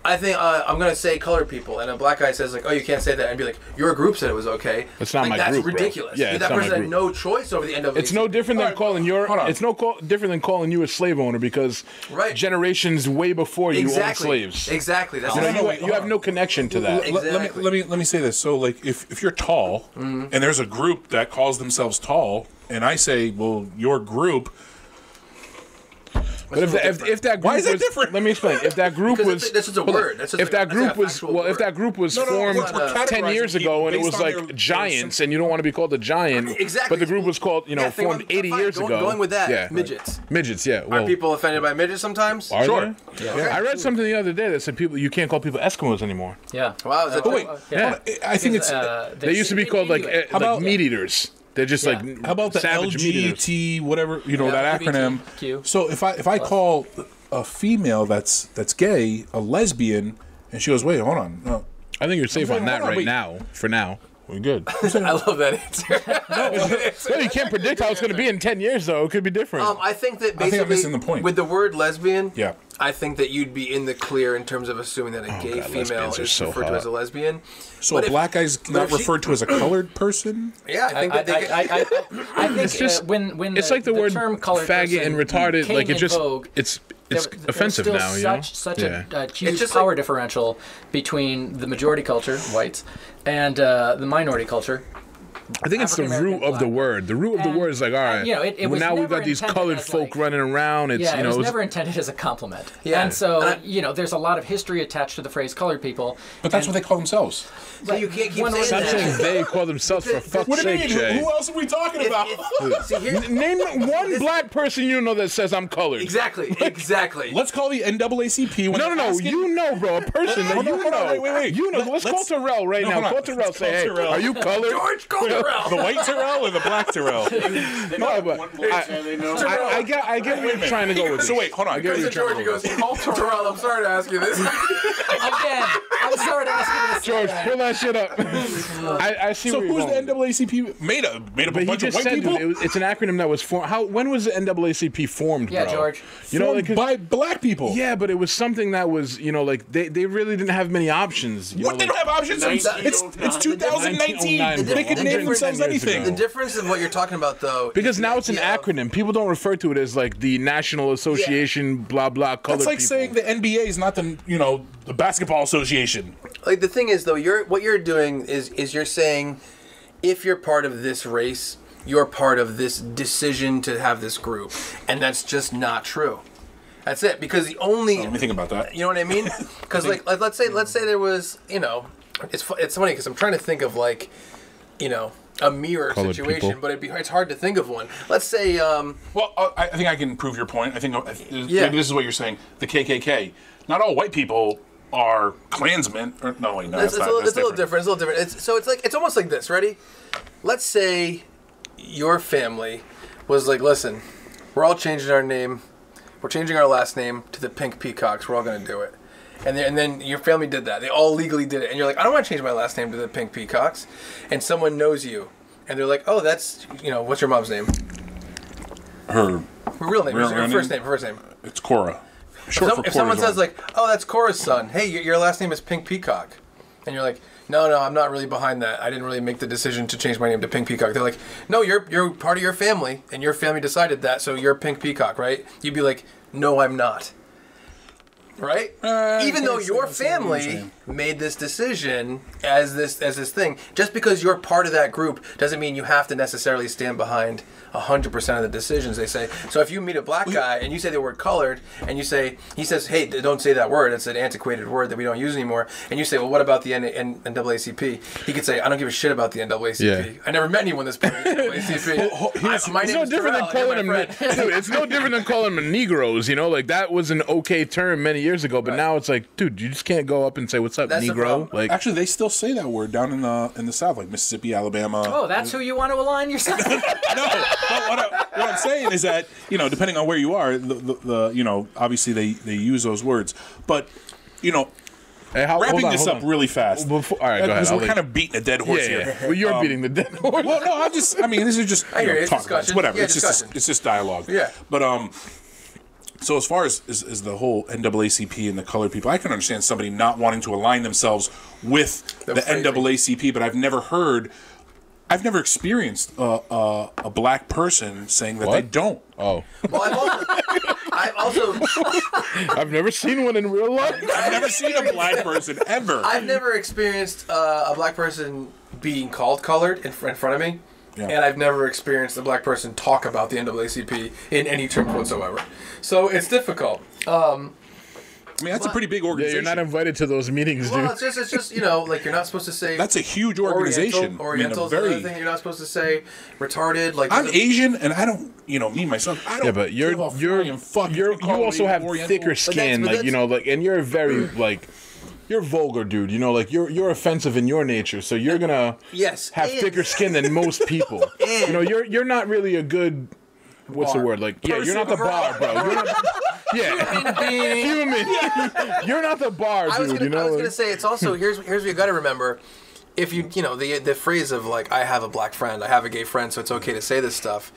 I think uh, I'm going to say colored people, and a black guy says, like, oh, you can't say that, and be like, your group said it was okay. It's not like, my that's group, ridiculous. Yeah, that person had no choice over the end of it. It's no different than right. calling your, it's no call, different than calling you a slave owner, because right. generations way before you exactly. owned slaves. Exactly. That's you, know, you, you have no connection to that. Exactly. Let me, let me, let me say this. So, like, if, if you're tall, mm-hmm. and there's a group that calls themselves tall, and I say, well, your group... But if, the, if, if that group why is that was, different? Let me explain. If that group was a, this is a word. That's if like, that group was well, word. if that group was no, no, formed no, ten years ago and it was like their, giants, their and you don't want to be called a giant, exactly. But the group was called, you know, yeah, formed about, eighty fine, years going, ago. Going with that, yeah, midgets. Right. Midgets, yeah. Well, are people offended by midgets sometimes? Are sure. They? Yeah. Okay. I read something the other day that said people you can't call people Eskimos anymore. Yeah. Wow. Is that oh wait. Yeah. I think it's they used to be called like like meat eaters. They're just yeah. like how about the L G B T whatever you know yeah, that acronym. Q. So if I if I call a female that's that's gay a lesbian and she goes wait hold on no. I think you're safe saying, on that on, right wait. now for now we're good. I love that answer. No, no, you can't predict how it's going to be in ten years though. It could be different. Um, I think that basically I think I'm missing the point. With the word lesbian. Yeah. I think that you'd be in the clear in terms of assuming that a oh, gay God, female is so referred hot. to as a lesbian. So but a if, black guy's not she, referred to as a colored person? Yeah, I think I, that I, they I, could, I, I, I think it's just, uh, when, when it's the, like the, the word term colored faggot and retarded, like it just, vogue, it's it's there, offensive now, such, you know? such yeah. a, a huge power like, differential between the majority culture, whites, and uh, the minority culture. I think it's the root black. of the word. The root and, of the word is like, all right, and, you know, it, it well, now we've got these colored folk like, running around. It's, yeah, you know, it was, was never intended as a compliment. Yeah. And so, and I, you know, there's a lot of history attached to the phrase colored people. But that's and, what they call themselves. So you can't keep saying that. Saying they call themselves for fuck's what sake, do you mean? Jay. Who else are we talking about? It, it, see, here's, Name one black person you know that says I'm colored. Exactly, like, exactly. Let's call the N double A C P. When no, no, no, asking. you know, bro, a person that you know. Wait, wait, wait. You know, let's call Terrell right now. Call Terrell, say, hey, are you colored? George, call Terrell. The white Terrell or the black Terrell? No, but I, I get, I get what you're trying to go with. So wait, hold on. I get what you're trying to go with. Call Terrell. I'm sorry to ask you this again. I'm sorry to ask you this. George, pull that shit up. I, I see. So who's the N double A C P made up? Made up a bunch of white people. It was, it's an acronym that was formed. How? When was the N double A C P formed? Yeah, bro? George. You know, like, by black people. Yeah, but it was something that was, you know, like they, they really didn't have many options. You what? Know, they like, don't have options. It's it's two thousand nineteen. They could name themselves anything. The difference in what you're talking about, though, because now it's an acronym. People don't refer to it as like the National Association, yeah. blah blah. Colored That's like people. saying the N B A is not the you know the Basketball Association. Like the thing is though, you're what you're doing is is you're saying if you're part of this race, you're part of this decision to have this group, and that's just not true. That's it because the only oh, let me think about that. You know what I mean? Because like, like let's say let's say there was you know it's it's funny because I'm trying to think of like. You know, a mirror Colored situation, people. but it'd be it's hard to think of one. Let's say, um, well, uh, I think I can prove your point. I think uh, yeah. maybe this is what you're saying. The K K K. Not all white people are Klansmen. Or, no, wait, no, it's, that's it's, not, a, that's it's a little different. It's a little different. It's, so it's like it's almost like this. Ready? Let's say your family was like, listen, we're all changing our name. We're changing our last name to the Pink Peacocks. We're all going to do it. And, and then your family did that. They all legally did it. And you're like, I don't want to change my last name to the Pink Peacocks. And someone knows you. And they're like, oh, that's, you know, what's your mom's name? Her. Her real name. Real her name? First name. First name. It's Cora. Short if some, for Cora. If someone says, like, oh, that's Cora's son. Hey, your last name is Pink Peacock. And you're like, no, no, I'm not really behind that. I didn't really make the decision to change my name to Pink Peacock. They're like, no, you're, you're part of your family. And your family decided that. So you're Pink Peacock, right? You'd be like, no, I'm not. right? Uh, Even though your family made this decision as this as this thing, just because you're part of that group doesn't mean you have to necessarily stand behind one hundred percent of the decisions they say. So if you meet a black guy and you say the word colored, and you say, he says, hey, don't say that word, it's an antiquated word that we don't use anymore, and you say, well, what about the N double A C P? He could say, I don't give a shit about the N double A C P. Yeah. I never met anyone that's part of the N double A C P. Well, I, it's my no different Terrell, than calling him, dude, it's no different than calling them Negroes, you know? Like, that was an okay term many years ago, but right. now it's like, dude, you just can't go up and say, what's up, that's Negro? Like, actually, they still say that word down in the, in the South, like Mississippi, Alabama. Oh, that's who you want to align yourself with? No. But what, I, what I'm saying is that, you know, depending on where you are, the, the, the you know, obviously they, they use those words. But, you know, hey, how, wrapping on, this up on. really fast. Before, all right, go ahead. Because we're kind of beating a dead horse yeah, yeah. here. Well, you're um, beating the dead horse. Well, no, I'm just, I mean, this is just you know, talk about it. Whatever. Yeah, it's, just, it's just dialogue. Yeah. But, um, so as far as, as, as the whole N double A C P and the colored people, I can understand somebody not wanting to align themselves with the, the N double A C P, but I've never heard. I've never experienced uh, uh, a black person saying that what? they don't. Oh. Well, I've also, I've also... I've never seen one in real life. I've never seen a black person, ever. I've never experienced uh, a black person being called colored in, in front of me. Yeah. And I've never experienced a black person talk about the N double A C P in any terms whatsoever. So it's difficult. Um... I mean, that's well, a pretty big organization. Yeah, you're not invited to those meetings, dude. Well, it's just, it's just, you know, like, you're not supposed to say... That's a huge organization. Oriental, Oriental's I mean, very... another thing. You're not supposed to say retarded. Like I'm Asian, and I don't, you know, me, myself, I don't... Yeah, but you're... you're, you're, you're you also have Oriental. thicker skin, like, you know, like, and you're very, like... You're vulgar, dude. You know, like, you're you're offensive in your nature, so you're gonna yes, have and. thicker skin than most people. And. You know, you're you're not really a good... What's bar. the word? Like, yeah, you're not the bar, bro. You're not... Yeah, human. human. Yeah. You're not the bar, dude. I was gonna, you know? I was gonna say it's also here's here's what you gotta remember. If you you know the the phrase of like I have a black friend, I have a gay friend, so it's okay to say this stuff,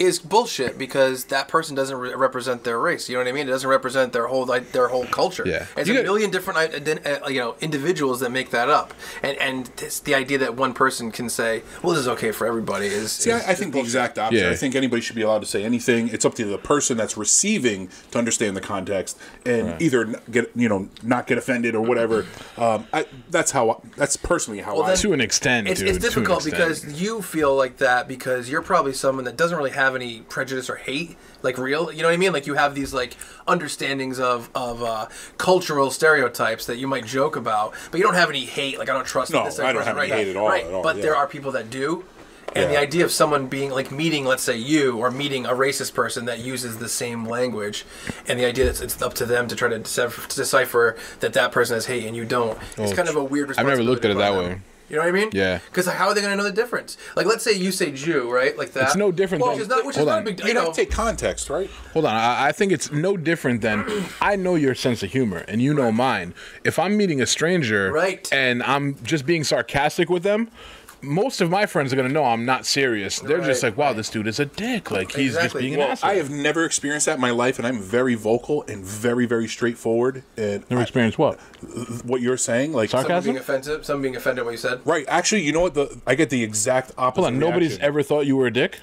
is bullshit because that person doesn't re represent their race. You know what I mean? It doesn't represent their whole like, their whole culture. Yeah. There's a million different you know individuals that make that up, and and the idea that one person can say, "Well, this is okay for everybody," is. See, is I think bullshit. the exact opposite. Yeah. I think anybody should be allowed to say anything. It's up to the person that's receiving to understand the context and right. either get you know not get offended or whatever. Um, I, that's how. That's personally how. Well, I to an extent, it's, dude, it's difficult to an extent. because you feel like that because you're probably someone that doesn't really have. have any prejudice or hate, like real, you know what I mean? Like you have these like understandings of, of uh, cultural stereotypes that you might joke about, but you don't have any hate. Like I don't trust no, this I don't person, have right? any hate at all. Right. At all but yeah. there are people that do. And yeah. the idea of someone being like meeting, let's say you, or meeting a racist person that uses the same language, and the idea that it's up to them to try to decipher that that person has hate and you don't, well, it's kind of a weird responsibility. I've never looked at it that them. way. You know what I mean? Yeah. Because how are they going to know the difference? Like, let's say you say Jew, right? Like that. It's no different well, than... Which is not, which hold is on. not a big deal. You know, take context, right? Hold on. I, I think it's no different than I know your sense of humor and you right. know mine. If I'm meeting a stranger right. and I'm just being sarcastic with them, most of my friends are going to know I'm not serious. They're right, just like, wow, right. this dude is a dick. Like, he's exactly. just being well, an asshole. I have never experienced that in my life, and I'm very vocal and very, very straightforward. And never I, experienced what? What you're saying? Like sarcasm? Some being offensive, some being offended at what you said. Right. Actually, you know what? The I get the exact opposite Hold on, reaction. Nobody's ever thought you were a dick?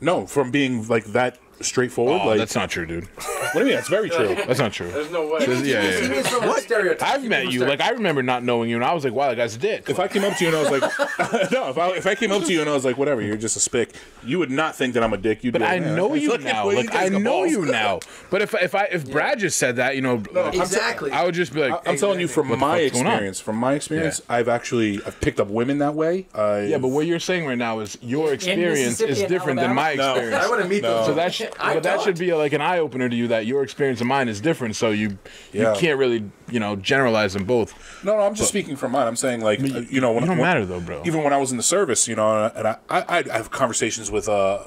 No, from being like that straightforward. Oh, like, that's not true, dude. What do you mean? That's very true. That's not true. There's no way. He means, yeah, he yeah, means yeah. From what? I've met you. Like I remember not knowing you, and I was like, "Wow, that guy's a dick." If like, I came up to you and I was like, "No," if I if I came up to you and I was like, "Whatever, you're just a spick," you would not think that I'm a dick. You'd. But be like, I know yeah. you now. Like I know you now. But if if I if yeah. Brad just said that, you know, no, like, exactly, I would just be like, I, "I'm exactly. telling you from what my experience. From my experience, yeah. I've actually I've picked up women that way. I've... Yeah, but what you're saying right now is your experience is different than my experience. I want to meet those. So that should, but that should be like an eye opener to you that your experience and mine is different, so you yeah. you can't really you know generalize them both. No, no, I'm just but, speaking from mine. I'm saying like you, you know when it don't when, matter though, bro. Even when I was in the service, you know, and I I, I have conversations with uh,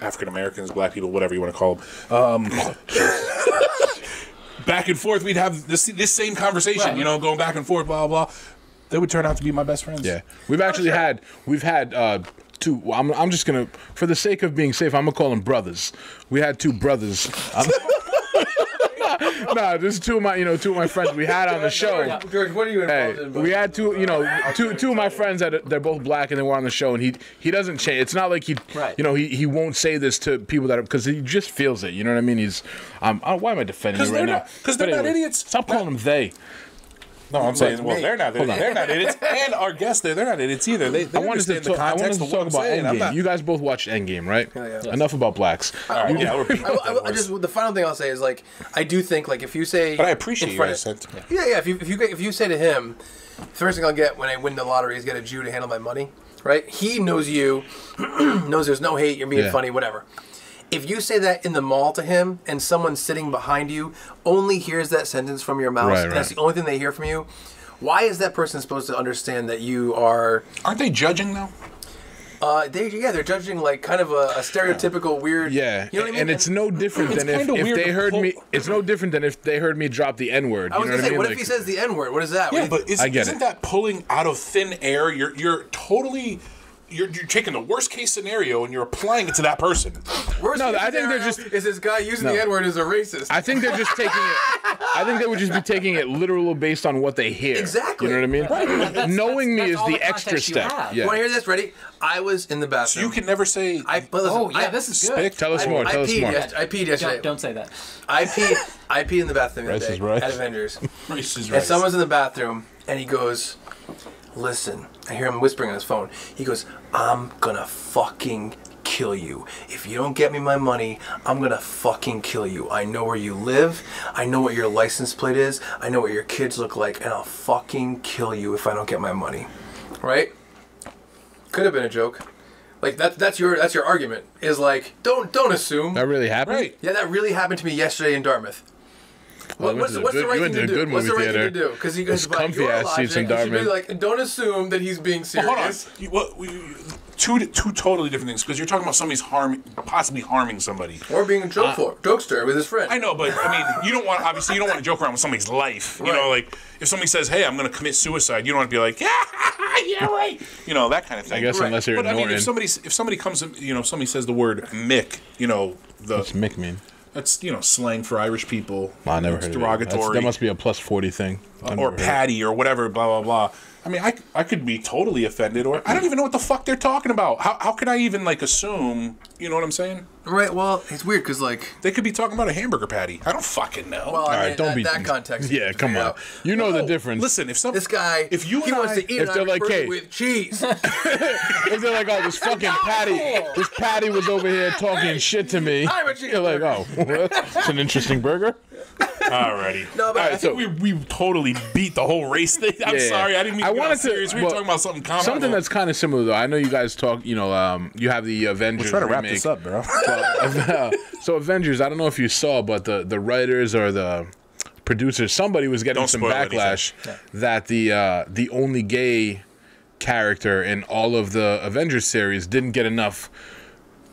African Americans, black people, whatever you want to call them. Um, back and forth, we'd have this this same conversation, right. you know, going back and forth, blah blah. They would turn out to be my best friends. Yeah, we've actually oh, sure. had we've had. Uh, Two, I'm, I'm just gonna, for the sake of being safe, I'm gonna call them brothers. We had two brothers. Nah, this is two of my, you know, two of my friends we had on the show. George, what are you involved in? We had two, you know, two two of my friends that they're both black and they were on the show, and he he doesn't change. It's not like he, right. you know, he he won't say this to people that are, because he just feels it. You know what I mean? He's, um, oh, why am I defending you right now? Because they're not idiots. Stop calling them they. No, I'm saying, well, they're not idiots. They're not idiots. And our guests there, they're not idiots either. They, they I wanted to talk, I wanted to talk about Endgame. Not... You guys both watched Endgame, right? Yeah, yeah. Yes. Enough about blacks. All right, yeah, we're beating I, I, I just, the final thing I'll say is, like, I do think, like, if you say... But I appreciate you guys said. Yeah, yeah, yeah if, you, if, you, if you say to him, the first thing I'll get when I win the lottery is get a Jew to handle my money, right? He knows you, knows there's no hate, you're being yeah. funny, whatever. If you say that in the mall to him and someone sitting behind you only hears that sentence from your mouth, right, and right. that's the only thing they hear from you, why is that person supposed to understand that you are... Aren't they judging, though? Uh, they, yeah, they're judging like kind of a, a stereotypical weird... Yeah, you know what I mean? And it's no different than if, if they heard me... It's no different than if they heard me drop the N-word. I was going to say, I mean? what like, if he says the N-word? What is that? Yeah, but is, isn't it. that pulling out of thin air? You're, you're totally... You're, you're taking the worst case scenario and you're applying it to that person. Worst no, I think they're just is this guy using no. the N word as a racist. I think they're just taking it. I think they would just be taking it literal based on what they hear. Exactly. You know what I mean? Right. That's, Knowing that's, me that's is the, the extra step. You yeah. want to hear this? Ready? I was in the bathroom. So you can never say. I, listen, oh yeah, I, this is good. Tell us more. I, tell I us more. Yesterday, I peed yesterday. Don't, don't say that. I peed. I peed in the bathroom the day right. at Avengers. Race is right. And someone's in the bathroom and he goes, "Listen." I hear him whispering on his phone. He goes, "I'm gonna fucking kill you. If you don't get me my money, I'm gonna fucking kill you. I know where you live. I know what your license plate is. I know what your kids look like. And I'll fucking kill you if I don't get my money." Right? Could have been a joke. Like that that's your that's your argument. Is like, don't don't assume. That really happened? Right. Yeah, that really happened to me yesterday in Dartmouth. Well, what's, the, what's the right thing to do? What's the right thing to do? Because he goes, "Comfy ass seats in Dartmouth." Like, don't assume that he's being serious. Well, hold on. You, what, we, two two totally different things. Because you're talking about somebody's harm, possibly harming somebody, or being a joke uh, for jokester with his friend. I know, but I mean, you don't want obviously you don't want to joke around with somebody's life. Right. You know, like if somebody says, "Hey, I'm going to commit suicide," you don't want to be like, "Yeah, yeah, right." You know, that kind of thing. I guess right. unless you're ignoring. But I mean, if somebody if somebody comes, you know, if somebody says the word "Mick," you know, the what's Mick mean? That's, you know, slang for Irish people. I never it's heard derogatory. Of it. That must be a plus forty thing. Uh, or patty or whatever, blah, blah, blah. I mean, I, I could be totally offended or I don't even know what the fuck they're talking about. How how could I even, like, assume, you know what I'm saying? Right, well, it's weird because, like... They could be talking about a hamburger patty. I don't fucking know. Well, all right, I mean, don't that, be... that context. Yeah, come on. You know no, the difference. Listen, if some... This guy, if you he and wants I, to eat if an they're like, hey, with cheese. If they're like, oh, this fucking patty, this patty was over here talking shit to me. I'm a cheese You're like, oh, it's an interesting burger. Alrighty. No, but all right, I think so, we, we totally beat the whole race thing. I'm yeah, sorry, I didn't mean I wanted to. We were well, talking about something common. Something that's kind of similar, though. I know you guys talk, you know, um, you have the Avengers. We're trying to wrap remake. this up, bro. Well, so, Avengers, I don't know if you saw, but the, the writers or the producers, somebody was getting don't some backlash yeah. that the uh, the only gay character in all of the Avengers series didn't get enough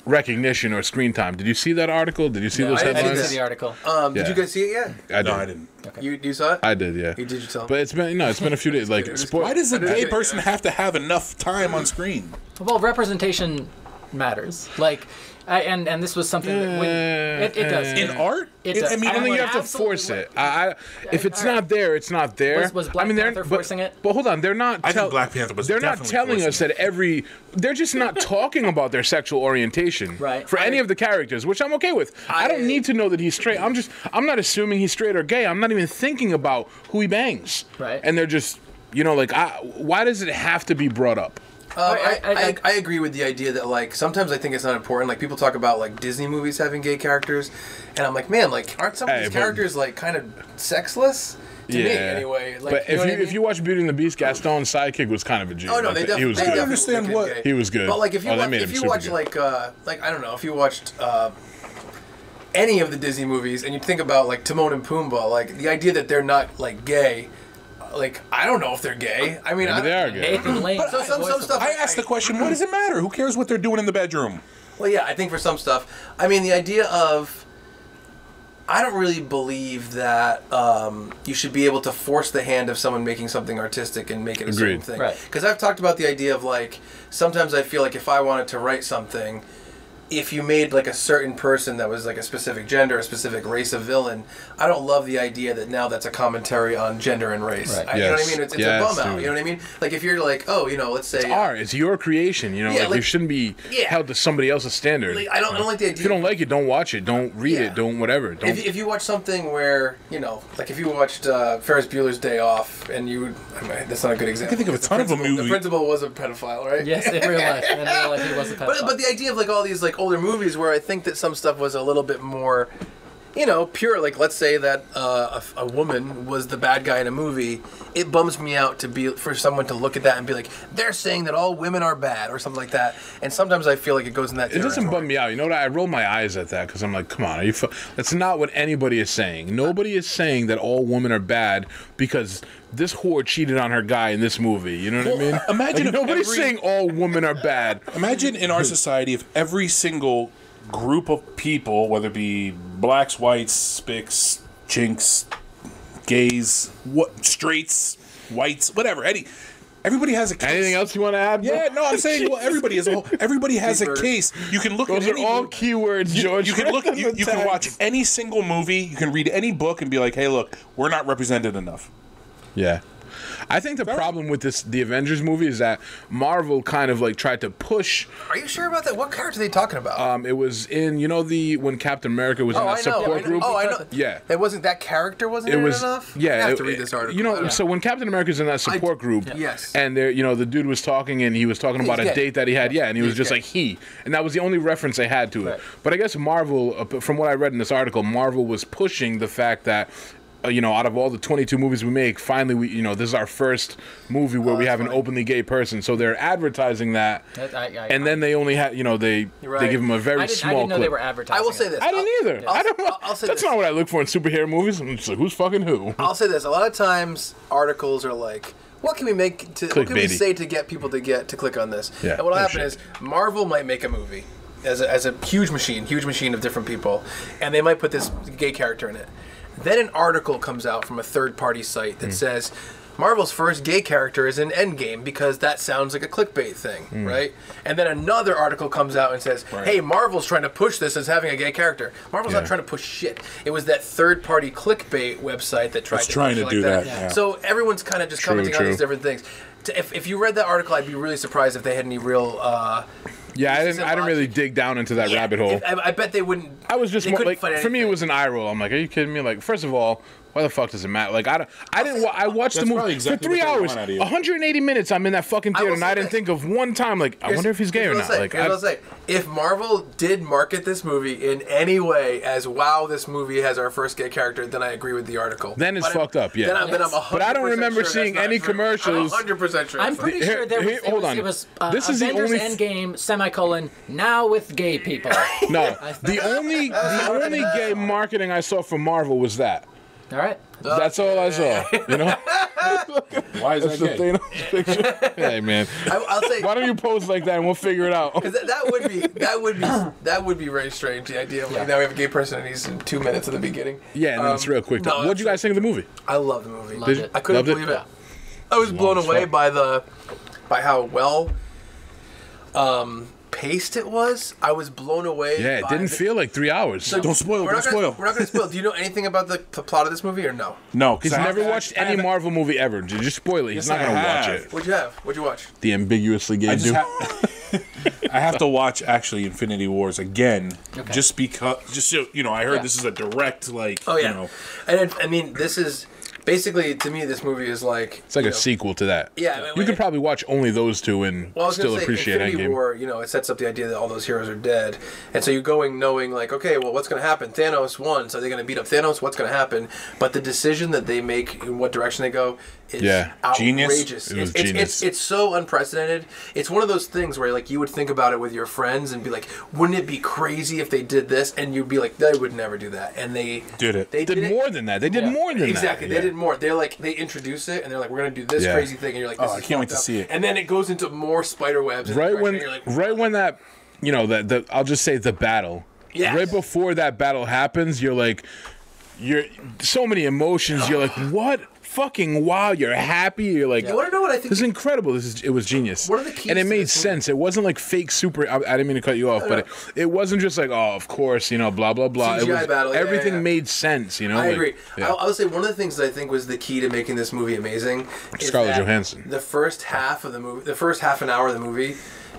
recognition or screen time. Did you see that article? Did you see no, those I headlines? I didn't see the article. Um, yeah. Did you guys see it yet? I did. No, I didn't. Okay. You, you saw it? I did, yeah. You did you tell? But it's been no, it's been a few days. Like, why does a gay person yeah. have to have enough time on screen? Well, representation matters. Like, I, and and this was something that when, it, it does in art. It does. I mean, I don't think you have to force it. I, I, if it's not there, it's not there. Was, was Black I mean, Panther forcing it? But hold on, they're not. I think Black Panther was. They're not telling us that every. They're just not talking about their sexual orientation, right? For I, any of the characters, which I'm okay with. I, I don't need to know that he's straight. I'm just. I'm not assuming he's straight or gay. I'm not even thinking about who he bangs. Right. And they're just. You know, like, I, why does it have to be brought up? Um, I, I, I, I agree with the idea that, like, sometimes I think it's not important. Like, people talk about, like, Disney movies having gay characters, and I'm like, man, like, aren't some of these hey, characters, like, kind of sexless? To yeah. me, anyway. Like, but you know if, you, I mean? if you watch Beauty and the Beast, Gaston's sidekick was kind of a G. Oh, no, they definitely... He was they good. understand what... Gay. He was good. But, like, if you oh, watch, if you watch like, uh, like, I don't know, if you watched... Uh, any of the Disney movies, and you think about, like, Timon and Pumbaa, like, the idea that they're not, like, gay... Like, I don't know if they're gay. I mean, I, they are gay. But some, some, some stuff, I asked the question, what does it matter? Who cares what they're doing in the bedroom? Well, yeah, I think for some stuff. I mean, the idea of... I don't really believe that um, you should be able to force the hand of someone making something artistic and make it a Agreed. certain thing. Right. Because I've talked about the idea of, like, sometimes I feel like if I wanted to write something... if you made like a certain person that was like a specific gender, a specific race of villain, I don't love the idea that now that's a commentary on gender and race. Right. I, yes. You know what I mean? It's, it's yes, a bum out. Dude. You know what I mean? Like if you're like, oh, you know, let's say it's art. It's your creation. You know, yeah, like, like you shouldn't be yeah. held to somebody else's standard. Like, I don't, right? I don't like the idea. If you don't like it, don't watch it. Don't read yeah. it. Don't whatever. Don't. If, if you watch something where you know, like if you watched uh, Ferris Bueller's Day Off, and you would, I mean, that's not a good example. I can think of a ton of a movie. The principal was a pedophile, right? Yes, in real life. In real life, he was a pedophile. But, but the idea of like all these like older movies where I think that some stuff was a little bit more, you know, pure. Like let's say that uh, a, a woman was the bad guy in a movie. It bums me out to be for someone to look at that and be like, they're saying that all women are bad or something like that. And sometimes I feel like it goes in that direction. It doesn't bum me out. You know what? I roll my eyes at that because I'm like, come on, are you? F That's not what anybody is saying. Nobody is saying that all women are bad because this whore cheated on her guy in this movie. You know what well, I mean? Imagine like, if nobody's every... saying all women are bad. Imagine in our society if every single group of people, whether it be blacks, whites, spics, chinks, gays, what straights, whites, whatever, any everybody has a case. Anything else you want to add? Bro? Yeah, no, I'm saying well, everybody is a whole, everybody has a case. You can look. Those at any, are all keywords, you, George. You can look. You, you can watch any single movie. You can read any book and be like, hey, look, we're not represented enough. Yeah. I think the problem with this, the Avengers movie, is that Marvel kind of like tried to push. Are you sure about that? What character are they talking about? Um, it was in, you know, the when Captain America was oh, in that I know. support yeah, I know. group. Oh, I know. Yeah, it wasn't that character wasn't it in was, it enough. Yeah, I have it, to read this article. You know, yeah. so when Captain America's in that support I, group, yes, and there, you know, the dude was talking and he was talking about He's a gay. date that he had, yeah, and he He's was just gay. like he, and that was the only reference they had to right. it. But I guess Marvel, from what I read in this article, Marvel was pushing the fact that, Uh, you know, out of all the twenty-two movies we make, finally, we, you know, this is our first movie where oh, we have funny. an openly gay person. So they're advertising that, that I, I, and I, then they only had, you know, they right. they give them a very I did, small. I didn't know clip. they were advertising. I will say this. I I'll, didn't either. I'll, I don't know. I'll, I'll say That's this. not what I look for in superhero movies. I'm just like, who's fucking who? I'll say this. A lot of times, articles are like, what can we make to? Click what can baby. we say to get people to get to click on this? Yeah, and what'll happen shit. is Marvel might make a movie as a, as a huge machine, huge machine of different people, and they might put this gay character in it. Then an article comes out from a third-party site that mm. says Marvel's first gay character is in Endgame because that sounds like a clickbait thing, mm. right? And then another article comes out and says, right. hey, Marvel's trying to push this as having a gay character. Marvel's yeah. not trying to push shit. It was that third-party clickbait website that tried it's to, trying to like do that. that. Yeah. So everyone's kind of just true, commenting true. on these different things. If, if you read that article, I'd be really surprised if they had any real... Uh, Yeah, I didn't. I didn't really dig down into that yeah, rabbit hole. If, I, I bet they wouldn't. I was just more, like, for me, it was an eye roll. I'm like, are you kidding me? Like, first of all, why the fuck does it matter? Like, I don't. I didn't. I watched That's the movie exactly for three hours, one hundred eighty minutes. I'm in that fucking theater, I and I didn't that. think of one time. Like, here's, I wonder if he's gay or not. Say, like, I, I'll say, if Marvel did market this movie in any way as wow, this movie has our first gay character, then I agree with the article. Then it's but fucked I'm, up. Yeah. Then I'm, yes. then I'm but I don't remember sure seeing any true. commercials. I'm one hundred percent sure. I'm pretty sure there was. Hold on. This is the only Endgame semicolon now with gay people. No, the only the only gay marketing I saw from Marvel was that. All right. That's all I saw. You know. Why is That's that gay? Picture. Hey man. I, I'll say. Why don't you pose like that and we'll figure it out? That, that would be that would be that would be very strange. The idea of like yeah. now we have a gay person and he's in two minutes at the beginning. Yeah, and um, then it's real quick. No, what did you guys think of the movie? I loved the movie. Loved it. I couldn't loved believe it. it. I was blown Long away fun. by the by how well. Um. Paced it was. I was blown away. Yeah, it by didn't the, feel like three hours. So don't spoil. Don't gonna, spoil. We're not going to spoil. Do you know anything about the, the plot of this movie or no? No, because I've never watched any Marvel movie ever. Did you spoil it? He's yes, not going to watch it. What'd you have? What'd you watch? The ambiguously gay dude. I have to watch actually Infinity Wars again, okay. just because. Just so, you know, I heard yeah. this is a direct like. Oh yeah. You know, and it, I mean, this is. Basically, to me, this movie is like... It's like a know, sequel to that. Yeah. I mean, you could probably watch only those two and well, still say, appreciate Infinity Endgame. War, you know, it sets up the idea that all those heroes are dead. And so you're going knowing, like, okay, well, what's going to happen? Thanos won, so they're going to beat up Thanos. What's going to happen? But the decision that they make in what direction they go is yeah. outrageous. It was it's, genius. It's, it's, it's so unprecedented. It's one of those things where, like, you would think about it with your friends and be like, wouldn't it be crazy if they did this? And you'd be like, they would never do that. And they... Did it. They did, did more it. than that. They did yeah. more than exactly. that. Exactly. Yeah. They did more. They're like, they introduce it and they're like, we're gonna do this yeah. crazy thing, and you're like, this oh, I can't wait to up. see it. And then it goes into more spider webs. Right when, and you're like, right when that, you know, that the I'll just say the battle. Yeah. Right before that battle happens, you're like, you're so many emotions. You're like, what fucking wow, you're happy. You're like, yeah. You want to know what I think? This is incredible. This is, it was genius. What are the keys? And it made sense. Movie? It wasn't like fake super. I, I didn't mean to cut you off, no, but no. It, it wasn't just like, oh, of course, you know, blah blah blah. C G I it was, battle. Everything yeah, yeah. made sense. You know, I like, agree. Yeah. I would say one of the things that I think was the key to making this movie amazing. Scarlett Johansson. The first half of the movie, the first half an hour of the movie,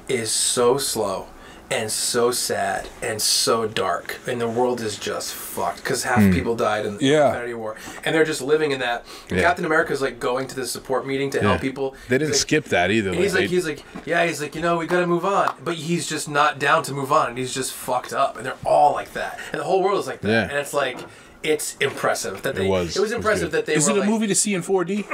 is so slow. And so sad and so dark, and the world is just fucked because half mm. people died in the yeah. Infinity War, and they're just living in that. Yeah. Captain America's like going to the support meeting to yeah. help people. They didn't like, skip that either. And he's like, like he's like, yeah, he's like, you know, we gotta move on, but he's just not down to move on, and he's just fucked up, and they're all like that, and the whole world is like that, yeah. and it's like, it's impressive that they. It was. It was impressive it was that they. Is were it a like, movie to see in four D?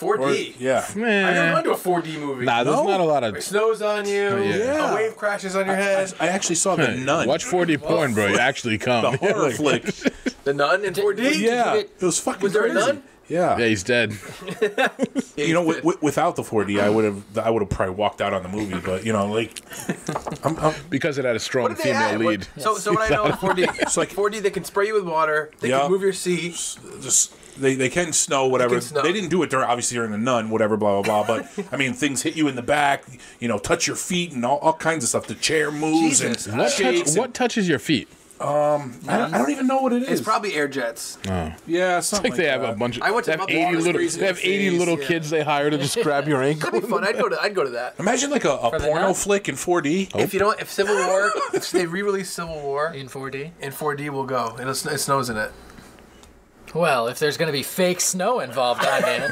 four D. Or, yeah. Man. I never went to a four D movie. Nah, there's no? not a lot of... It snows on you. Oh, yeah. yeah. A wave crashes on your head. I, I actually saw The Nun. Watch four D porn, bro. You actually come. The horror yeah, like, flick. The Nun in four D? Yeah. It was fucking was there crazy. A nun? Yeah. Yeah, he's dead. You know, w w without the four D, I would have, I would have probably walked out on the movie. But you know, like, I'm, I'm, because it had a strong female add? lead. What, so, so what I know of four D, it's like four D. They can spray you with water. They yeah, can move your seat. Just they, they can snow whatever. They, can snow. They didn't do it during obviously during the Nun, whatever, blah blah blah. But I mean, things hit you in the back. You know, touch your feet and all, all kinds of stuff. The chair moves Jesus. and what, touch, and, what touches your feet? Um, I don't, I don't even know what it is. It's probably air jets. Oh. Yeah, something. It's like they like have that. a bunch of. I went to have eighty little. They have eighty little yeah. kids they hire to just grab your ankle. That'd be fun. I'd go to. I'd go to that. Imagine like a, a porno flick in four D. Oh. If you don't, if Civil War, if they re-release Civil War in four D, in four D we'll go. It'll, it snows in it. Well, if there's going to be fake snow involved, I man.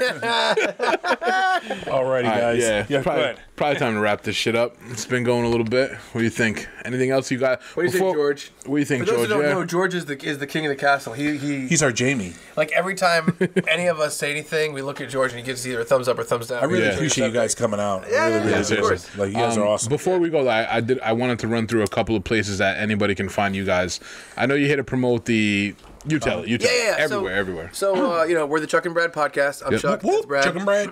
Alrighty, guys. Yeah, yeah probably, probably time to wrap this shit up. It's been going a little bit. What do you think? Anything else you got? What do you Before, think, George? What do you think, For George? Those who don't yeah. know, George is the is the king of the castle. He he. He's our Jamie. Like every time any of us say anything, we look at George and he gives us either a thumbs up or thumbs down. I really yeah. appreciate you guys coming out. Yeah, I really, really yeah, of course. Like you guys um, are awesome. Before we go, I, I did. I wanted to run through a couple of places that anybody can find you guys. I know you're here to promote the. You tell it. You tell yeah, yeah, it. Everywhere, so, everywhere. So, uh, you know, we're the Chuck and Brad Podcast. I'm yep. Chuck. Whoop, whoop, Brad. Chuck and Brad.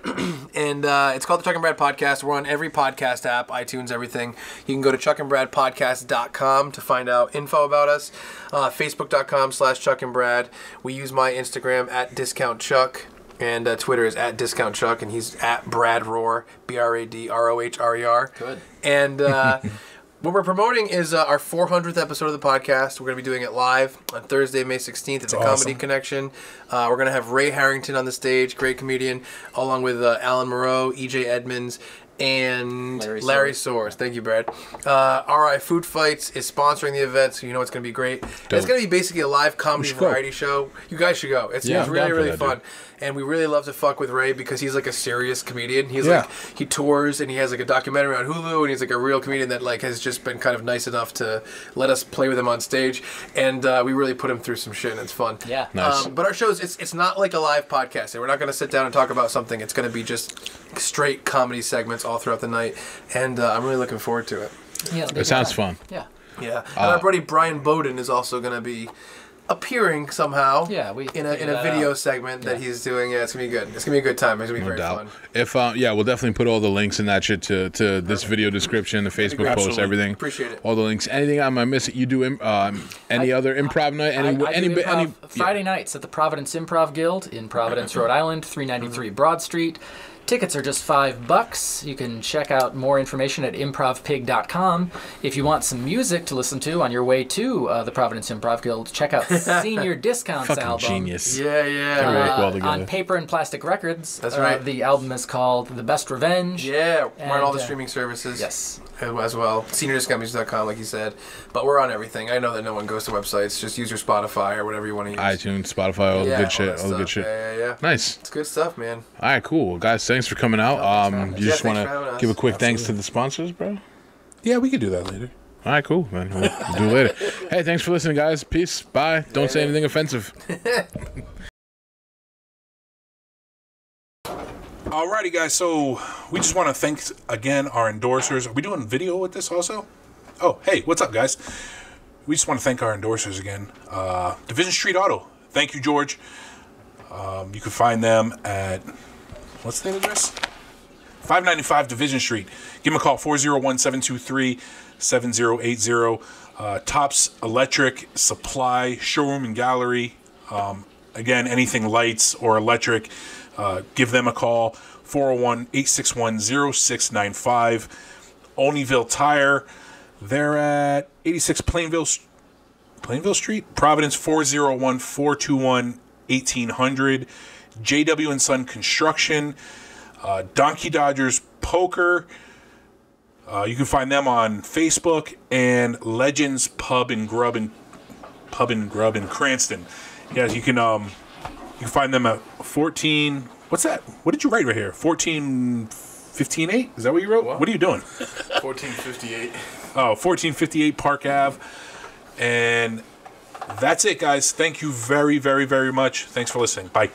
And uh, it's called the Chuck and Brad Podcast. We're on every podcast app, iTunes, everything. You can go to chuck and brad podcast dot com to find out info about us. Uh, Facebook dot com slash Chuck and Brad. We use my Instagram at Discount Chuck. And uh, Twitter is at Discount Chuck. And he's at Brad Rohrer, B R A D R O H R E R. Good. And... Uh, what we're promoting is uh, our four hundredth episode of the podcast. We're going to be doing it live on Thursday, May sixteenth at the awesome. Comedy Connection. Uh, we're going to have Ray Harrington on the stage, great comedian, along with uh, Alan Moreau, E J Edmonds, and Larry, Larry Soares. Thank you, Brad. Uh, R I Food Fights is sponsoring the event, so you know it's going to be great. It's going to be basically a live comedy variety go. show. You guys should go. It's, yeah, it's really, really that, fun. Dude. And we really love to fuck with Ray because he's like a serious comedian. He's yeah. like, he tours and he has like a documentary on Hulu and he's like a real comedian that like has just been kind of nice enough to let us play with him on stage. And uh, we really put him through some shit and it's fun. Yeah. Nice. Um, but our shows, it's, it's not like a live podcast. We're not going to sit down and talk about something. It's going to be just straight comedy segments all throughout the night. And uh, I'm really looking forward to it. Yeah. It sounds fun. Yeah. Yeah. And uh, our buddy Brian Bowden is also going to be appearing somehow yeah, we in a, in a video out. segment yeah. that he's doing. Yeah, it's going to be good. It's going to be a good time. It's going to be no very doubt. fun. If, uh, yeah, we'll definitely put all the links and that shit to, to this Perfect. video description, the Facebook post, everything. Appreciate it. All the links. Anything I might miss, you do um, any I, other improv night? Any, I, I any, improv any, Friday yeah. nights at the Providence Improv Guild in Providence, Rhode Island, three ninety-three Broad Street. Tickets are just five bucks. You can check out more information at improv pig dot com. If you want some music to listen to on your way to uh, the Providence Improv Guild, check out Senior Discounts Fucking album. Genius. Yeah, yeah. Uh, well together. On Paper and Plastic Records. That's right. Uh, the album is called The Best Revenge. Yeah, we're on all the uh, streaming services. Yes. As well. senior discount music dot com, like you said. But we're on everything. I know that no one goes to websites. Just use your Spotify or whatever you want to use. iTunes, Spotify, all the yeah, good all shit. All the good shit. Yeah, yeah, yeah. Nice. It's good stuff, man. All right, cool. Guys, thanks for coming out. Um, you yeah, just want to give a quick Absolutely. thanks to the sponsors, bro? Yeah, we could do that later. All right, cool, man. We'll do it later. Hey, thanks for listening, guys. Peace. Bye. Don't yeah, say yeah. anything offensive. Alrighty, guys. So we just want to thank again our endorsers. Are we doing video with this also? Oh, hey, what's up, guys? We just want to thank our endorsers again. Uh, Division Street Auto. Thank you, George. Um, you can find them at... What's the address? five ninety-five Division Street. Give them a call, four oh one, seven two three, seven oh eight oh. Uh, Tops Electric Supply, Showroom and Gallery. Um, Again, anything lights or electric, uh, give them a call. four oh one, eight six one, oh six nine five. Onleyville Tire, they're at eighty-six Plainville, Plainville Street, Providence, four oh one, four two one, eighteen hundred. J W and Son Construction, uh, Donkey Dodgers Poker. Uh, you can find them on Facebook, and Legends Pub and Grub and Pub and Grub in Cranston. Yes, you can um, you can find them at fourteen. What's that? What did you write right here? fourteen fifteen eight? Is that what you wrote? Wow. What are you doing? Fourteen fifty eight. Oh, fourteen fifty eight Park Ave, and that's it, guys. Thank you very, very, very much. Thanks for listening. Bye.